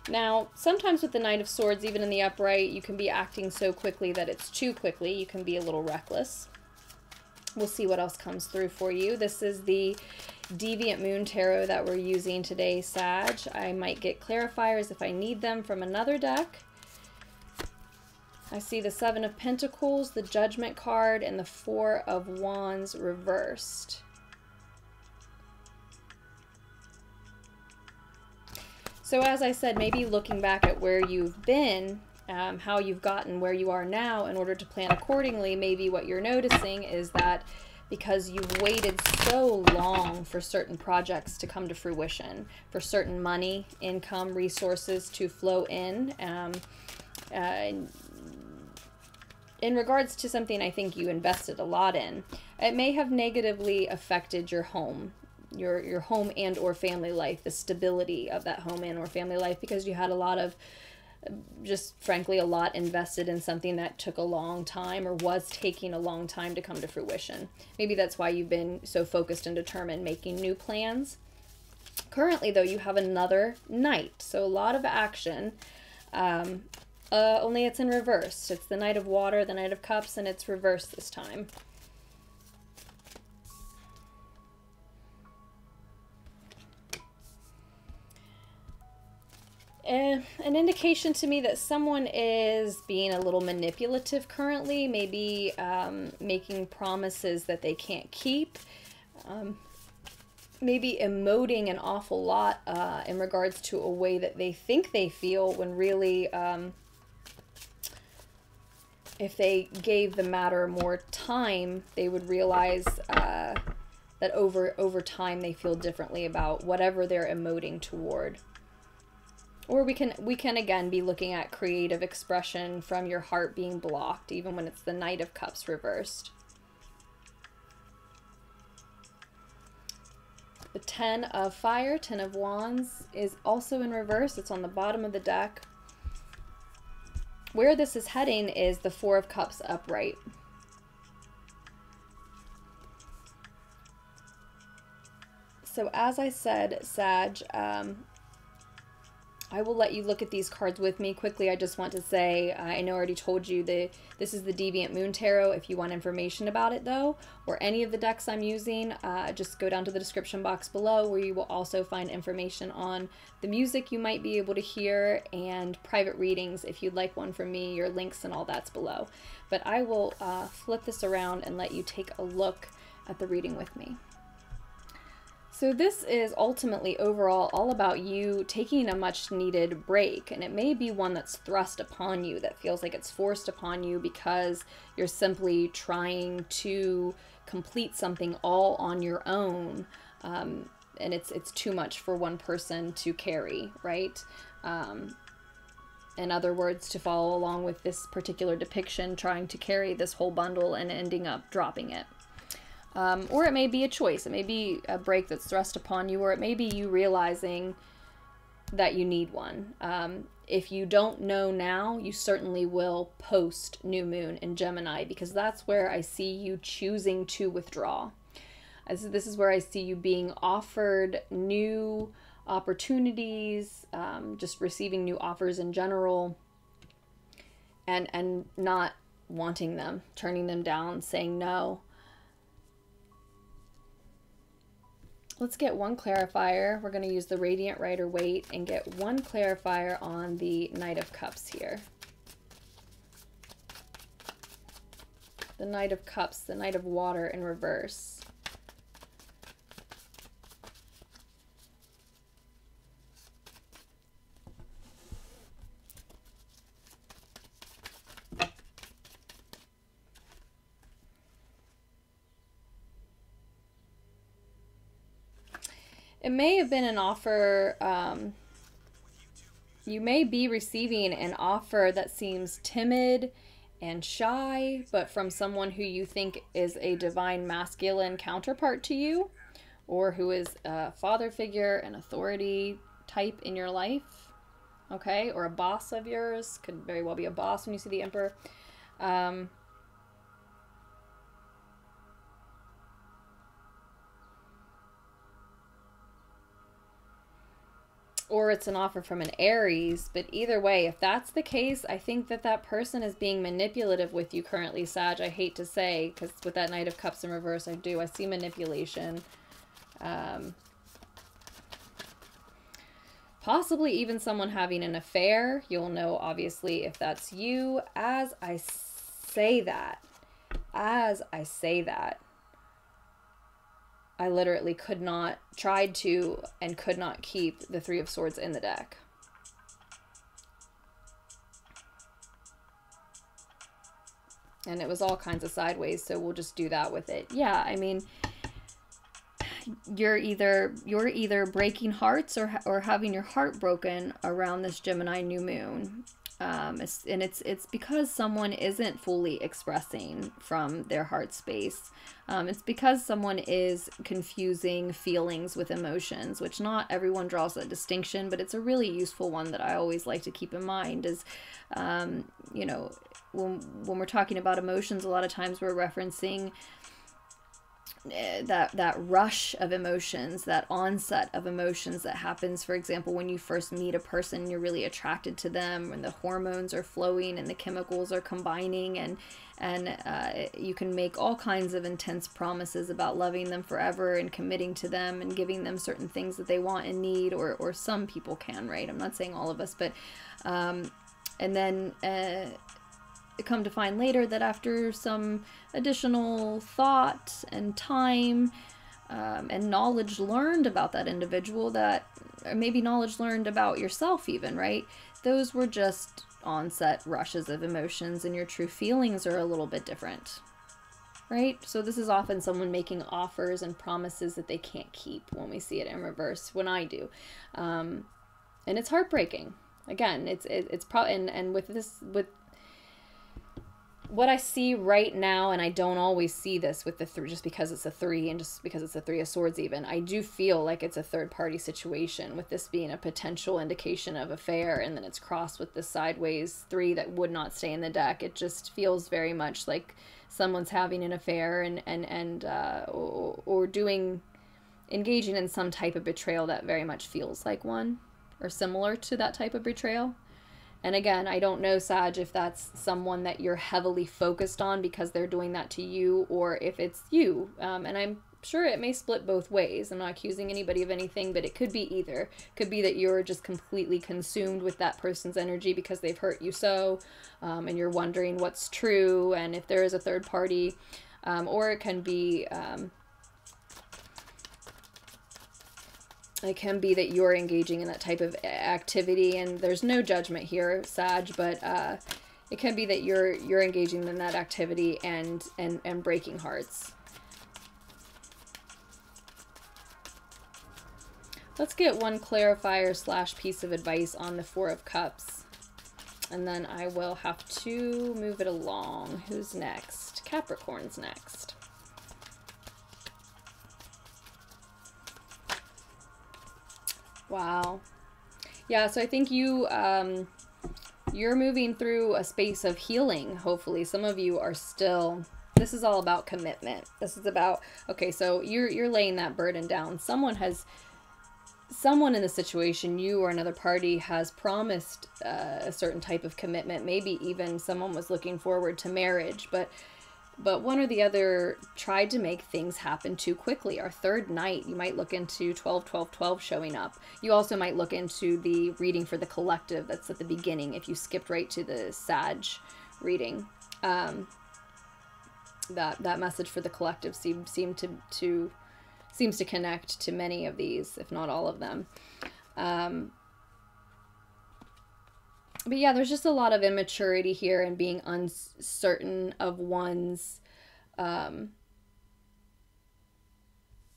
Now, sometimes with the Knight of Swords, even in the upright, you can be acting so quickly that it's too quickly. You can be a little reckless. We'll see what else comes through for you. This is the Deviant Moon Tarot that we're using today, Sag. I might get clarifiers if I need them from another deck. I see the Seven of Pentacles, the Judgment card, and the Four of Wands reversed. So as I said, maybe looking back at where you've been, um, how you've gotten where you are now in order to plan accordingly, maybe what you're noticing is that because you've waited so long for certain projects to come to fruition, for certain money, income, resources to flow in, um, uh, in regards to something I think you invested a lot in, it may have negatively affected your home. Your, your home and or family life, the stability of that home and or family life, because you had a lot of, just frankly, a lot invested in something that took a long time or was taking a long time to come to fruition. Maybe that's why you've been so focused and determined making new plans. Currently, though, you have another Knight, so a lot of action, um, uh, only it's in reverse. It's the Knight of Water, the Knight of Cups, and it's reversed this time. Uh, an indication to me that someone is being a little manipulative currently, maybe um, making promises that they can't keep, um, maybe emoting an awful lot uh, in regards to a way that they think they feel when really um, if they gave the matter more time, they would realize uh, that over, over time they feel differently about whatever they're emoting toward. Or we can, we can again be looking at creative expression from your heart being blocked, even when it's the Knight of Cups reversed. The Ten of Fire, Ten of Wands is also in reverse. It's on the bottom of the deck. Where this is heading is the Four of Cups upright. So as I said, Sag, um, I will let you look at these cards with me quickly. I just want to say, I know I already told you that this is the Deviant Moon Tarot. If you want information about it though, or any of the decks I'm using, uh, just go down to the description box below where you will also find information on the music you might be able to hear and private readings if you'd like one from me, your links and all that's below. But I will uh, flip this around and let you take a look at the reading with me. So this is ultimately overall all about you taking a much needed break, and it may be one that's thrust upon you, that feels like it's forced upon you because you're simply trying to complete something all on your own, um, and it's it's too much for one person to carry, right? Um, in other words, to follow along with this particular depiction, trying to carry this whole bundle and ending up dropping it. Um, or it may be a choice. It may be a break that's thrust upon you, or it may be you realizing that you need one. Um, if you don't know now, you certainly will post New Moon in Gemini, because that's where I see you choosing to withdraw. As this is where I see you being offered new opportunities, um, just receiving new offers in general, and, and not wanting them, turning them down, saying no. Let's get one clarifier. We're going to use the Radiant Rider-Wait and get one clarifier on the Knight of Cups here. The Knight of Cups, the Knight of Water in reverse. It may have been an offer, um, you may be receiving an offer that seems timid and shy, but from someone who you think is a divine masculine counterpart to you, or who is a father figure, an authority type in your life, okay, or a boss of yours. Could very well be a boss when you see the Emperor. Um, or it's an offer from an Aries, but either way, if that's the case, I think that that person is being manipulative with you currently, Sag. I hate to say, because with that Knight of Cups in reverse, I do. I see manipulation. Um, possibly even someone having an affair. You'll know, obviously, if that's you. As I say that, as I say that, I literally could not, tried to, and could not keep the Three of Swords in the deck. And it was all kinds of sideways, so we'll just do that with it. Yeah, I mean, you're either, you're either breaking hearts or, or having your heart broken around this Gemini new moon. Um, it's, and it's it's because someone isn't fully expressing from their heart space. Um, it's because someone is confusing feelings with emotions, which not everyone draws that distinction, but it's a really useful one that I always like to keep in mind is, um, you know, when, when we're talking about emotions, a lot of times we're referencing that that rush of emotions, that onset of emotions that happens, for example, when you first meet a person, you're really attracted to them, when the hormones are flowing and the chemicals are combining, and and uh, you can make all kinds of intense promises about loving them forever and committing to them and giving them certain things that they want and need, or, or some people can, right? I'm not saying all of us, but um, and then uh, come to find later that after some additional thought and time um, and knowledge learned about that individual, that, or maybe knowledge learned about yourself even, right? Those were just onset rushes of emotions, and your true feelings are a little bit different, right? So this is often someone making offers and promises that they can't keep when we see it in reverse, when I do. Um, and it's heartbreaking. Again, it's, it, it's probably, and, and with this, with what I see right now, and I don't always see this with the three, just because it's a three and just because it's a Three of Swords even, I do feel like it's a third-party situation, with this being a potential indication of affair, and then it's crossed with the sideways three that would not stay in the deck. It just feels very much like someone's having an affair and, and, and uh, or, or doing, engaging in some type of betrayal that very much feels like one, or similar to that type of betrayal. And again, I don't know, Sag, if that's someone that you're heavily focused on because they're doing that to you, or if it's you. Um, and I'm sure it may split both ways. I'm not accusing anybody of anything, but it could be either. It could be that you're just completely consumed with that person's energy because they've hurt you so, um, and you're wondering what's true and if there is a third party. Um, or it can be... Um, It can be that you're engaging in that type of activity, and there's no judgment here, Sag, but uh, it can be that you're you're engaging in that activity and and and breaking hearts. Let's get one clarifier slash piece of advice on the Four of Cups, and then I will have to move it along. Who's next? Capricorn's next. Wow. Yeah, so I think you, um, you're moving through a space of healing, hopefully. Some of you are still... This is all about commitment. This is about... Okay, so you're, you're laying that burden down. Someone has... Someone in the situation, you or another party, has promised uh, a certain type of commitment. Maybe even someone was looking forward to marriage, but... But one or the other tried to make things happen too quickly. Our third night, you might look into twelve twelve twelve showing up. You also might look into the reading for the collective that's at the beginning if you skipped right to the Sag reading. Um, that that message for the collective seemed seemed to, to seems to connect to many of these, if not all of them. Um, But yeah, there's just a lot of immaturity here and being uncertain of one's, um,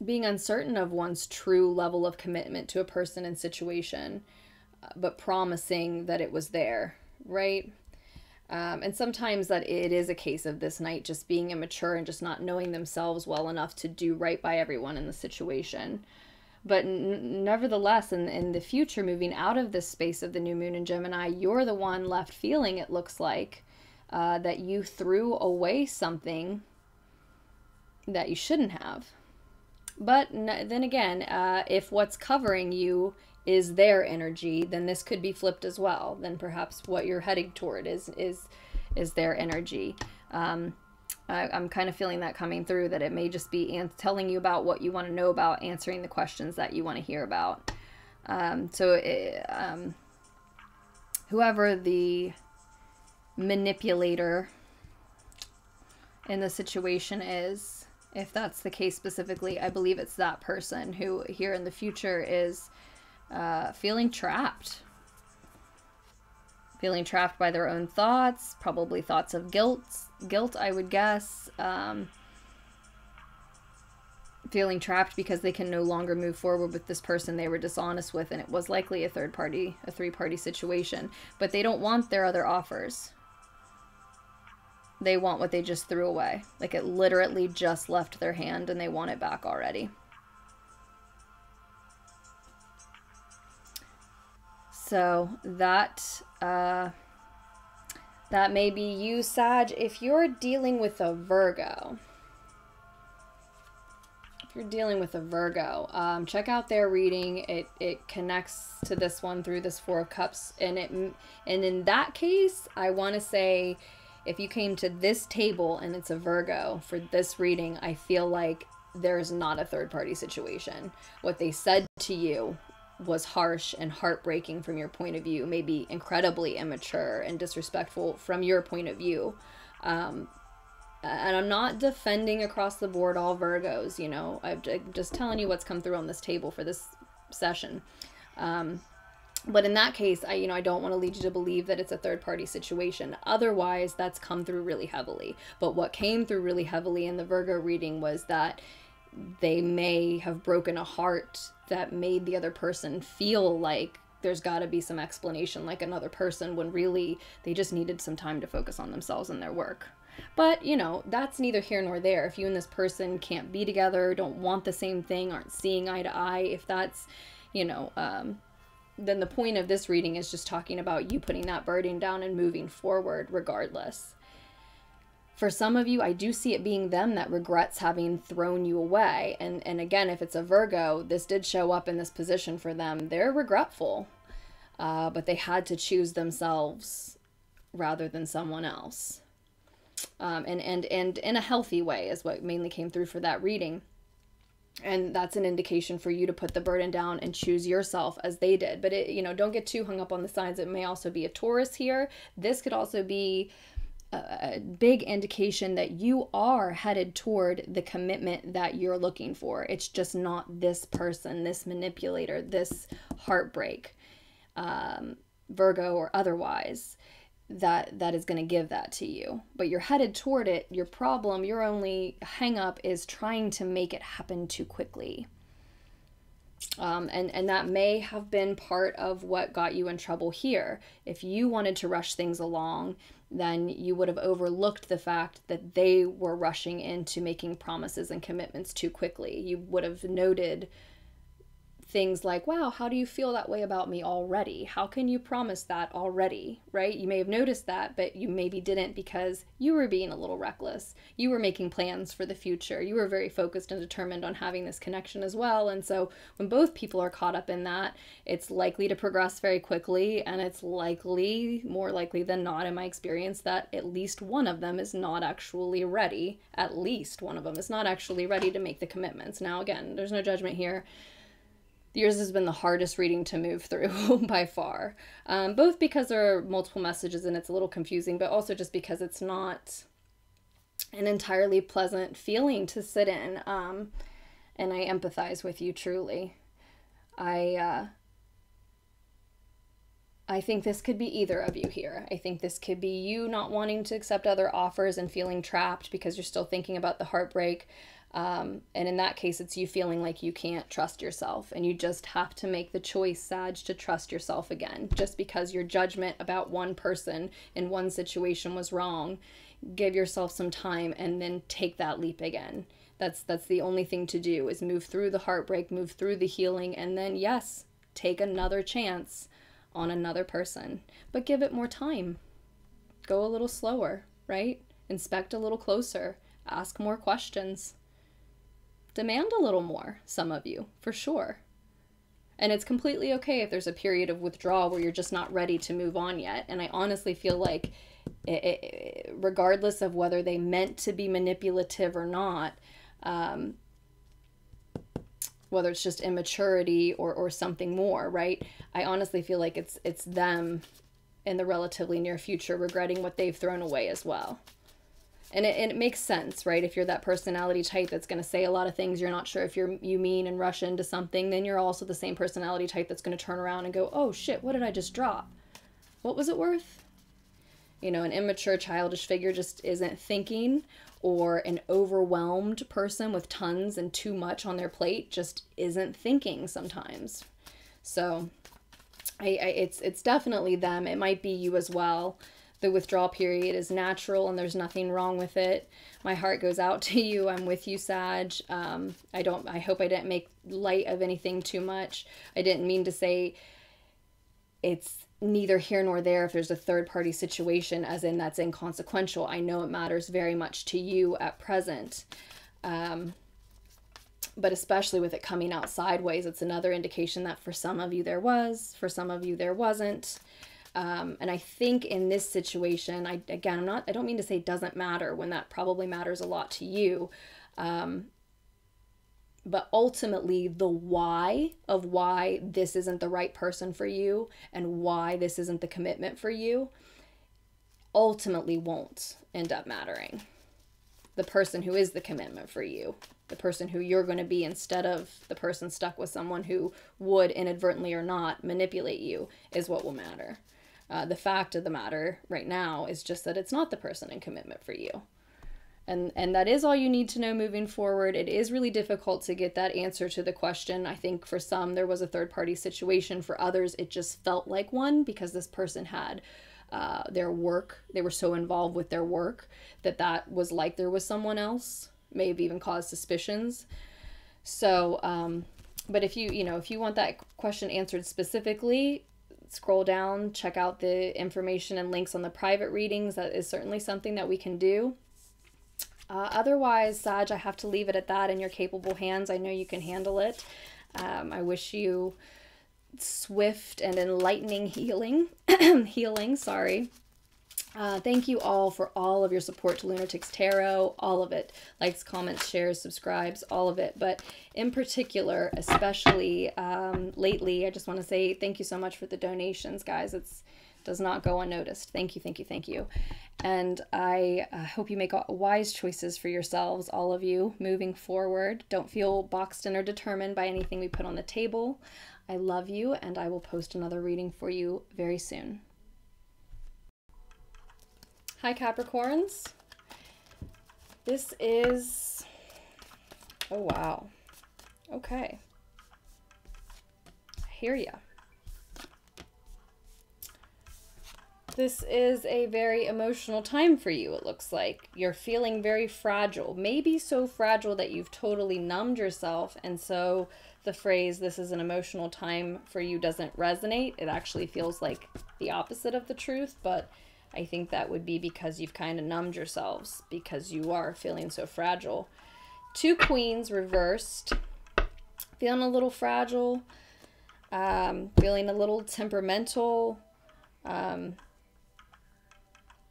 being uncertain of one's true level of commitment to a person and situation, but promising that it was there, right? Um, and sometimes that it is a case of this night just being immature and just not knowing themselves well enough to do right by everyone in the situation. But n nevertheless, in, in the future, moving out of this space of the new moon in Gemini, you're the one left feeling, it looks like, uh, that you threw away something that you shouldn't have. But n then again, uh, if what's covering you is their energy, then this could be flipped as well. Then perhaps what you're heading toward is, is, is their energy. Um, I, I'm kind of feeling that coming through, that it may just be an telling you about what you want to know about, answering the questions that you want to hear about. Um, so it, um, whoever the manipulator in the situation is, if that's the case specifically, I believe it's that person who here in the future is uh, feeling trapped. Feeling trapped by their own thoughts, probably thoughts of guilt, guilt I would guess. Um, feeling trapped because they can no longer move forward with this person they were dishonest with, and it was likely a third party, a three-party situation. But they don't want their other offers. They want what they just threw away. Like it literally just left their hand and they want it back already. So that, uh, that may be you, Sag, if you're dealing with a Virgo. If you're dealing with a Virgo, um, check out their reading. It, it connects to this one through this Four of Cups. And, it, and in that case, I want to say if you came to this table and it's a Virgo for this reading, I feel like there's not a third-party situation. What they said to you was harsh and heartbreaking from your point of view, maybe incredibly immature and disrespectful from your point of view. Um, and I'm not defending across the board all Virgos, you know, I'm just telling you what's come through on this table for this session. Um, but in that case, I, you know, I don't want to lead you to believe that it's a third party situation. Otherwise, that's come through really heavily. But what came through really heavily in the Virgo reading was that they may have broken a heart that made the other person feel like there's got to be some explanation, like another person, when really they just needed some time to focus on themselves and their work. But, you know, that's neither here nor there. If you and this person can't be together, don't want the same thing, aren't seeing eye to eye, if that's, you know, um, then the point of this reading is just talking about you putting that burden down and moving forward regardless. For some of you, I do see it being them that regrets having thrown you away. And, and again, if it's a Virgo, this did show up in this position for them. They're regretful, uh, but they had to choose themselves rather than someone else. Um, and, and, and in a healthy way is what mainly came through for that reading. And that's an indication for you to put the burden down and choose yourself as they did. But, it, you know, don't get too hung up on the signs. It may also be a Taurus here. This could also be... a big indication that you are headed toward the commitment that you're looking for. It's just not this person, this manipulator, this heartbreak, um, Virgo or otherwise, that that is going to give that to you. But you're headed toward it. Your problem, your only hang up is trying to make it happen too quickly. Um, and, and that may have been part of what got you in trouble here. If you wanted to rush things along, then you would have overlooked the fact that they were rushing into making promises and commitments too quickly. You would have noted things like, wow, how do you feel that way about me already? How can you promise that already, right? You may have noticed that, but you maybe didn't because you were being a little reckless. You were making plans for the future. You were very focused and determined on having this connection as well. And so when both people are caught up in that, it's likely to progress very quickly. And it's likely, more likely than not in my experience, that at least one of them is not actually ready. At least one of them is not actually ready to make the commitments. Now, again, there's no judgment here. Yours has been the hardest reading to move through by far, um, both because there are multiple messages and it's a little confusing, but also just because it's not an entirely pleasant feeling to sit in, um, and I empathize with you truly. I, uh, I think this could be either of you here. I think this could be you not wanting to accept other offers and feeling trapped because you're still thinking about the heartbreak. Um, and in that case, it's you feeling like you can't trust yourself and you just have to make the choice, Sag, to trust yourself again. Just because your judgment about one person in one situation was wrong, give yourself some time and then take that leap again. That's, that's the only thing to do, is move through the heartbreak, move through the healing, and then yes, take another chance on another person, but give it more time. Go a little slower, right? Inspect a little closer, ask more questions. Demand a little more, some of you, for sure. And it's completely okay if there's a period of withdrawal where you're just not ready to move on yet. And I honestly feel like it, it, regardless of whether they meant to be manipulative or not, um, whether it's just immaturity or, or something more, right? I honestly feel like it's, it's them in the relatively near future regretting what they've thrown away as well. And it, and it makes sense, right? If you're that personality type that's going to say a lot of things, you're not sure if you're, you mean and rush into something, then you're also the same personality type that's going to turn around and go, oh shit, what did I just drop? What was it worth? You know, an immature, childish figure just isn't thinking, or an overwhelmed person with tons and too much on their plate just isn't thinking sometimes. So I, I, it's, it's definitely them. It might be you as well. The withdrawal period is natural and there's nothing wrong with it. My heart goes out to you. I'm with you, Sag. Um, I don't, I hope I didn't make light of anything too much. I didn't mean to say it's neither here nor there if there's a third party situation, as in that's inconsequential. I know it matters very much to you at present. Um, but especially with it coming out sideways, it's another indication that for some of you there was, for some of you there wasn't. Um, and I think in this situation, I, again, I'm not, I don't mean to say it doesn't matter when that probably matters a lot to you. Um, but ultimately the why of why this isn't the right person for you and why this isn't the commitment for you ultimately won't end up mattering. The person who is the commitment for you, the person who you're going to be instead of the person stuck with someone who would inadvertently or not manipulate you, is what will matter. Uh, the fact of the matter right now is just that it's not the person in commitment for you. And, and that is all you need to know moving forward. It is really difficult to get that answer to the question. I think for some there was a third party situation. For others, it just felt like one because this person had uh, their work. They were so involved with their work that that was like there was someone else. May have even caused suspicions. So, um, but if you, you know, if you want that question answered specifically, scroll down, check out the information and links on the private readings. That is certainly something that we can do. Uh, otherwise, Sag, I have to leave it at that. In your capable hands. I know you can handle it. Um, I wish you swift and enlightening healing, healing, sorry. Uh, thank you all for all of your support to Lunarticks Tarot, all of it, likes, comments, shares, subscribes, all of it. But in particular, especially um, lately, I just want to say thank you so much for the donations, guys. It's does not go unnoticed. Thank you, thank you, thank you. And I uh, hope you make wise choices for yourselves, all of you, moving forward. Don't feel boxed in or determined by anything we put on the table. I love you, and I will post another reading for you very soon. Hi, Capricorns. This is... oh, wow. Okay. I hear ya. This is a very emotional time for you, it looks like. You're feeling very fragile, maybe so fragile that you've totally numbed yourself, and so the phrase, this is an emotional time for you, doesn't resonate. It actually feels like the opposite of the truth, but I think that would be because you've kind of numbed yourselves because you are feeling so fragile. Two Queens reversed, feeling a little fragile, um, feeling a little temperamental, um,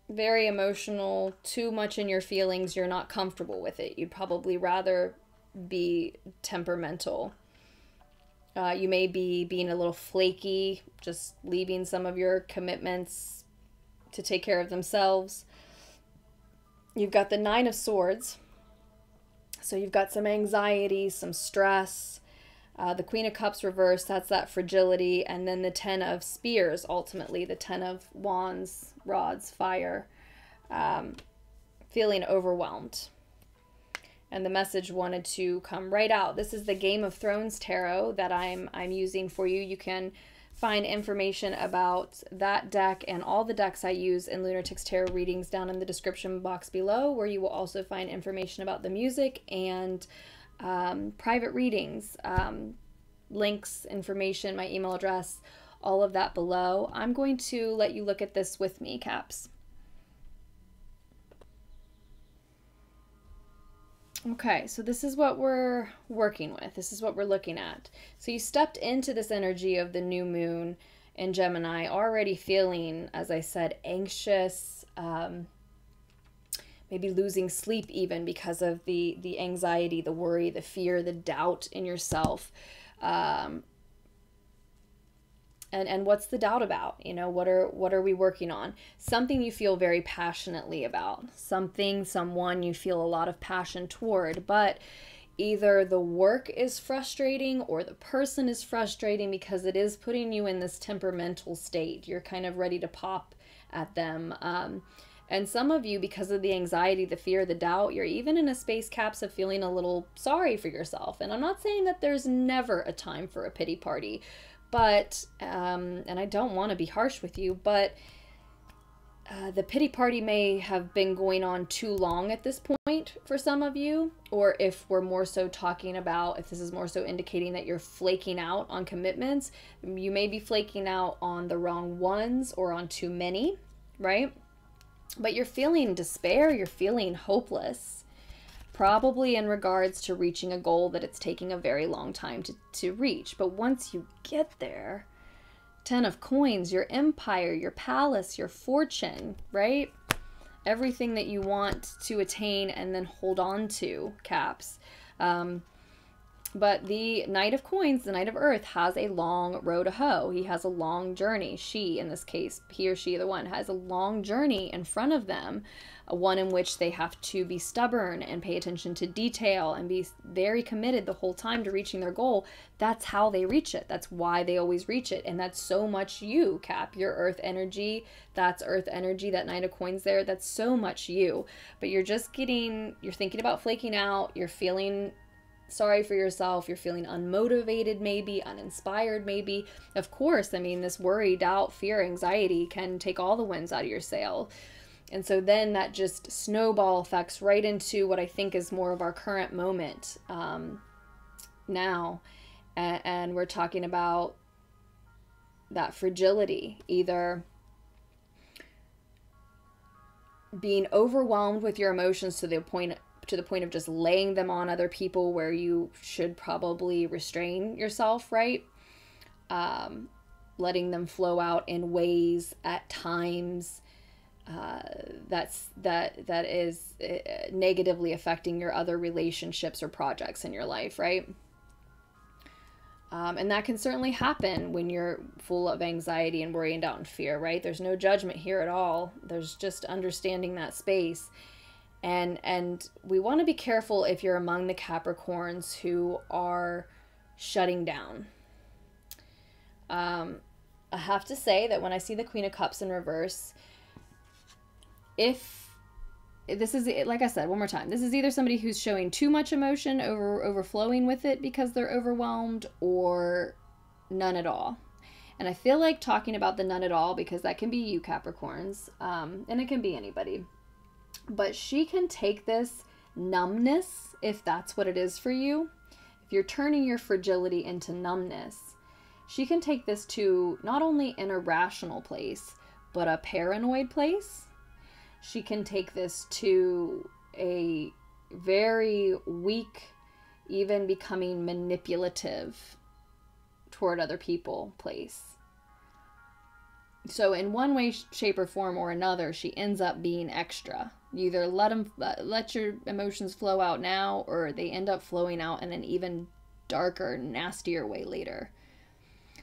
very emotional, too much in your feelings. You're not comfortable with it. You'd probably rather be temperamental. Uh, you may be being a little flaky, just leaving some of your commitments to take care of themselves. You've got the Nine of Swords. So you've got some anxiety, some stress. Uh, the Queen of Cups reversed, that's that fragility, and then the Ten of Spears, ultimately, the Ten of Wands, Rods, Fire, um, feeling overwhelmed. And the message wanted to come right out. This is the Game of Thrones Tarot that I'm, I'm using for you. You can find information about that deck and all the decks I use in Lunarticks Tarot readings down in the description box below, where you will also find information about the music and... um, private readings, um, links, information, my email address, all of that below. I'm going to let you look at this with me, Caps. Okay, so this is what we're working with. This is what we're looking at. So you stepped into this energy of the new moon in Gemini, already feeling, as I said, anxious, um, maybe losing sleep even because of the, the anxiety, the worry, the fear, the doubt in yourself. Um, and, and what's the doubt about? You know, what are, what are we working on? Something you feel very passionately about. Something, someone you feel a lot of passion toward, but either the work is frustrating or the person is frustrating because it is putting you in this temperamental state. You're kind of ready to pop at them. Um, And some of you, because of the anxiety, the fear, the doubt, you're even in a space, Caps, of feeling a little sorry for yourself. And I'm not saying that there's never a time for a pity party, but, um, and I don't want to be harsh with you, but uh, the pity party may have been going on too long at this point for some of you, or if we're more so talking about, if this is more so indicating that you're flaking out on commitments, you may be flaking out on the wrong ones or on too many, right? But you're feeling despair, you're feeling hopeless, probably in regards to reaching a goal that it's taking a very long time to, to reach. But once you get there, Ten of Coins, your empire, your palace, your fortune, right? Everything that you want to attain and then hold on to, Caps. Um, but the Knight of Coins, the Knight of Earth, has a long road to hoe. He has a long journey. She, in this case, he or she, either one, has a long journey in front of them, one in which they have to be stubborn and pay attention to detail and be very committed the whole time to reaching their goal. That's how they reach it. That's why they always reach it. And that's so much you, Cap, your Earth energy. That's Earth energy, that Knight of Coins there. That's so much you. But you're just getting, you're thinking about flaking out, you're feeling... sorry for yourself, you're feeling unmotivated maybe, uninspired maybe. Of course, I mean, this worry, doubt, fear, anxiety can take all the winds out of your sail. And so then that just snowball effects right into what I think is more of our current moment um, now. And, and we're talking about that fragility, either being overwhelmed with your emotions to the point of to the point of just laying them on other people where you should probably restrain yourself, right? Um, letting them flow out in ways at times uh, that's that that is negatively affecting your other relationships or projects in your life, right? Um, and that can certainly happen when you're full of anxiety and worry and doubt and fear, right? There's no judgment here at all. There's just understanding that space. And, and we want to be careful if you're among the Capricorns who are shutting down. Um, I have to say that when I see the Queen of Cups in reverse, if this is, like I said, one more time, this is either somebody who's showing too much emotion, over overflowing with it because they're overwhelmed, or none at all. And I feel like talking about the none at all because that can be you, Capricorns, um, and it can be anybody. But she can take this numbness, if that's what it is for you, if you're turning your fragility into numbness, she can take this to not only an irrational place, but a paranoid place. She can take this to a very weak, even becoming manipulative toward other people place. So in one way, shape, or form or another, she ends up being extra. You either let them, let your emotions flow out now, or they end up flowing out in an even darker, nastier way later.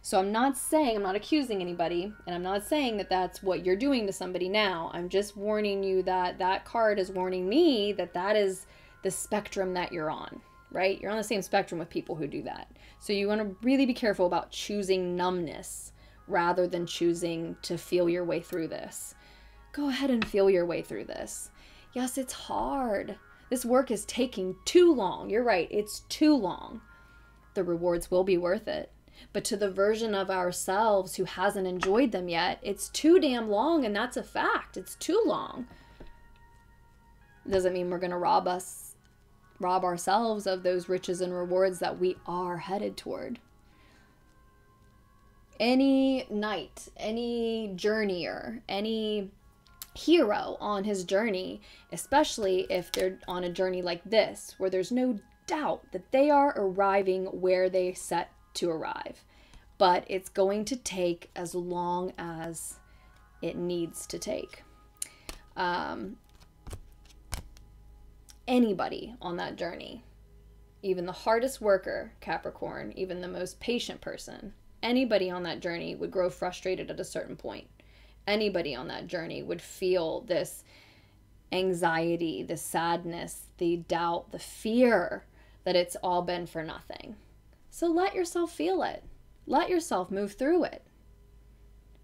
So I'm not saying, I'm not accusing anybody, and I'm not saying that that's what you're doing to somebody now. I'm just warning you that that card is warning me that that is the spectrum that you're on, right? You're on the same spectrum with people who do that. So you want to really be careful about choosing numbness rather than choosing to feel your way through this. Go ahead and feel your way through this. Yes, it's hard. This work is taking too long. You're right. It's too long. The rewards will be worth it. But to the version of ourselves who hasn't enjoyed them yet, it's too damn long, and that's a fact. It's too long. Doesn't mean we're going to rob us, rob ourselves of those riches and rewards that we are headed toward. Any knight, any journeyer, any hero on his journey, especially if they're on a journey like this, where there's no doubt that they are arriving where they set to arrive, but it's going to take as long as it needs to take. Um, anybody on that journey, even the hardest worker, Capricorn, even the most patient person, anybody on that journey would grow frustrated at a certain point. Anybody on that journey would feel this anxiety, the sadness, the doubt, the fear that it's all been for nothing. So let yourself feel it. Let yourself move through it.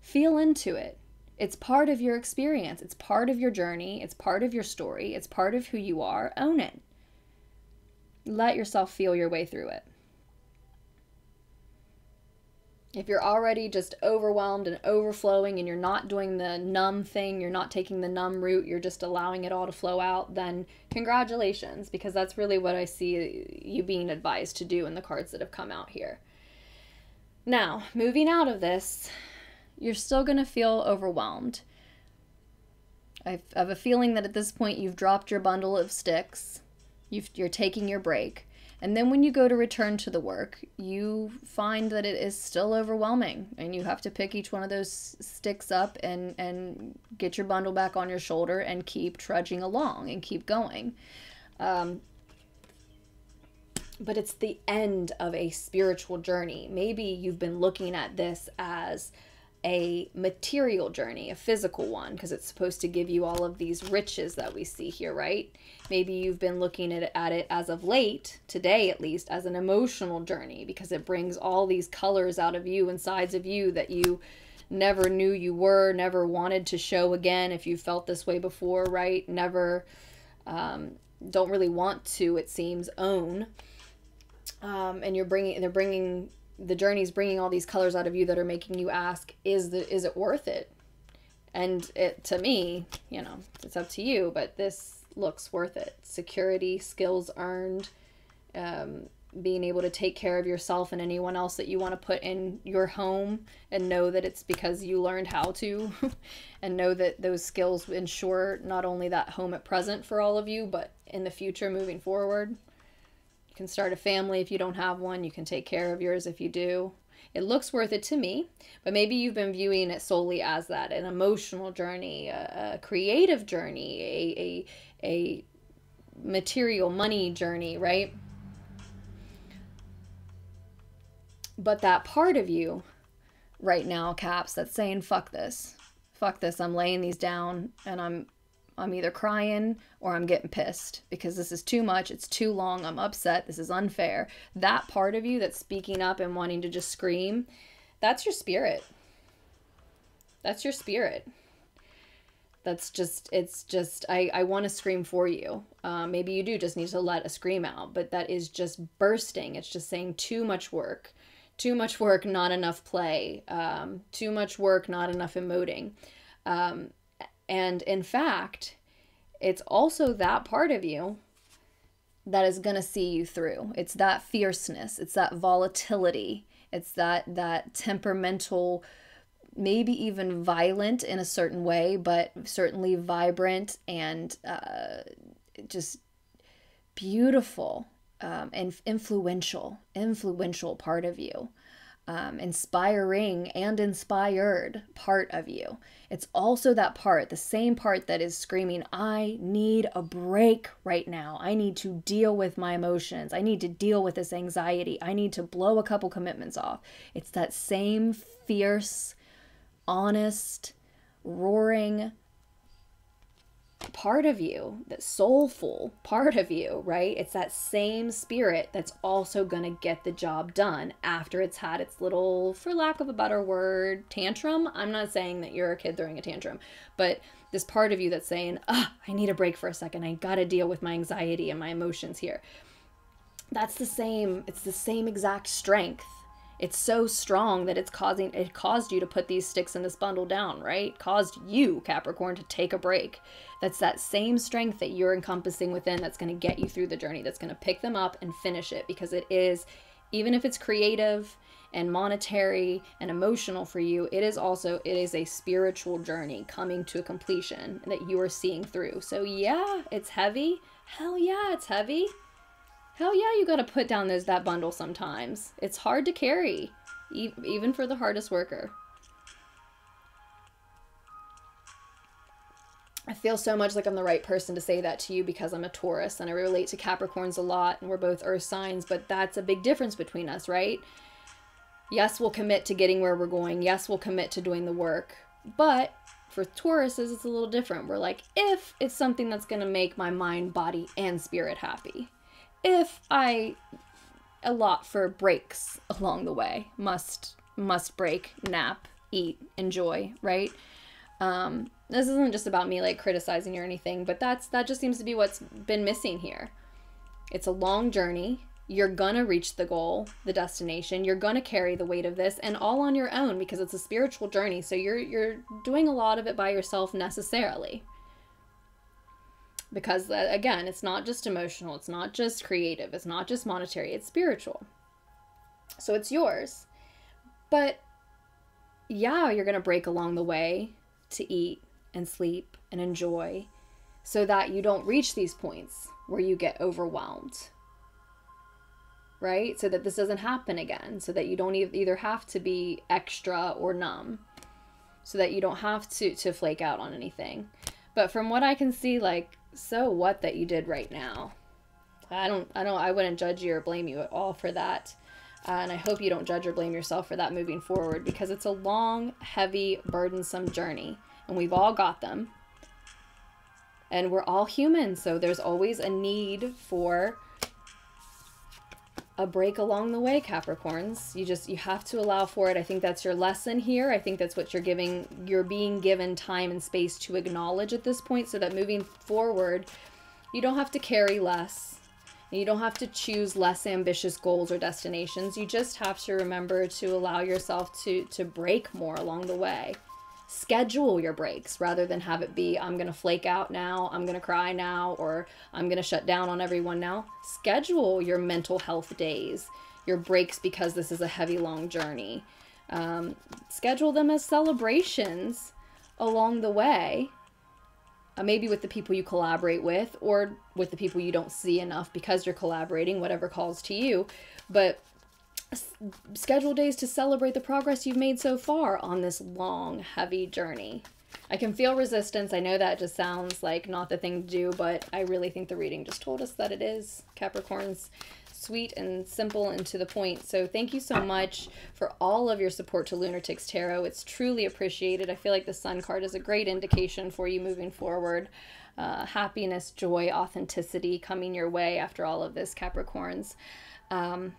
Feel into it. It's part of your experience. It's part of your journey. It's part of your story. It's part of who you are. Own it. Let yourself feel your way through it. If you're already just overwhelmed and overflowing and you're not doing the numb thing, you're not taking the numb route, you're just allowing it all to flow out, then congratulations, because that's really what I see you being advised to do in the cards that have come out here. Now, moving out of this, you're still going to feel overwhelmed. I have a feeling that at this point you've dropped your bundle of sticks, you've, you're taking your break. And then when you go to return to the work, you find that it is still overwhelming, and you have to pick each one of those sticks up and, and get your bundle back on your shoulder and keep trudging along and keep going. Um, but it's the end of a spiritual journey. Maybe you've been looking at this as a material journey, a physical one, because it's supposed to give you all of these riches that we see here, right? Maybe you've been looking at it, at it as of late, today at least, as an emotional journey, because it brings all these colors out of you and sides of you that you never knew you were, never wanted to show again if you felt this way before, right? Never, um, don't really want to, it seems, own. Um, and you're bringing, they're bringing... the journey's bringing all these colors out of you that are making you ask, is the, is it worth it? And it, to me, you know, it's up to you, but this looks worth it. Security, skills earned, um, being able to take care of yourself and anyone else that you want to put in your home, and know that it's because you learned how to, and know that those skills ensure not only that home at present for all of you, but in the future moving forward. Can start a family if you don't have one. You can take care of yours if you do. It looks worth it to me, but maybe you've been viewing it solely as that, an emotional journey, a, a creative journey, a, a, a material money journey, right? But that part of you right now, Caps, that's saying, fuck this. Fuck this. I'm laying these down and I'm I'm either crying or I'm getting pissed because this is too much. It's too long. I'm upset. This is unfair. That part of you that's speaking up and wanting to just scream, that's your spirit. That's your spirit. That's just, it's just, I, I want to scream for you. Uh, maybe you do just need to let a scream out, but that is just bursting. It's just saying too much work, too much work, not enough play, um, too much work, not enough emoting. Um, and in fact, it's also that part of you that is going to see you through. It's that fierceness. It's that volatility. It's that, that temperamental, maybe even violent in a certain way, but certainly vibrant and uh, just beautiful um, and influential, influential part of you, um, inspiring and inspired part of you. It's also that part, the same part that is screaming, I need a break right now. I need to deal with my emotions. I need to deal with this anxiety. I need to blow a couple commitments off. It's that same fierce, honest, roaring part of you, that soulful part of you, right? It's that same spirit that's also going to get the job done after it's had its little, for lack of a better word, tantrum. I'm not saying that you're a kid throwing a tantrum, but this part of you that's saying, ah, I need a break for a second. I got to deal with my anxiety and my emotions here. That's the same. It's the same exact strength. It's so strong that it's causing, it caused you to put these sticks in this bundle down, right? It caused you, Capricorn, to take a break. That's that same strength that you're encompassing within that's going to get you through the journey, that's going to pick them up and finish it, because it is, even if it's creative and monetary and emotional for you, it is also, it is a spiritual journey coming to a completion that you are seeing through. So yeah, it's heavy. Hell yeah, it's heavy. Hell yeah, you gotta put down those, that bundle sometimes. It's hard to carry, e even for the hardest worker. I feel so much like I'm the right person to say that to you because I'm a Taurus and I relate to Capricorns a lot, and we're both earth signs, but that's a big difference between us, right? Yes, we'll commit to getting where we're going. Yes, we'll commit to doing the work, but for Tauruses, it's a little different. We're like, if it's something that's gonna make my mind, body, and spirit happy, if I allot for breaks along the way, must, must break, nap, eat, enjoy, right? Um, this isn't just about me like criticizing or anything, but that's, that just seems to be what's been missing here. It's a long journey. You're gonna reach the goal, the destination. You're gonna carry the weight of this, and all on your own, because it's a spiritual journey. So you're, you're doing a lot of it by yourself necessarily. Because, again, it's not just emotional, it's not just creative, it's not just monetary, it's spiritual. So it's yours. But, yeah, you're going to break along the way to eat and sleep and enjoy so that you don't reach these points where you get overwhelmed. Right? So that this doesn't happen again. So that you don't e- either have to be extra or numb. So that you don't have to, to flake out on anything. But from what I can see, like, so what that you did right now? I don't, I don't, I wouldn't judge you or blame you at all for that. Uh, and I hope you don't judge or blame yourself for that moving forward, because it's a long, heavy, burdensome journey, and we've all got them. And we're all human. So there's always a need for a break along the way, Capricorns. You just, you have to allow for it. I think that's your lesson here. I think that's what you're giving, you're being given time and space to acknowledge at this point, so that moving forward, you don't have to carry less, and you don't have to choose less ambitious goals or destinations. You just have to remember to allow yourself to, to break more along the way. Schedule your breaks rather than have it be, I'm going to flake out now, I'm going to cry now, or I'm going to shut down on everyone now. Schedule your mental health days, your breaks, because this is a heavy, long journey. Um, schedule them as celebrations along the way, uh, maybe with the people you collaborate with, or with the people you don't see enough because you're collaborating, whatever calls to you. But schedule days to celebrate the progress you've made so far on this long, heavy journey. I can feel resistance. I know that just sounds like not the thing to do, but I really think the reading just told us that it is, Capricorns. sweet and simple and to the point. So thank you so much for all of your support to Lunarticks Tarot. It's truly appreciated. I feel like the Sun card is a great indication for you moving forward. Uh, happiness, joy, authenticity coming your way after all of this, Capricorns. Um,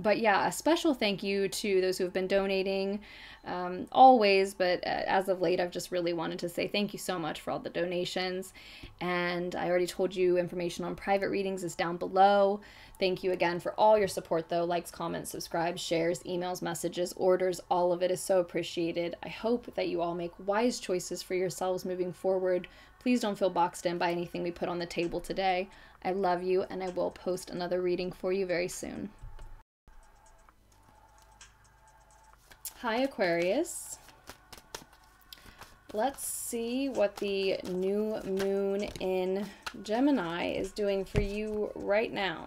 But yeah, a special thank you to those who have been donating um, always, but as of late, I've just really wanted to say thank you so much for all the donations. And I already told you information on private readings is down below. Thank you again for all your support though. Likes, comments, subscribes, shares, emails, messages, orders, all of it is so appreciated. I hope that you all make wise choices for yourselves moving forward. Please don't feel boxed in by anything we put on the table today. I love you, and I will post another reading for you very soon. Hi Aquarius, let's see what the new moon in Gemini is doing for you right now.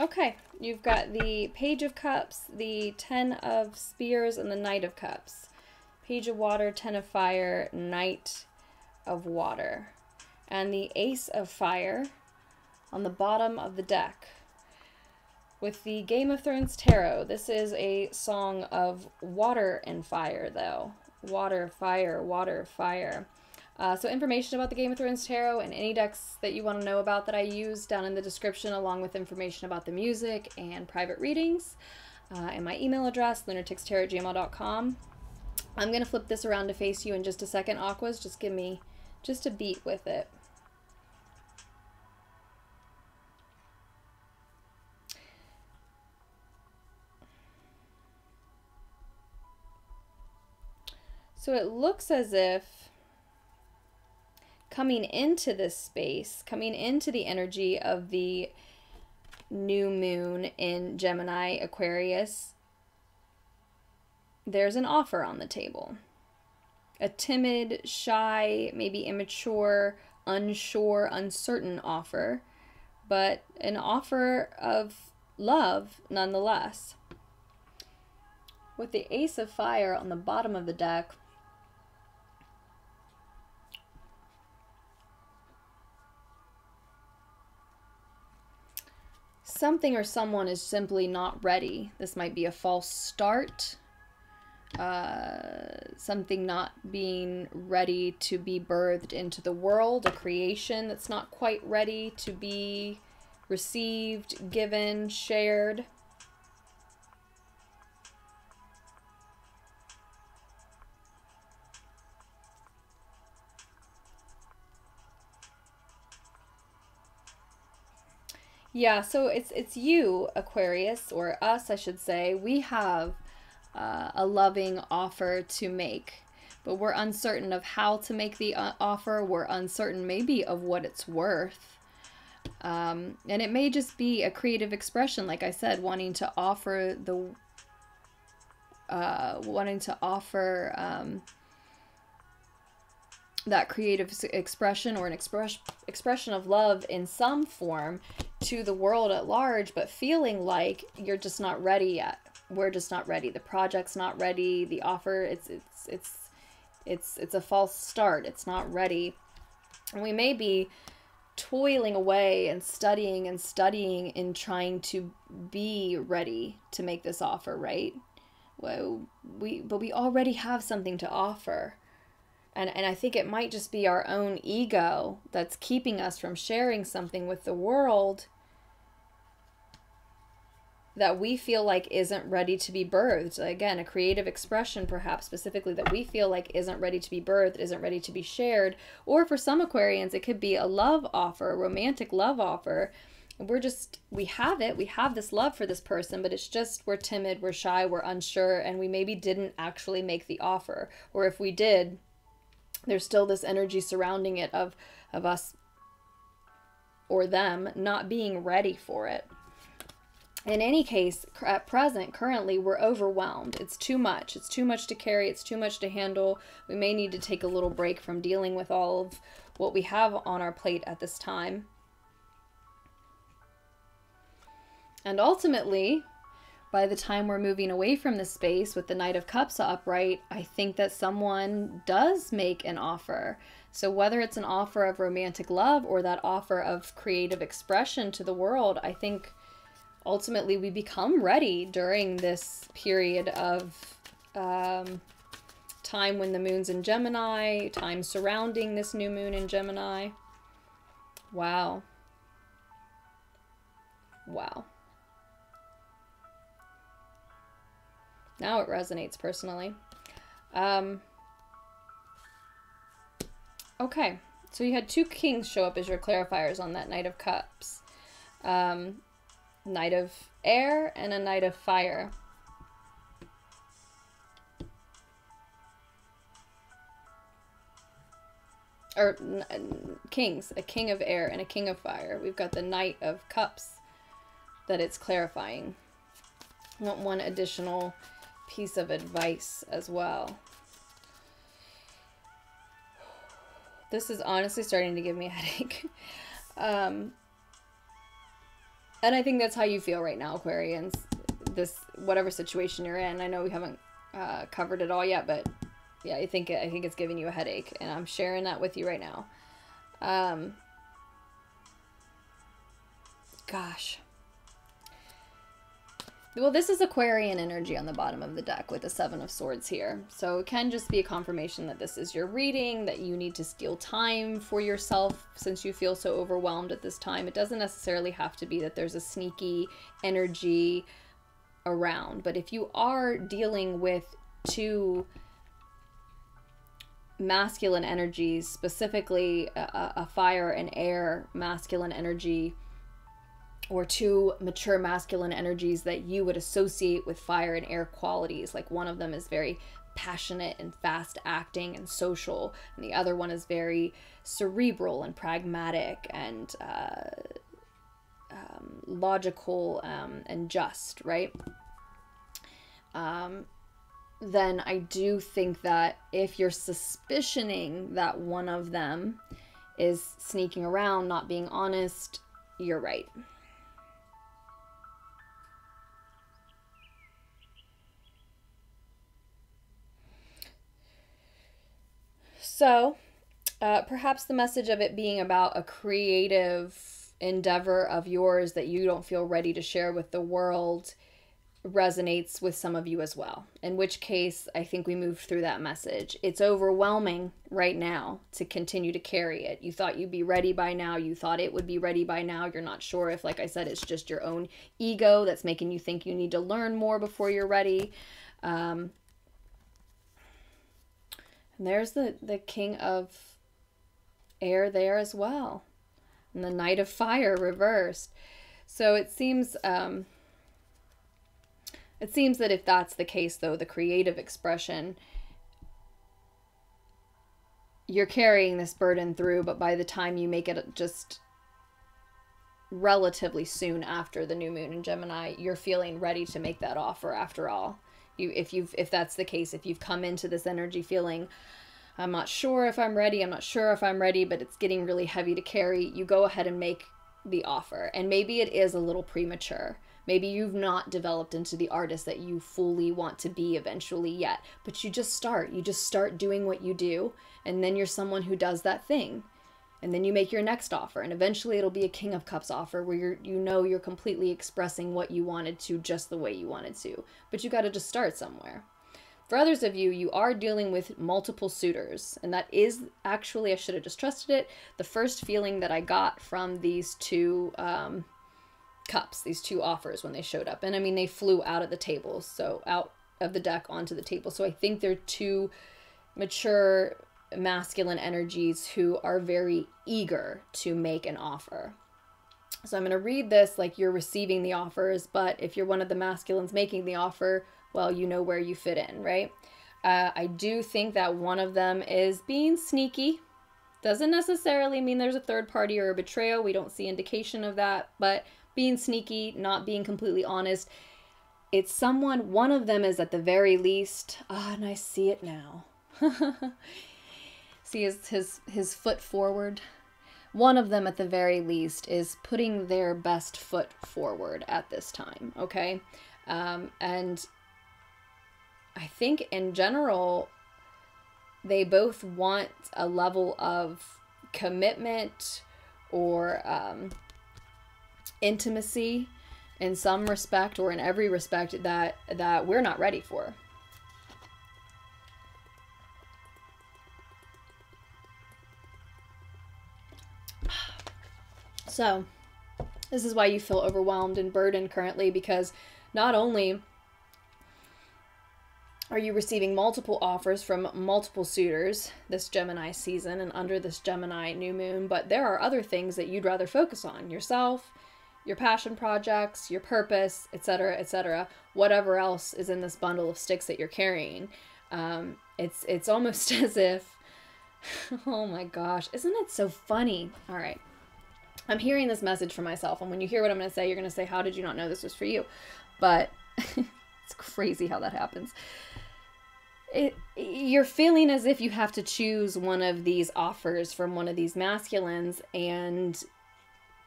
Okay, you've got the Page of Cups, the Ten of Spears, and the Knight of Cups. Page of Water, Ten of Fire, Knight of Water. And the Ace of Fire on the bottom of the deck. With the Game of Thrones Tarot, this is a song of water and fire, though. Water, fire, water, fire. Uh, so information about the Game of Thrones Tarot and any decks that you want to know about that I use down in the description, along with information about the music and private readings, uh, and my email address, lunarticks tarot at gmail dot com. I'm going to flip this around to face you in just a second, Aquas. Just give me just a beat with it. So it looks as if coming into this space, coming into the energy of the new moon in Gemini, Aquarius, there's an offer on the table. A timid, shy, maybe immature, unsure, uncertain offer, but an offer of love nonetheless. With the Ace of Fire on the bottom of the deck, something or someone is simply not ready. This might be a false start, uh, something not being ready to be birthed into the world, a creation that's not quite ready to be received, given, shared. Yeah, so it's it's you, Aquarius, or us, I should say. We have uh, a loving offer to make, but we're uncertain of how to make the offer. We're uncertain maybe of what it's worth. Um, and it may just be a creative expression, like I said, wanting to offer the, uh, wanting to offer um, that creative expression or an express, expression of love in some form to the world at large, but feeling like you're just not ready yet. We're just not ready. The project's not ready. The offer, it's it's it's it's it's a false start. It's not ready. And we may be toiling away and studying and studying in trying to be ready to make this offer, right? Well, we but we already have something to offer. And, and I think it might just be our own ego that's keeping us from sharing something with the world that we feel like isn't ready to be birthed. Again, a creative expression perhaps specifically that we feel like isn't ready to be birthed, isn't ready to be shared. Or for some Aquarians, it could be a love offer, a romantic love offer. We're just, we have it, we have this love for this person, but it's just we're timid, we're shy, we're unsure, and we maybe didn't actually make the offer. Or if we did, there's still this energy surrounding it of, of us or them not being ready for it. In any case, at present, currently, we're overwhelmed. It's too much. It's too much to carry. It's too much to handle. We may need to take a little break from dealing with all of what we have on our plate at this time. And ultimately, by the time we're moving away from this space with the Knight of Cups upright, I think that someone does make an offer. So whether it's an offer of romantic love or that offer of creative expression to the world, I think ultimately we become ready during this period of um, time when the moon's in Gemini, time surrounding this new moon in Gemini. Wow. Wow. Now it resonates personally. Um, okay, so you had two kings show up as your clarifiers on that Knight of Cups. Um, Knight of Air and a Knight of Fire. Or kings, a king of air and a king of fire. We've got the Knight of Cups that it's clarifying. I want one additional piece of advice as well. This is honestly starting to give me a headache. Um, and I think that's how you feel right now, Aquarians. This, whatever situation you're in, I know we haven't uh, covered it all yet, but yeah, I think, I think it's giving you a headache, and I'm sharing that with you right now. Um, gosh. Well, this is Aquarian energy on the bottom of the deck with the Seven of Swords here. So it can just be a confirmation that this is your reading, that you need to steal time for yourself since you feel so overwhelmed at this time. It doesn't necessarily have to be that there's a sneaky energy around. But if you are dealing with two masculine energies, specifically a, a fire and air masculine energy, or two mature masculine energies that you would associate with fire and air qualities. Like one of them is very passionate and fast acting and social, and the other one is very cerebral and pragmatic and uh, um, logical um, and just, right? Um, then I do think that if you're suspicioning that one of them is sneaking around, not being honest, you're right. So, uh, perhaps the message of it being about a creative endeavor of yours that you don't feel ready to share with the world resonates with some of you as well. In which case, I think we moved through that message. It's overwhelming right now to continue to carry it. You thought you'd be ready by now. You thought it would be ready by now. You're not sure if, like I said, it's just your own ego that's making you think you need to learn more before you're ready. Um... There's the, the King of Air there as well. And the Knight of Fire reversed. So it seems, um, it seems that if that's the case, though, the creative expression, you're carrying this burden through, but by the time you make it just relatively soon after the new moon in Gemini, you're feeling ready to make that offer after all. You, if you've, if that's the case, if you've come into this energy feeling, I'm not sure if I'm ready, I'm not sure if I'm ready, but it's getting really heavy to carry, you go ahead and make the offer. And maybe it is a little premature. Maybe you've not developed into the artist that you fully want to be eventually yet, but you just start. You just start doing what you do, and then you're someone who does that thing. And then you make your next offer, and eventually it'll be a King of Cups offer where you're, you know you're completely expressing what you wanted to just the way you wanted to. But you got to just start somewhere. For others of you, you are dealing with multiple suitors. And that is actually, I should have just trusted it, the first feeling that I got from these two um, cups, these two offers when they showed up. And I mean, they flew out of the table, so out of the deck onto the table. So I think they're two mature masculine energies who are very eager to make an offer. So I'm going to read this like you're receiving the offers, but if you're one of the masculines making the offer, well, you know where you fit in, right? Uh, I do think that one of them is being sneaky. Doesn't necessarily mean there's a third party or a betrayal. We don't see indication of that, but being sneaky, not being completely honest. It's someone, one of them is at the very least, ah, oh, and I see it now. See his, his, his foot forward. One of them at the very least is putting their best foot forward at this time, okay? Um, and I think in general, they both want a level of commitment or um, intimacy in some respect or in every respect that, that we're not ready for. So this is why you feel overwhelmed and burdened currently, because not only are you receiving multiple offers from multiple suitors this Gemini season and under this Gemini new moon, but there are other things that you'd rather focus on: yourself, your passion projects, your purpose, et cetera, et cetera. Whatever else is in this bundle of sticks that you're carrying. Um, it's, it's almost as if, oh my gosh, isn't it so funny? All right. I'm hearing this message for myself, and when you hear what I'm going to say, you're going to say, how did you not know this was for you? But it's crazy how that happens. It, you're feeling as if you have to choose one of these offers from one of these masculines, and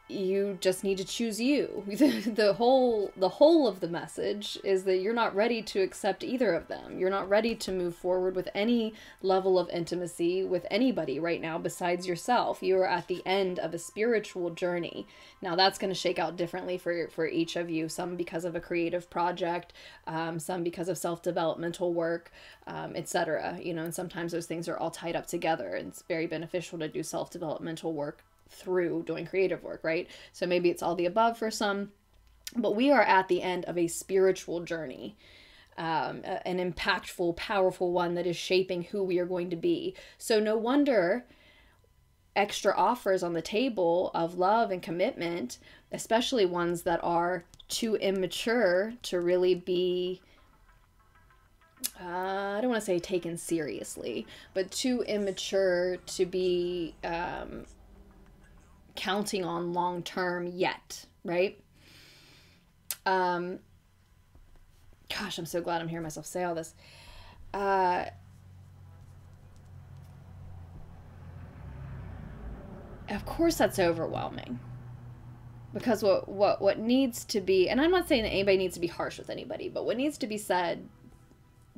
you just need to choose you. The, the whole, the whole of the message is that you're not ready to accept either of them. You're not ready to move forward with any level of intimacy with anybody right now besides yourself. You are at the end of a spiritual journey. Now that's going to shake out differently for, for each of you. Some because of a creative project, um, some because of self-developmental work, um, et cetera. You know, and sometimes those things are all tied up together. It's very beneficial to do self-developmental work through doing creative work, right? So maybe it's all the above for some, but we are at the end of a spiritual journey, um, an impactful, powerful one that is shaping who we are going to be. So no wonder extra offers on the table of love and commitment, especially ones that are too immature to really be, uh, I don't want to say taken seriously, but too immature to be, um, counting on long term yet, right? Um, gosh, I'm so glad I'm hearing myself say all this. Uh, of course, that's overwhelming, because what what what needs to be, and I'm not saying that anybody needs to be harsh with anybody, but what needs to be said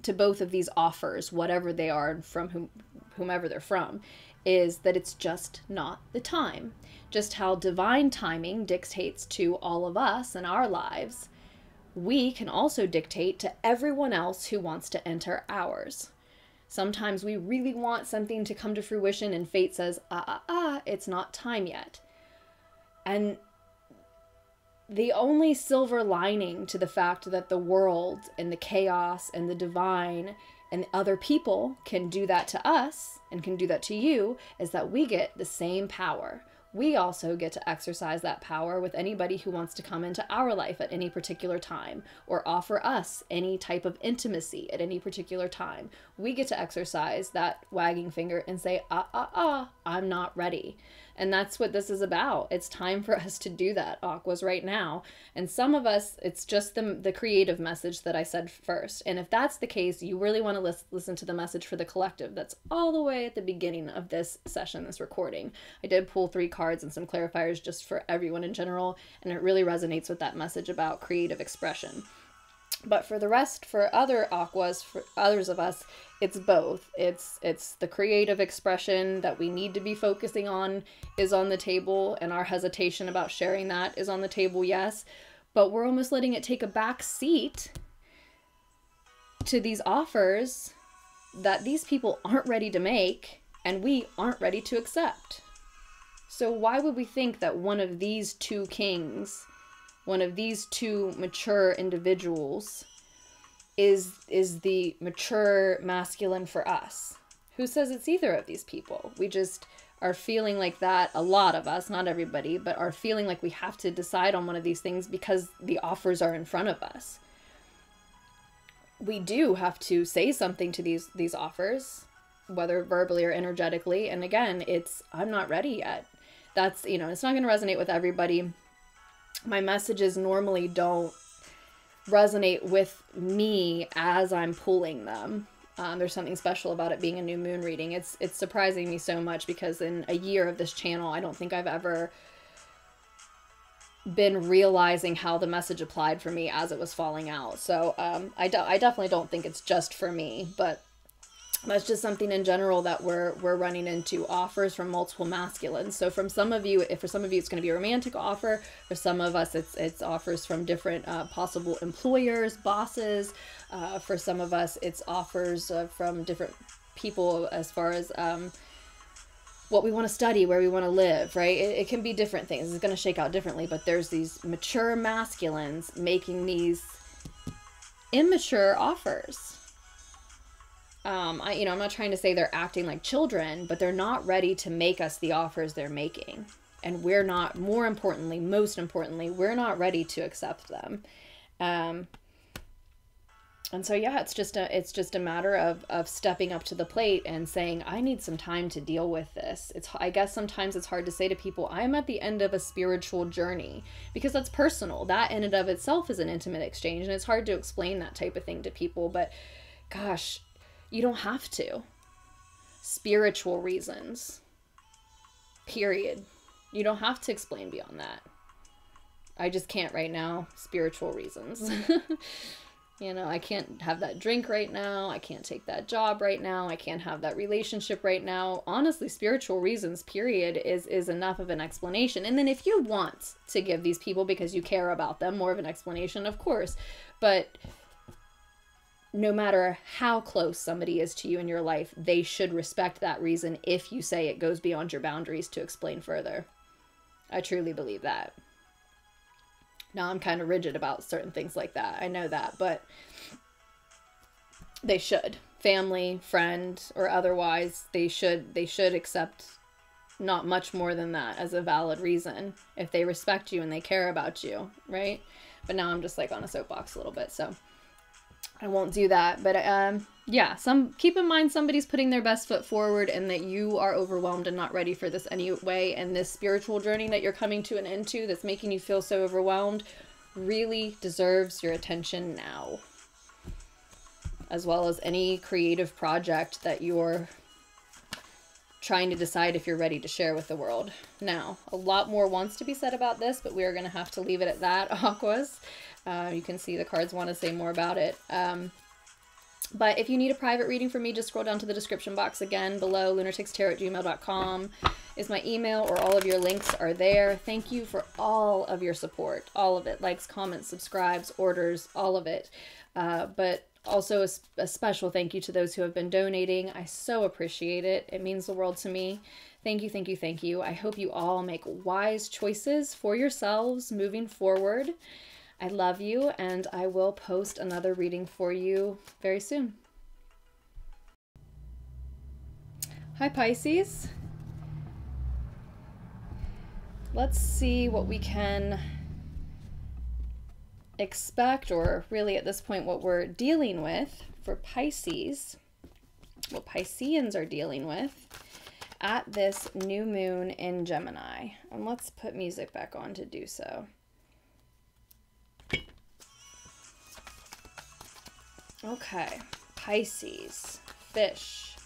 to both of these offers, whatever they are, and from whom, whomever they're from, is that it's just not the time. Just how divine timing dictates to all of us in our lives, we can also dictate to everyone else who wants to enter ours. Sometimes we really want something to come to fruition and fate says, ah, ah, ah, it's not time yet. And the only silver lining to the fact that the world and the chaos and the divine and other people can do that to us and can do that to you is that we get the same power. We also get to exercise that power with anybody who wants to come into our life at any particular time or offer us any type of intimacy at any particular time. We get to exercise that wagging finger and say, ah, ah, ah, I'm not ready. And that's what this is about. It's time for us to do that, Aquas, right now. And some of us, it's just the, the creative message that I said first. And if that's the case, you really want to lis- listen to the message for the collective. That's all the way at the beginning of this session, this recording. I did pull three cards and some clarifiers just for everyone in general, and it really resonates with that message about creative expression. But for the rest, for other Aquas, for others of us, it's both. It's it's the creative expression that we need to be focusing on is on the table, and our hesitation about sharing that is on the table, yes. But we're almost letting it take a back seat to these offers that these people aren't ready to make and we aren't ready to accept. So why would we think that one of these two kings, one of these two mature individuals is is the mature masculine for us? Who says it's either of these people? We just are feeling like that, a lot of us, not everybody, but are feeling like we have to decide on one of these things because the offers are in front of us. We do have to say something to these these offers, whether verbally or energetically, and again, it's I'm not ready yet. That's, you know, it's not going to resonate with everybody. My messages normally don't resonate with me as I'm pulling them. Um, there's something special about it being a new moon reading. It's it's surprising me so much because in a year of this channel, I don't think I've ever been realizing how the message applied for me as it was falling out. So um, I, do I definitely don't think it's just for me, but that's just something in general that we're, we're running into, offers from multiple masculines. So from some of you, if for some of you, it's going to be a romantic offer. For some of us, it's, it's offers from different uh, possible employers, bosses. Uh, for some of us, it's offers uh, from different people as far as, um, what we want to study, where we want to live, right? It, it can be different things. It's going to shake out differently, but there's these mature masculines making these immature offers. Um, I, you know, I'm not trying to say they're acting like children, but they're not ready to make us the offers they're making. And we're not, more importantly, most importantly, we're not ready to accept them. Um, And so, yeah, it's just a, it's just a matter of, of stepping up to the plate and saying, I need some time to deal with this. It's, I guess sometimes it's hard to say to people, I'm at the end of a spiritual journey, because that's personal. That in and of itself is an intimate exchange. And it's hard to explain that type of thing to people, but gosh, you don't have to. Spiritual reasons, period. You don't have to explain beyond that. I just can't right now. Spiritual reasons. You know, I can't have that drink right now. I can't take that job right now. I can't have that relationship right now. Honestly, spiritual reasons, period, is, is enough of an explanation. And then if you want to give these people, because you care about them, more of an explanation, of course. But no matter how close somebody is to you in your life, they should respect that reason if you say it goes beyond your boundaries to explain further. I truly believe that. Now I'm kind of rigid about certain things like that. I know that, but they should. Family, friend, or otherwise, they should they should accept not much more than that as a valid reason if they respect you and they care about you, right? But now I'm just like on a soapbox a little bit, so I won't do that. But um, yeah, some keep in mind somebody's putting their best foot forward and that you are overwhelmed and not ready for this anyway. And this spiritual journey that you're coming to an end to that's making you feel so overwhelmed really deserves your attention now. As well as any creative project that you're trying to decide if you're ready to share with the world. Now, a lot more wants to be said about this, but we are going to have to leave it at that, Aquas. Uh, you can see the cards want to say more about it. Um, but if you need a private reading from me, just scroll down to the description box again below. Lunarticks Tarot at gmail dot com is my email, or all of your links are there. Thank you for all of your support. All of it. Likes, comments, subscribes, orders, all of it. Uh, but also a, a special thank you to those who have been donating. I so appreciate it. It means the world to me. Thank you, thank you, thank you. I hope you all make wise choices for yourselves moving forward. I love you, and I will post another reading for you very soon. Hi, Pisces. Let's see what we can expect, or really at this point what we're dealing with for Pisces, what Pisceans are dealing with at this new moon in Gemini. And let's put music back on to do so. Okay, Pisces, fish,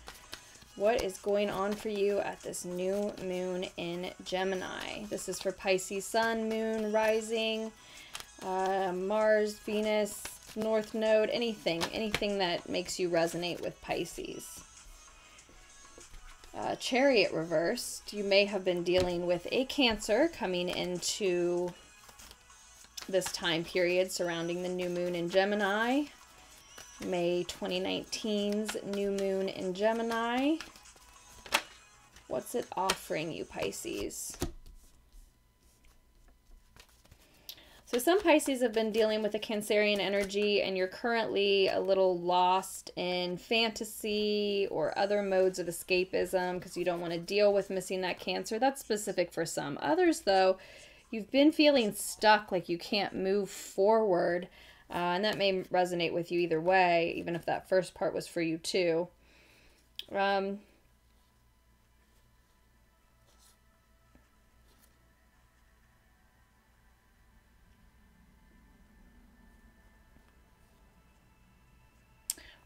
what is going on for you at this new moon in Gemini? This is for Pisces, sun, moon, rising, uh, Mars, Venus, North Node, anything, anything that makes you resonate with Pisces. Uh, Chariot reversed, you may have been dealing with a Cancer coming into this time period surrounding the new moon in Gemini. May twenty nineteen's new moon in Gemini. What's it offering you, Pisces? So some Pisces have been dealing with a Cancerian energy, and you're currently a little lost in fantasy or other modes of escapism because you don't want to deal with missing that Cancer. That's specific for some. Others, though, you've been feeling stuck, like you can't move forward. Uh, and that may resonate with you either way, even if that first part was for you too. Um,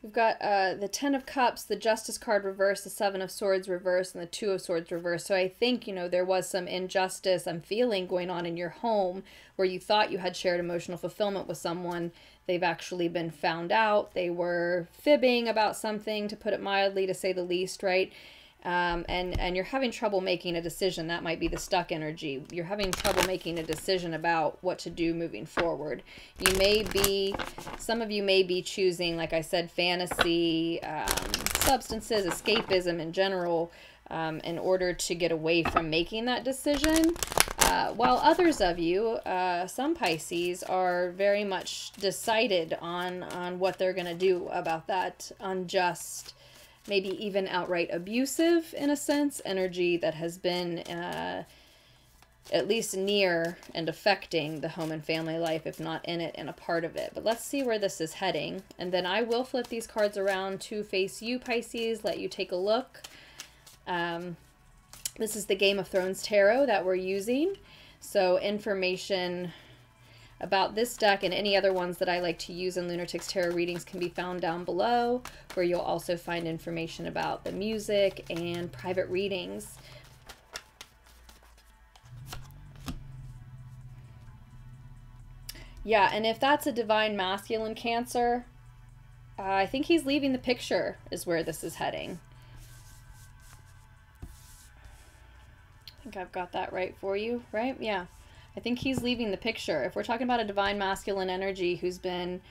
We've got uh, the Ten of Cups, the Justice card reversed, the Seven of Swords reversed, and the Two of Swords reversed. So I think, you know, there was some injustice, I'm feeling, going on in your home where you thought you had shared emotional fulfillment with someone. They've actually been found out. They were fibbing about something, to put it mildly, to say the least, right? Um, and, and you're having trouble making a decision. That might be the stuck energy. You're having trouble making a decision about what to do moving forward. You may be, some of you may be choosing, like I said, fantasy, um, substances, escapism in general, um, in order to get away from making that decision. Uh, while others of you, uh, some Pisces, are very much decided on, on what they're going to do about that unjust, maybe even outright abusive, in a sense, energy that has been uh, at least near and affecting the home and family life, if not in it and a part of it. But let's see where this is heading. And then I will flip these cards around to face you, Pisces, let you take a look. Um, this is the Game of Thrones Tarot that we're using. So information about this deck and any other ones that I like to use in Lunarticks Tarot readings can be found down below, where you'll also find information about the music and private readings. Yeah, and if that's a divine masculine Cancer, uh, I think he's leaving the picture is where this is heading. I think I've got that right for you, right? Yeah. I think he's leaving the picture. If we're talking about a divine masculine energy who's been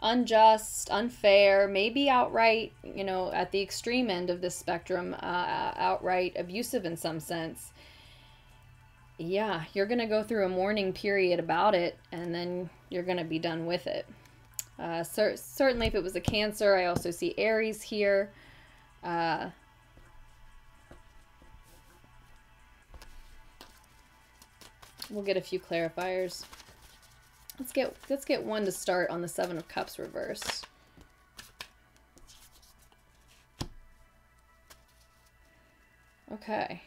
unjust, unfair, maybe outright, you know, at the extreme end of this spectrum, uh, outright abusive in some sense, yeah, you're going to go through a mourning period about it, and then you're going to be done with it. Uh, cer certainly if it was a Cancer, I also see Aries here. Uh, We'll get a few clarifiers. Let's get let's get one to start on the Seven of Cups reverse. Okay.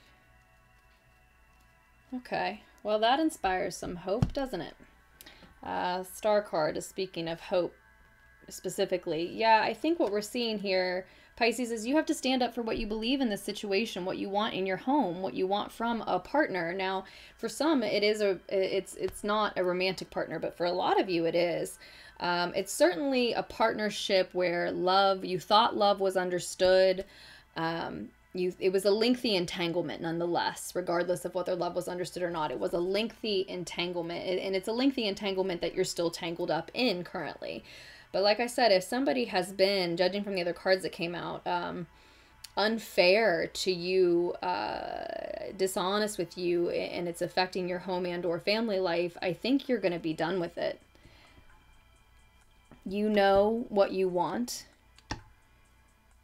Okay. Well, that inspires some hope, doesn't it? Uh, Star card is speaking of hope specifically. Yeah, I think what we're seeing here, Pisces, is you have to stand up for what you believe in this situation, what you want in your home, what you want from a partner. Now, for some, it is a, it's, it's not a romantic partner, but for a lot of you, it is. Um, it's certainly a partnership where love, you thought love was understood. Um, you, it was a lengthy entanglement nonetheless, regardless of whether love was understood or not. It was a lengthy entanglement, and it's a lengthy entanglement that you're still tangled up in currently. But like I said, if somebody has been, judging from the other cards that came out, um, unfair to you, uh, dishonest with you, and it's affecting your home and or family life, I think you're going to be done with it. You know what you want.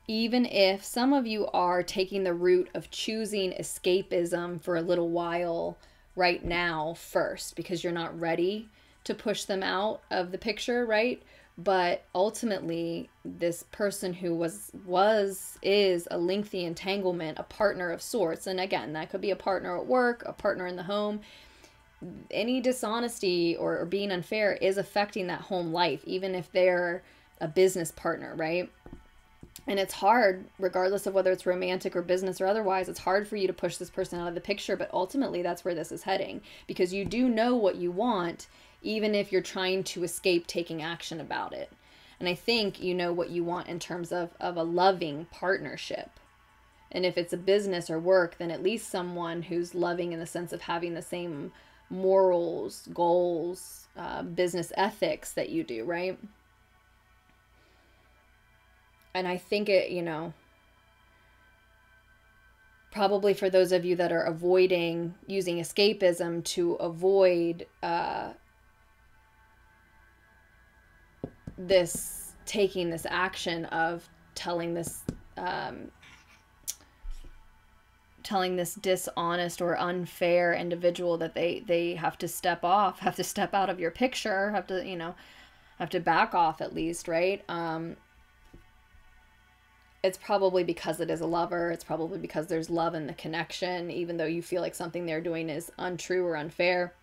Even if some of you are taking the route of choosing escapism for a little while right now first, because you're not ready to push them out of the picture, right? But ultimately, this person who was, was, is a lengthy entanglement, a partner of sorts. And again, that could be a partner at work, a partner in the home. Any dishonesty or, or being unfair is affecting that home life, even if they're a business partner, right? And it's hard, regardless of whether it's romantic or business or otherwise, it's hard for you to push this person out of the picture. But ultimately, that's where this is heading, because you do know what you want, even if you're trying to escape taking action about it. And I think you know what you want in terms of, of a loving partnership. And if it's a business or work, then at least someone who's loving in the sense of having the same morals, goals, uh, business ethics that you do, right? And I think it, you know, probably for those of you that are avoiding, using escapism to avoid uh, this, taking this action of telling this, um, telling this dishonest or unfair individual that they, they have to step off, have to step out of your picture, have to, you know, have to back off at least, right? Um, it's probably because it is a lover. It's probably because there's love in the connection, even though you feel like something they're doing is untrue or unfair.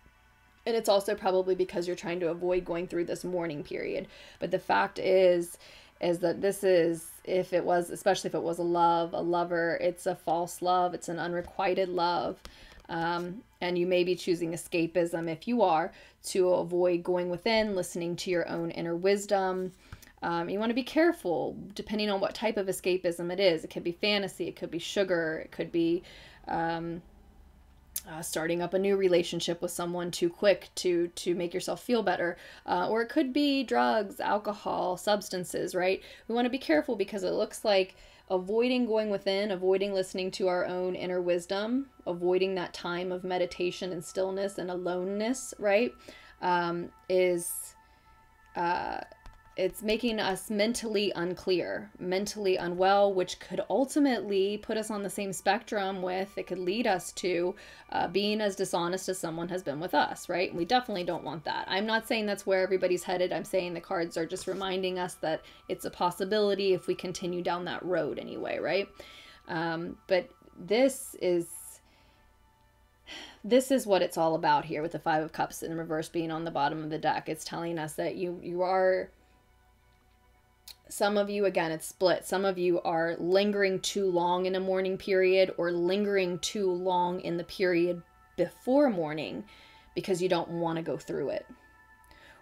And it's also probably because you're trying to avoid going through this mourning period. But the fact is, is that this is, if it was, especially if it was a love, a lover, it's a false love, it's an unrequited love. Um, and you may be choosing escapism, if you are, to avoid going within, listening to your own inner wisdom. Um, you want to be careful, depending on what type of escapism it is. It could be fantasy, it could be sugar, it could be um, uh, starting up a new relationship with someone too quick to to make yourself feel better, uh, or it could be drugs, alcohol, substances, right? We want to be careful because it looks like avoiding going within, avoiding listening to our own inner wisdom, avoiding that time of meditation and stillness and aloneness, right, um, is... Uh, It's making us mentally unclear, mentally unwell, which could ultimately put us on the same spectrum with, it could lead us to uh, being as dishonest as someone has been with us, right? And we definitely don't want that. I'm not saying that's where everybody's headed. I'm saying the cards are just reminding us that it's a possibility if we continue down that road anyway, right? Um, but this is, this is what it's all about here with the Five of Cups in reverse being on the bottom of the deck. It's telling us that you, you are... Some of you, again, it's split. Some of you are lingering too long in a morning period or lingering too long in the period before morning because you don't want to go through it.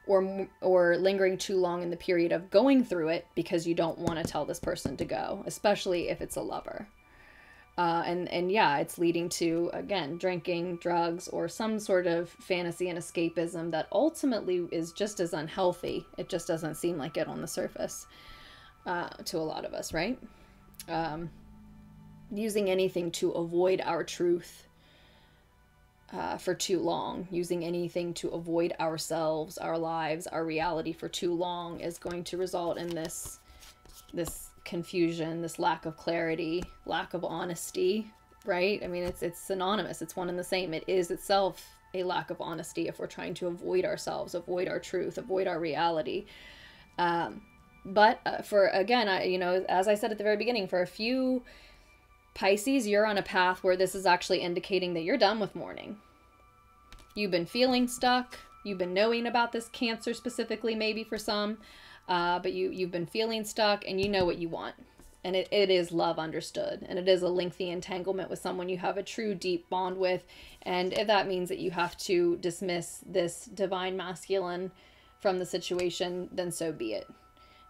Or, or lingering too long in the period of going through it because you don't want to tell this person to go, especially if it's a lover. Uh, and, and yeah, it's leading to, again, drinking, drugs, or some sort of fantasy and escapism that ultimately is just as unhealthy. It just doesn't seem like it on the surface. Uh, to a lot of us, right? Um, using anything to avoid our truth uh, for too long, using anything to avoid ourselves, our lives, our reality for too long is going to result in this, this confusion, this lack of clarity, lack of honesty, right? I mean, it's, it's synonymous. It's one and the same. It is itself a lack of honesty if we're trying to avoid ourselves, avoid our truth, avoid our reality. Um, But uh, for, again, I, you know, as I said at the very beginning, for a few Pisces, you're on a path where this is actually indicating that you're done with mourning. You've been feeling stuck. You've been knowing about this Cancer specifically, maybe for some, uh, but you, you've been feeling stuck and you know what you want. And it, it is love understood. And it is a lengthy entanglement with someone you have a true deep bond with. And if that means that you have to dismiss this divine masculine from the situation, then so be it.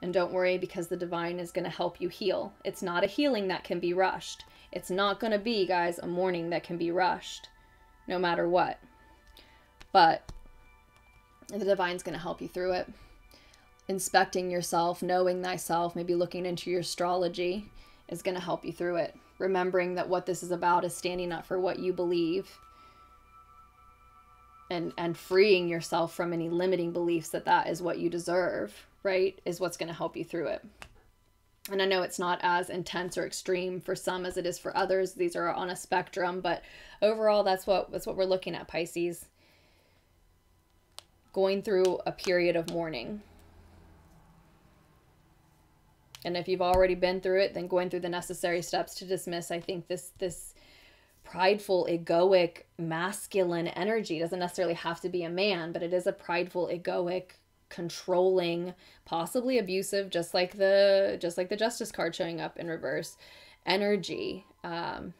And don't worry, because the divine is going to help you heal. It's not a healing that can be rushed. It's not going to be, guys, a mourning that can be rushed, no matter what. But the divine's going to help you through it. Inspecting yourself, knowing thyself, maybe looking into your astrology is going to help you through it. Remembering that what this is about is standing up for what you believe. And, and freeing yourself from any limiting beliefs that that is what you deserve, right, is what's going to help you through it. And I know it's not as intense or extreme for some as it is for others. These are on a spectrum, but overall, that's what, that's what we're looking at, Pisces. Going through a period of mourning. And if you've already been through it, then going through the necessary steps to dismiss, I think this, this, prideful, egoic, masculine energy. It doesn't necessarily have to be a man, but it is a prideful, egoic, controlling, possibly abusive, just like the just like the Justice card showing up in reverse, energy. Um,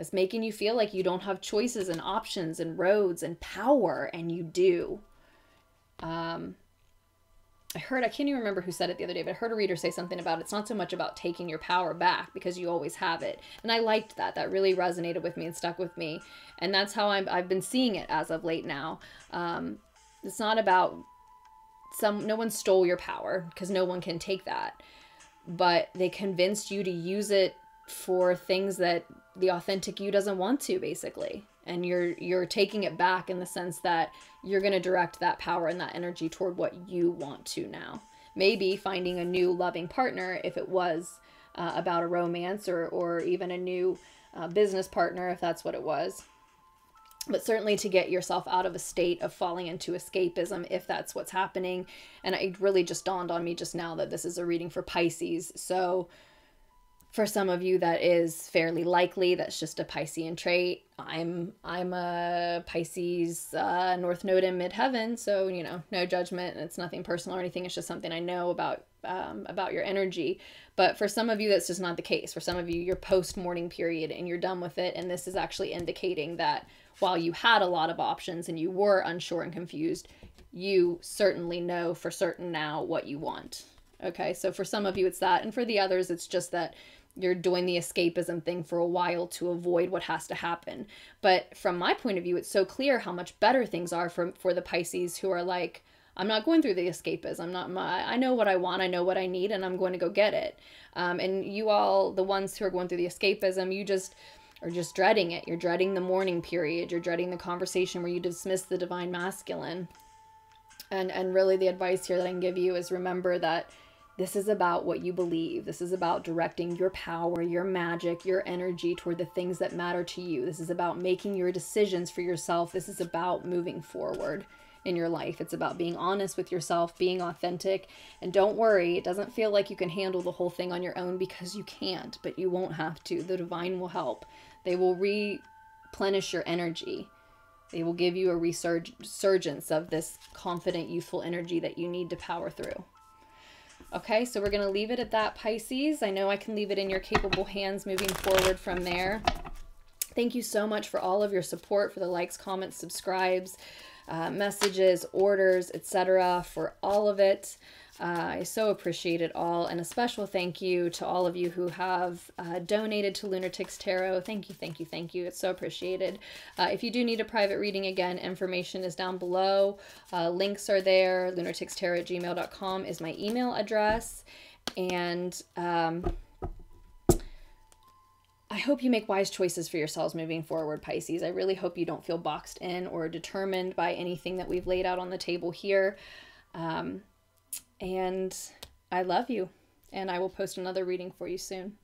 it's making you feel like you don't have choices and options and roads and power, and you do. Um, I heard, I can't even remember who said it the other day, but I heard a reader say something about it's not so much about taking your power back because you always have it. And I liked that. That really resonated with me and stuck with me. And that's how I'm, I've been seeing it as of late now. Um, it's not about some, no one stole your power because no one can take that. But they convinced you to use it for things that the authentic you doesn't want to, basically. And you're you're taking it back in the sense that you're going to direct that power and that energy toward what you want to now. Maybe finding a new loving partner if it was uh, about a romance, or, or even a new uh, business partner if that's what it was. But certainly to get yourself out of a state of falling into escapism if that's what's happening. And it really just dawned on me just now that this is a reading for Pisces. So... for some of you, that is fairly likely. That's just a Piscean trait. I'm I'm a Pisces uh, North Node in Midheaven, so, you know, no judgment. It's nothing personal or anything. It's just something I know about um, about your energy. But for some of you, that's just not the case. For some of you, you're post-morning period and you're done with it. And this is actually indicating that while you had a lot of options and you were unsure and confused, you certainly know for certain now what you want. Okay, so for some of you, it's that. And for the others, it's just that you're doing the escapism thing for a while to avoid what has to happen. But from my point of view, it's so clear how much better things are for, for the Pisces who are like, I'm not going through the escapism. I'm not my, I know what I want, I know what I need, and I'm going to go get it. Um, and you all, the ones who are going through the escapism, you just are just dreading it. You're dreading the mourning period. You're dreading the conversation where you dismiss the divine masculine. And, and really the advice here that I can give you is remember that this is about what you believe. This is about directing your power, your magic, your energy toward the things that matter to you. This is about making your decisions for yourself. This is about moving forward in your life. It's about being honest with yourself, being authentic. And don't worry, it doesn't feel like you can handle the whole thing on your own, because you can't, but you won't have to. The divine will help. They will replenish your energy. They will give you a resurgence of this confident, youthful energy that you need to power through. Okay, so we're going to leave it at that, Pisces. I know I can leave it in your capable hands moving forward from there. Thank you so much for all of your support, for the likes, comments, subscribes, uh, messages, orders, et cetera, for all of it. Uh, I so appreciate it all. And a special thank you to all of you who have uh, donated to Lunarticks Tarot. Thank you, thank you, thank you. It's so appreciated. Uh, if you do need a private reading, again, information is down below. Uh, links are there. Lunarticks Tarot at gmail dot com is my email address. And um, I hope you make wise choices for yourselves moving forward, Pisces. I really hope you don't feel boxed in or determined by anything that we've laid out on the table here. Um... And I love you, and I will post another reading for you soon.